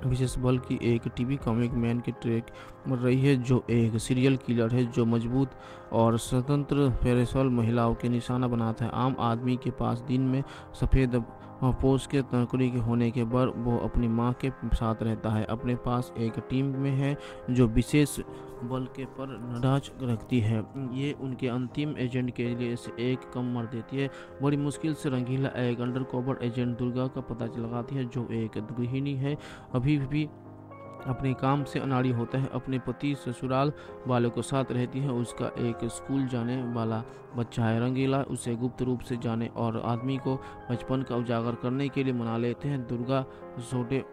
विशेष बल की एक टीवी कॉमिक मैन की ट्रैक मर रही है जो एक सीरियल किलर है जो मजबूत और स्वतंत्र फेरेसॉल महिलाओं के निशाना बनाता है। आम आदमी के पास दिन में सफ़ेद पोस्ट के नौकरी के होने के बाद वो अपनी मां के साथ रहता है। अपने पास एक टीम में है जो विशेष बल के पर नज़र रखती है। ये उनके अंतिम एजेंट के लिए एक कम मर देती है। बड़ी मुश्किल से रंगीला एक अंडरकवर एजेंट दुर्गा का पता लगाती है जो एक गृहिणी है, अभी भी अपने काम से अनाड़ी होता है। अपने पति ससुराल वालों के साथ रहती है। उसका एक स्कूल जाने वाला बच्चा है। रंगीला उसे गुप्त रूप से जाने और आदमी को बचपन का उजागर करने के लिए मना लेते हैं। दुर्गा छोटे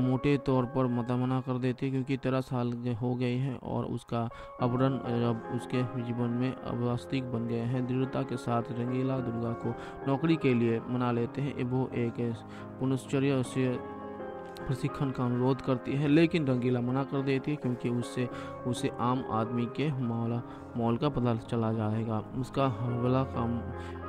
मोटे तौर पर मना कर देते क्योंकि 13 साल हो गए हैं और उसका आवरण अब उसके जीवन में अवास्तविक बन गए हैं। दृढ़ता के साथ रंगीला दुर्गा को नौकरी के लिए मना लेते हैं। वो एक पुनश्चर्या से प्रशिक्षण का अनुरोध करती है लेकिन रंगीला मना कर देती है क्योंकि उससे उसे आम आदमी के मॉल का पता चला जाएगा। उसका हमला का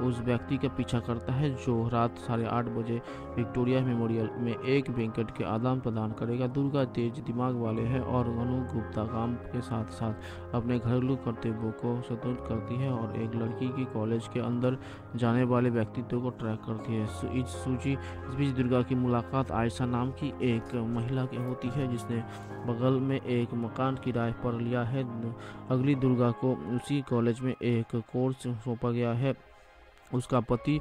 उस व्यक्ति का पीछा करता है जो रात 8:30 बजे विक्टोरिया मेमोरियल में एक बैंकेट के आदान प्रदान करेगा। दुर्गा तेज दिमाग वाले है और गुप्ता काम के साथ साथ अपने घरेलू कर्तव्यों को संतुलित करती है और एक लड़की की कॉलेज के अंदर जाने वाले व्यक्तित्व को ट्रैक करती है। इस बीच दुर्गा की मुलाकात आयशा नाम की एक महिला के होती है जिसने बगल में एक मकान किराए पर लिया है। अगली दुर्गा को उसी कॉलेज में एक कोर्स सौंपा गया है। उसका पति